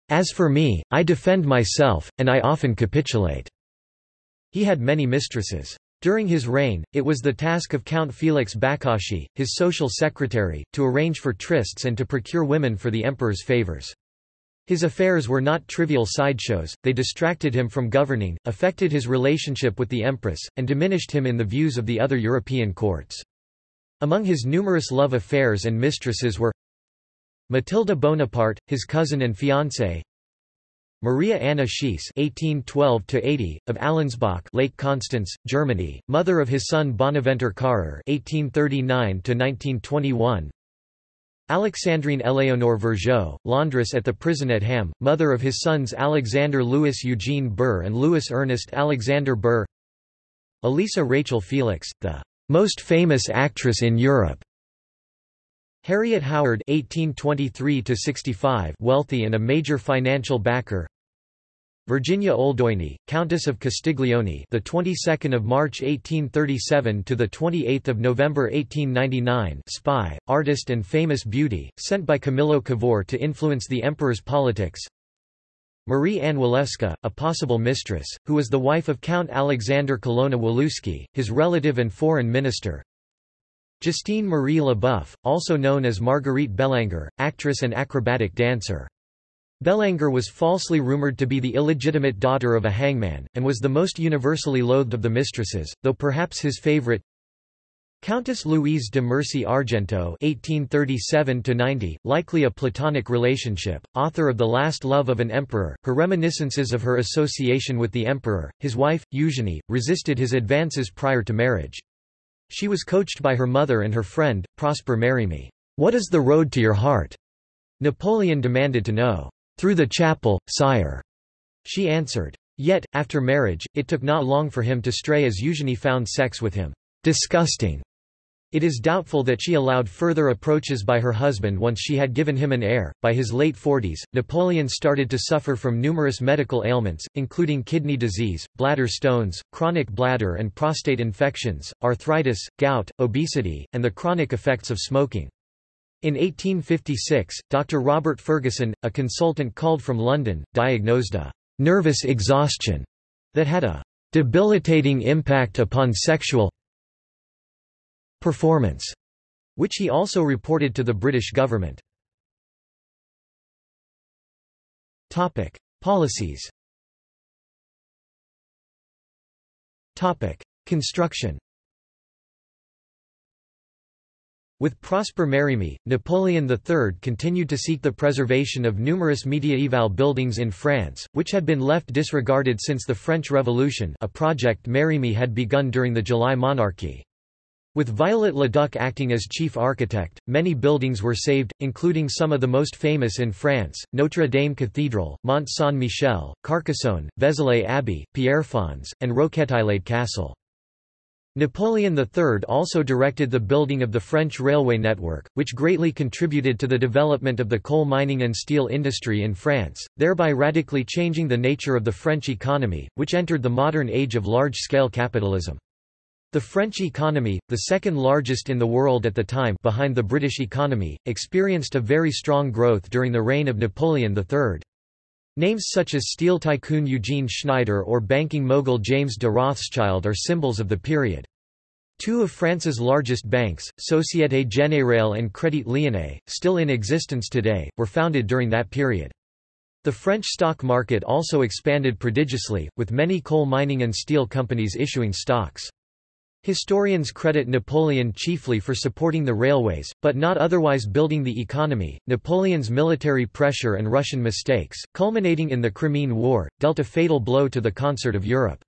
As for me, I defend myself, and I often capitulate." He had many mistresses. During his reign, it was the task of Count Felix Bakhashi, his social secretary, to arrange for trysts and to procure women for the emperor's favors. His affairs were not trivial sideshows, they distracted him from governing, affected his relationship with the empress, and diminished him in the views of the other European courts. Among his numerous love affairs and mistresses were Matilda Bonaparte, his cousin and fiancée; Maria Anna Schiess (1812–80) of Allensbach, Lake Constance, Germany, mother of his son Bonaventure Carrer (1839–1921). Alexandrine Eleonore Vergeot, laundress at the prison at Ham, mother of his sons Alexander Louis Eugene Burr and Louis Ernest Alexander Burr. Elisa Rachel Felix, the most famous actress in Europe. Harriet Howard (1823–65), wealthy and a major financial backer. Virginia Oldoyne, Countess of Castiglione, the 22nd of March 1837 to the 28th of November 1899, spy, artist, and famous beauty, sent by Camillo Cavour to influence the emperor's politics. Marie Anne Walewska, a possible mistress, who was the wife of Count Alexander Colonna Walewski, his relative and foreign minister. Justine Marie Leboeuf, also known as Marguerite Bellanger, actress and acrobatic dancer. Bellanger was falsely rumored to be the illegitimate daughter of a hangman, and was the most universally loathed of the mistresses, though perhaps his favorite. Countess Louise de Mercy Argento (1837–90), likely a platonic relationship, author of The Last Love of an Emperor. Her reminiscences of her association with the emperor, his wife, Eugenie, resisted his advances prior to marriage. She was coached by her mother and her friend, Prosper Merryme. "What is the road to your heart?" Napoleon demanded to know. "Through the chapel, sire," she answered. Yet, after marriage, it took not long for him to stray as Eugenie found sex with him disgusting. It is doubtful that she allowed further approaches by her husband once she had given him an heir. By his late 40s, Napoleon started to suffer from numerous medical ailments, including kidney disease, bladder stones, chronic bladder and prostate infections, arthritis, gout, obesity, and the chronic effects of smoking. In 1856, Dr. Robert Ferguson, a consultant called from London, diagnosed a nervous exhaustion that had a debilitating impact upon sexual performance, which he also reported to the British government. Topic: Policies. Topic: Construction. With Prosper Merryme, Napoleon III continued to seek the preservation of numerous mediaeval buildings in France, which had been left disregarded since the French Revolution, a project Merryme had begun during the July Monarchy. With Violet Leduc acting as chief architect, many buildings were saved, including some of the most famous in France, Notre Dame Cathedral, Mont Saint-Michel, Carcassonne, Vézelay Abbey, Pierrefonds, and Roquetaillade Castle. Napoleon III also directed the building of the French railway network, which greatly contributed to the development of the coal mining and steel industry in France, thereby radically changing the nature of the French economy, which entered the modern age of large-scale capitalism. The French economy, the second largest in the world at the time behind the British economy, experienced a very strong growth during the reign of Napoleon III. Names such as steel tycoon Eugene Schneider or banking mogul James de Rothschild are symbols of the period. Two of France's largest banks, Société Générale and Crédit Lyonnais, still in existence today, were founded during that period. The French stock market also expanded prodigiously, with many coal mining and steel companies issuing stocks. Historians credit Napoleon chiefly for supporting the railways, but not otherwise building the economy. Napoleon's military pressure and Russian mistakes, culminating in the Crimean War, dealt a fatal blow to the concert of Europe.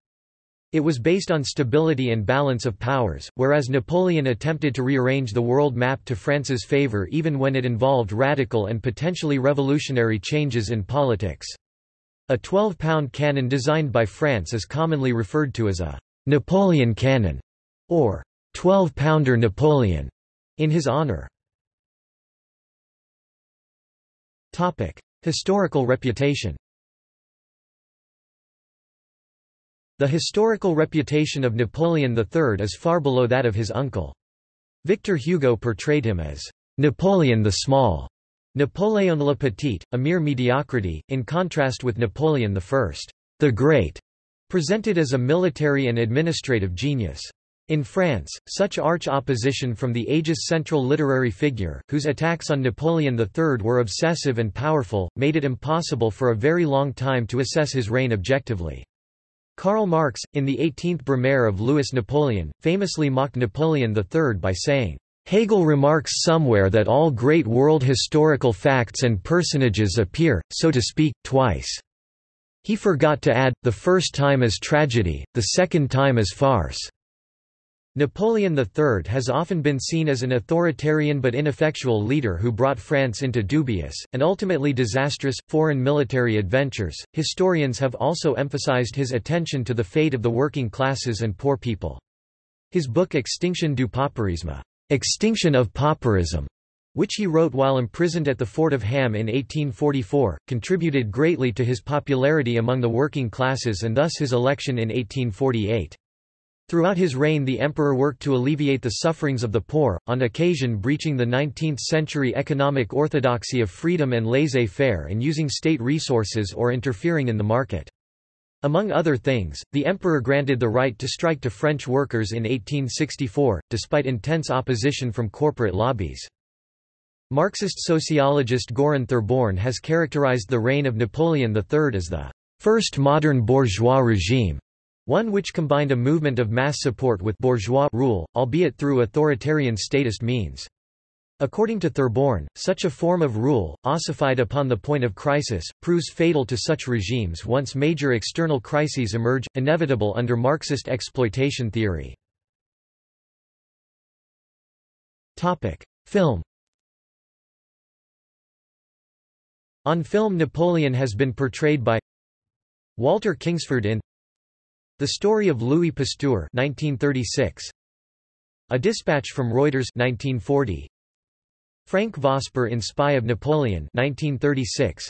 It was based on stability and balance of powers, whereas Napoleon attempted to rearrange the world map to France's favor even when it involved radical and potentially revolutionary changes in politics. A 12-pound cannon designed by France is commonly referred to as a Napoleon cannon, or 12-pounder Napoleon, in his honor. Historical reputation. The historical reputation of Napoleon III is far below that of his uncle. Victor Hugo portrayed him as Napoleon the Small, Napoléon le Petit, a mere mediocrity, in contrast with Napoleon I, the Great, presented as a military and administrative genius. In France, such arch opposition from the age's central literary figure, whose attacks on Napoleon III were obsessive and powerful, made it impossible for a very long time to assess his reign objectively. Karl Marx, in the 18th Brumaire of Louis Napoleon, famously mocked Napoleon III by saying, "Hegel remarks somewhere that all great world historical facts and personages appear, so to speak, twice. He forgot to add, the first time is tragedy, the second time is farce." Napoleon III has often been seen as an authoritarian but ineffectual leader who brought France into dubious, and ultimately disastrous, foreign military adventures. Historians have also emphasized his attention to the fate of the working classes and poor people. His book Extinction du Pauperisme, Extinction of Pauperism, which he wrote while imprisoned at the Fort of Ham in 1844, contributed greatly to his popularity among the working classes and thus his election in 1848. Throughout his reign the emperor worked to alleviate the sufferings of the poor, on occasion breaching the 19th-century economic orthodoxy of freedom and laissez-faire and using state resources or interfering in the market. Among other things, the emperor granted the right to strike to French workers in 1864, despite intense opposition from corporate lobbies. Marxist sociologist Göran Thorborn has characterized the reign of Napoleon III as the first modern bourgeois regime, one which combined a movement of mass support with bourgeois rule, albeit through authoritarian statist means. According to Thorborn, such a form of rule, ossified upon the point of crisis, proves fatal to such regimes once major external crises emerge, inevitable under Marxist exploitation theory. Film. On film, Napoleon has been portrayed by Walter Kingsford in The Story of Louis Pasteur, 1936; A Dispatch from Reuters, 1940; Frank Vosper in Spy of Napoleon, 1936;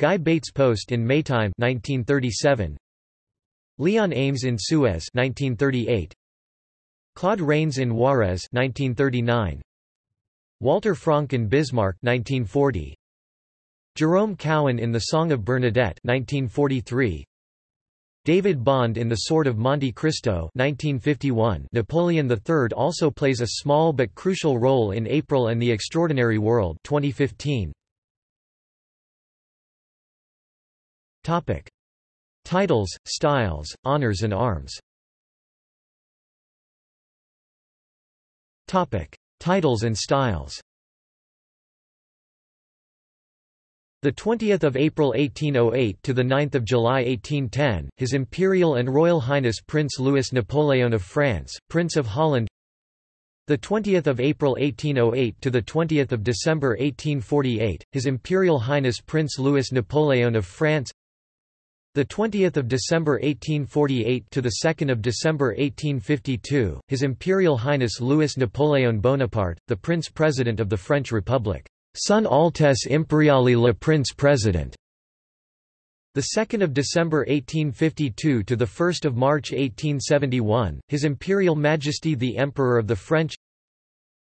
Guy Bates Post in Maytime, 1937; Leon Ames in Suez, 1938; Claude Rains in Juarez, 1939; Walter Franck in Bismarck, 1940; Jerome Cowan in The Song of Bernadette, 1943; David Bond in The Sword of Monte Cristo, 1951. Napoleon III also plays a small but crucial role in April and the Extraordinary World, 2015. Topic: Titles, styles, honors and arms. Topic: Titles and styles. The 20th of April 1808 to the 9th of July 1810, His Imperial and Royal Highness Prince Louis Napoleon of France, Prince of Holland, The 20th of April 1808 to the 20th of December 1848, His Imperial Highness Prince Louis Napoleon of France. The 20th of December 1848 to the 2nd of December 1852, His Imperial Highness Louis Napoleon Bonaparte, the Prince President of the French Republic, Son Altesse Imperiale le Prince President. The 2nd of December 1852 to the 1st of March 1871, His Imperial Majesty the Emperor of the French.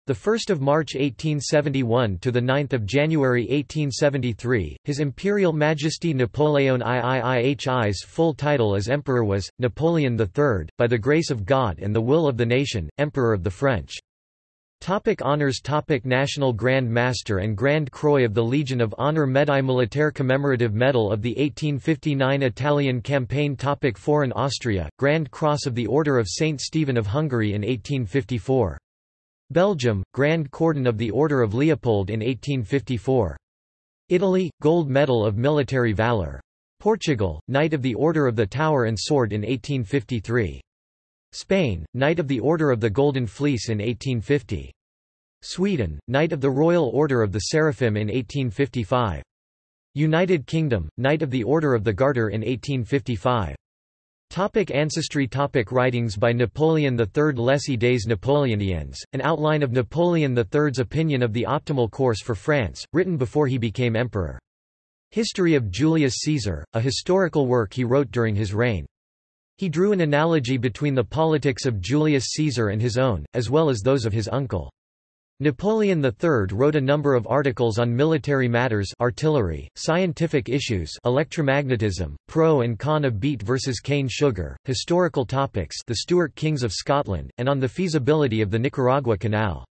The 1st of March 1871 to the 9th of January 1873, His Imperial Majesty Napoleon IIII's full title as Emperor was Napoleon III, by the grace of God and the will of the nation, Emperor of the French. Topic honours. Topic National Grand Master and Grand Croix of the Legion of Honour. Médaille Militaire Commemorative Medal of the 1859 Italian Campaign. Topic Foreign. Austria, Grand Cross of the Order of St. Stephen of Hungary in 1854. Belgium, Grand Cordon of the Order of Leopold in 1854. Italy, Gold Medal of Military Valour. Portugal, Knight of the Order of the Tower and Sword in 1853. Spain, Knight of the Order of the Golden Fleece in 1850. Sweden, Knight of the Royal Order of the Seraphim in 1855. United Kingdom, Knight of the Order of the Garter in 1855. Topic ancestry. Topic writings by Napoleon III. Les idées napoléoniennes, an outline of Napoleon III's opinion of the optimal course for France, written before he became emperor. History of Julius Caesar, a historical work he wrote during his reign. He drew an analogy between the politics of Julius Caesar and his own, as well as those of his uncle. Napoleon III wrote a number of articles on military matters, artillery, scientific issues, electromagnetism, pro and con of beet versus cane sugar, historical topics, the Stuart Kings of Scotland, and on the feasibility of the Nicaragua Canal.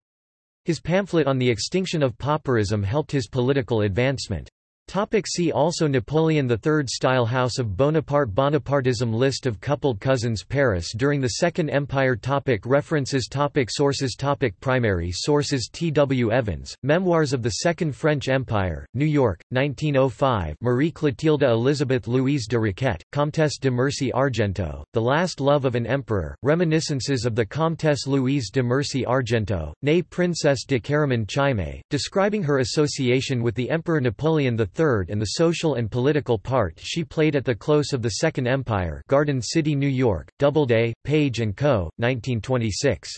His pamphlet on the extinction of pauperism helped his political advancement. Topic see also Napoleon III style. House of Bonaparte. Bonapartism. List of coupled cousins. Paris during the Second Empire. Topic references. Topic sources. Topic primary sources. T. W. Evans, Memoirs of the Second French Empire, New York, 1905. Marie Clotilde Elizabeth Louise de Riquet, Comtesse de Mercy Argento, The Last Love of an Emperor, Reminiscences of the Comtesse Louise de Mercy Argento, née Princesse de Caraman Chimay, describing her association with the Emperor Napoleon III and the social and political part she played at the close of the Second Empire. Garden City, New York, Doubleday, Page & Co., 1926.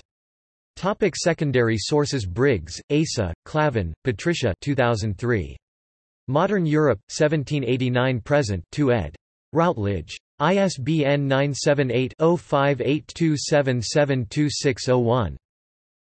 Topic secondary sources. Briggs, Asa, Clavin, Patricia 2003. Modern Europe, 1789–present 2 ed. Routledge. ISBN 978-0582772601.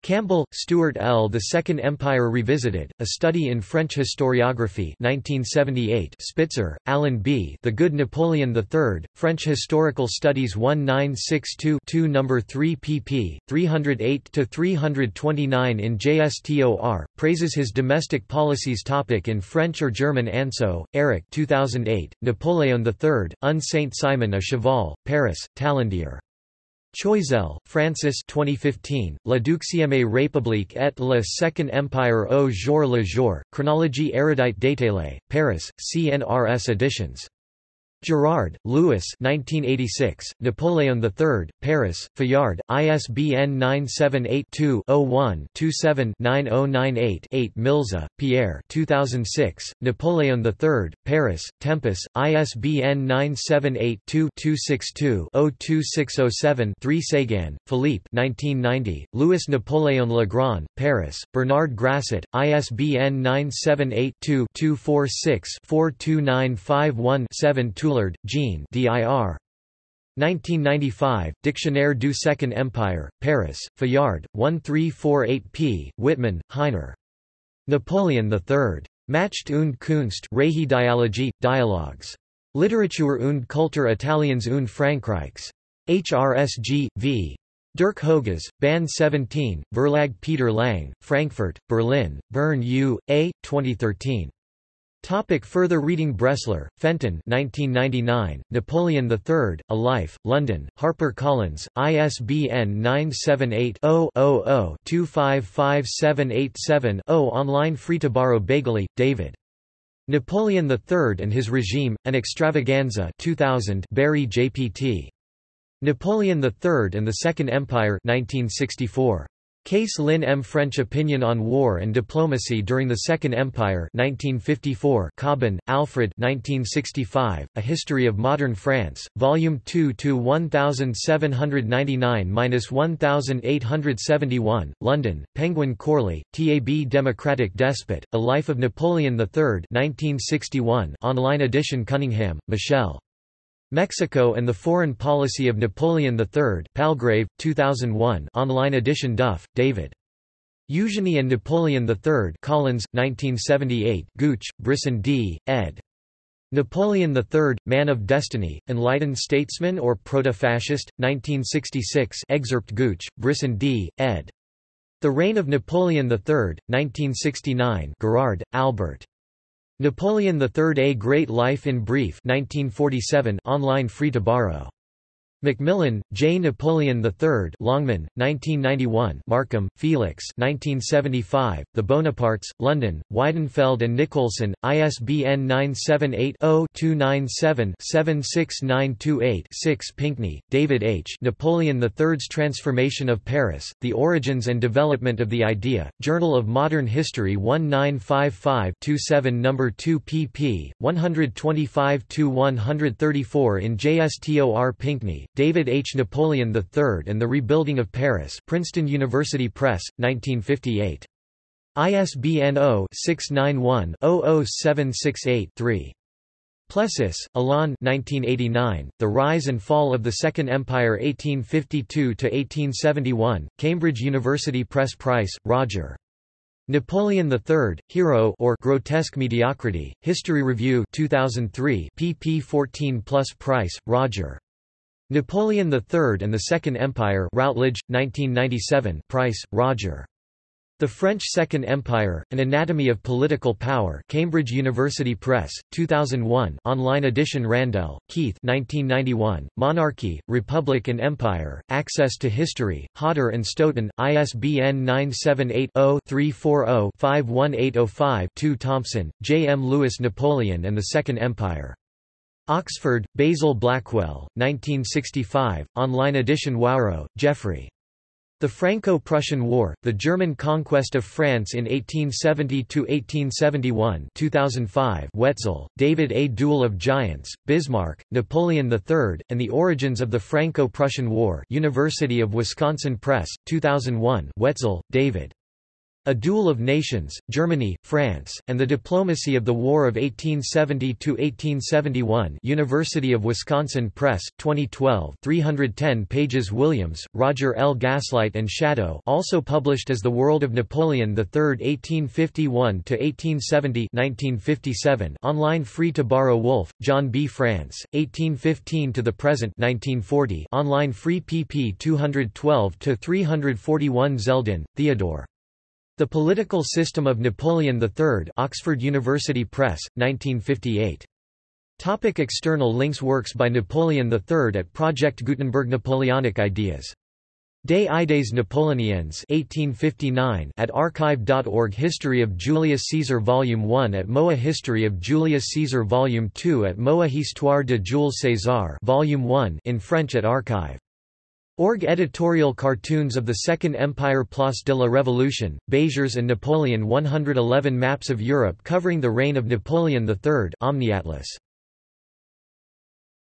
Campbell, Stuart L. The Second Empire Revisited, A Study in French Historiography 1978. Spitzer, Alan B. The Good Napoleon III, French Historical Studies 1962-2 No. 3 pp. 308–329 in JSTOR, praises his domestic policies. Topic in French or German. Anso, Eric 2008, Napoleon III, Un Saint-Simon à Cheval, Paris, Talendier. Choiseul, Francis 2015, La Deuxième République et le Second Empire au jour le jour, Chronologie érudite détaillée, Paris, CNRS Editions. Gerard, Louis 1986, Napoleon III, Paris, Fayard, ISBN 978-2-01-27-9098-8. Milza, Pierre 2006, Napoleon III, Paris, Tempus, ISBN 978-2-262-02607-3. Sagan, Philippe 1990, Louis Napoleon Le Grand, Paris, Bernard Grasset, ISBN 978-2-246-42951-7. Toulard, Jean dir. 1995, Dictionnaire du Second Empire, Paris, Fayard, 1348 p. Whitman, Heiner. Napoleon III. Macht und Kunst, Rehi Dialogie, Dialogues. Literatur und Kultur Italiens und Frankreichs. HRSG, v. Dirk Hoges, Ban 17, Verlag Peter Lang, Frankfurt, Berlin, Bern U. A. 2013. Topic further reading. Bressler, Fenton 1999, Napoleon III, A Life, London, HarperCollins, ISBN 978-0-00-255787-0. Online free to borrow. Bagley, David. Napoleon III and His Regime, An Extravaganza 2000, Barry J.P.T. Napoleon III and the Second Empire 1964. Case Lin M. French Opinion on War and Diplomacy During the Second Empire 1954, Cobbin, Alfred 1965, A History of Modern France, Volume 2–1799–1871, London, Penguin Corley, TAB Democratic Despot, A Life of Napoleon III 1961, online edition Cunningham, Michelle. Mexico and the Foreign Policy of Napoleon III, Palgrave, 2001, online edition Duff, David. Eugenie and Napoleon III, Collins, 1978, Gooch, Brisson D., ed. Napoleon III, Man of Destiny, Enlightened Statesman or Proto-Fascist, 1966, excerpt Gooch, Brisson D., ed. The Reign of Napoleon III, 1969, Gerard, Albert. Napoleon III: A Great Life in Brief 1947, online free to borrow. Macmillan, J. Napoleon III Longman, 1991 Markham, Felix 1975, The Bonapartes, London, Weidenfeld and Nicholson, ISBN 978-0-297-76928-6 Pinkney, David H. Napoleon III's Transformation of Paris, The Origins and Development of the Idea, Journal of Modern History 1955-27 No. 2 pp. 125–134 in JSTOR Pinkney, David H. Napoleon III and the Rebuilding of Paris, Princeton University Press, 1958. ISBN 0-691-00768-3. Plessis, Alain 1989, The Rise and Fall of the Second Empire 1852–1871, Cambridge University Press Price, Roger. Napoleon III, Hero or Grotesque Mediocrity, History Review 2003, pp 14+ Price, Roger. Napoleon III and the Second Empire Routledge, 1997 Price, Roger. The French Second Empire, An Anatomy of Political Power Cambridge University Press, 2001 online edition Randell, Keith 1991, Monarchy, Republic and Empire, Access to History, Hodder and Stoughton, ISBN 978-0-340-51805-2 Thompson, J. M. Lewis Napoleon and the Second Empire. Oxford, Basil Blackwell, 1965, online edition Warow, Jeffrey. The Franco-Prussian War, The German Conquest of France in 1870–1871 2005. Wetzel, David A. Duel of Giants, Bismarck, Napoleon III, and the Origins of the Franco-Prussian War University of Wisconsin Press, 2001 Wetzel, David. A Duel of Nations, Germany, France, and the Diplomacy of the War of 1870–1871 University of Wisconsin Press, 2012 310 pages Williams, Roger L. Gaslight and Shadow also published as The World of Napoleon III 1851–1870 1957 online free to borrow Wolfe, John B. France, 1815 to the present 1940 online free pp 212–341 Zeldin, Theodore. The Political System of Napoleon III, Oxford University Press, 1958. Topic external links Works by Napoleon III at Project Gutenberg Napoleonic Ideas. Des Idées Napoléoniennes 1859 at archive.org History of Julius Caesar Volume 1 at MoA History of Julius Caesar Volume 2 at MoA Histoire de Jules César Volume 1 in French at archive. Org editorial cartoons of the Second Empire Place de la Révolution, Beziers and Napoleon 111 maps of Europe covering the reign of Napoleon III Omniatlas.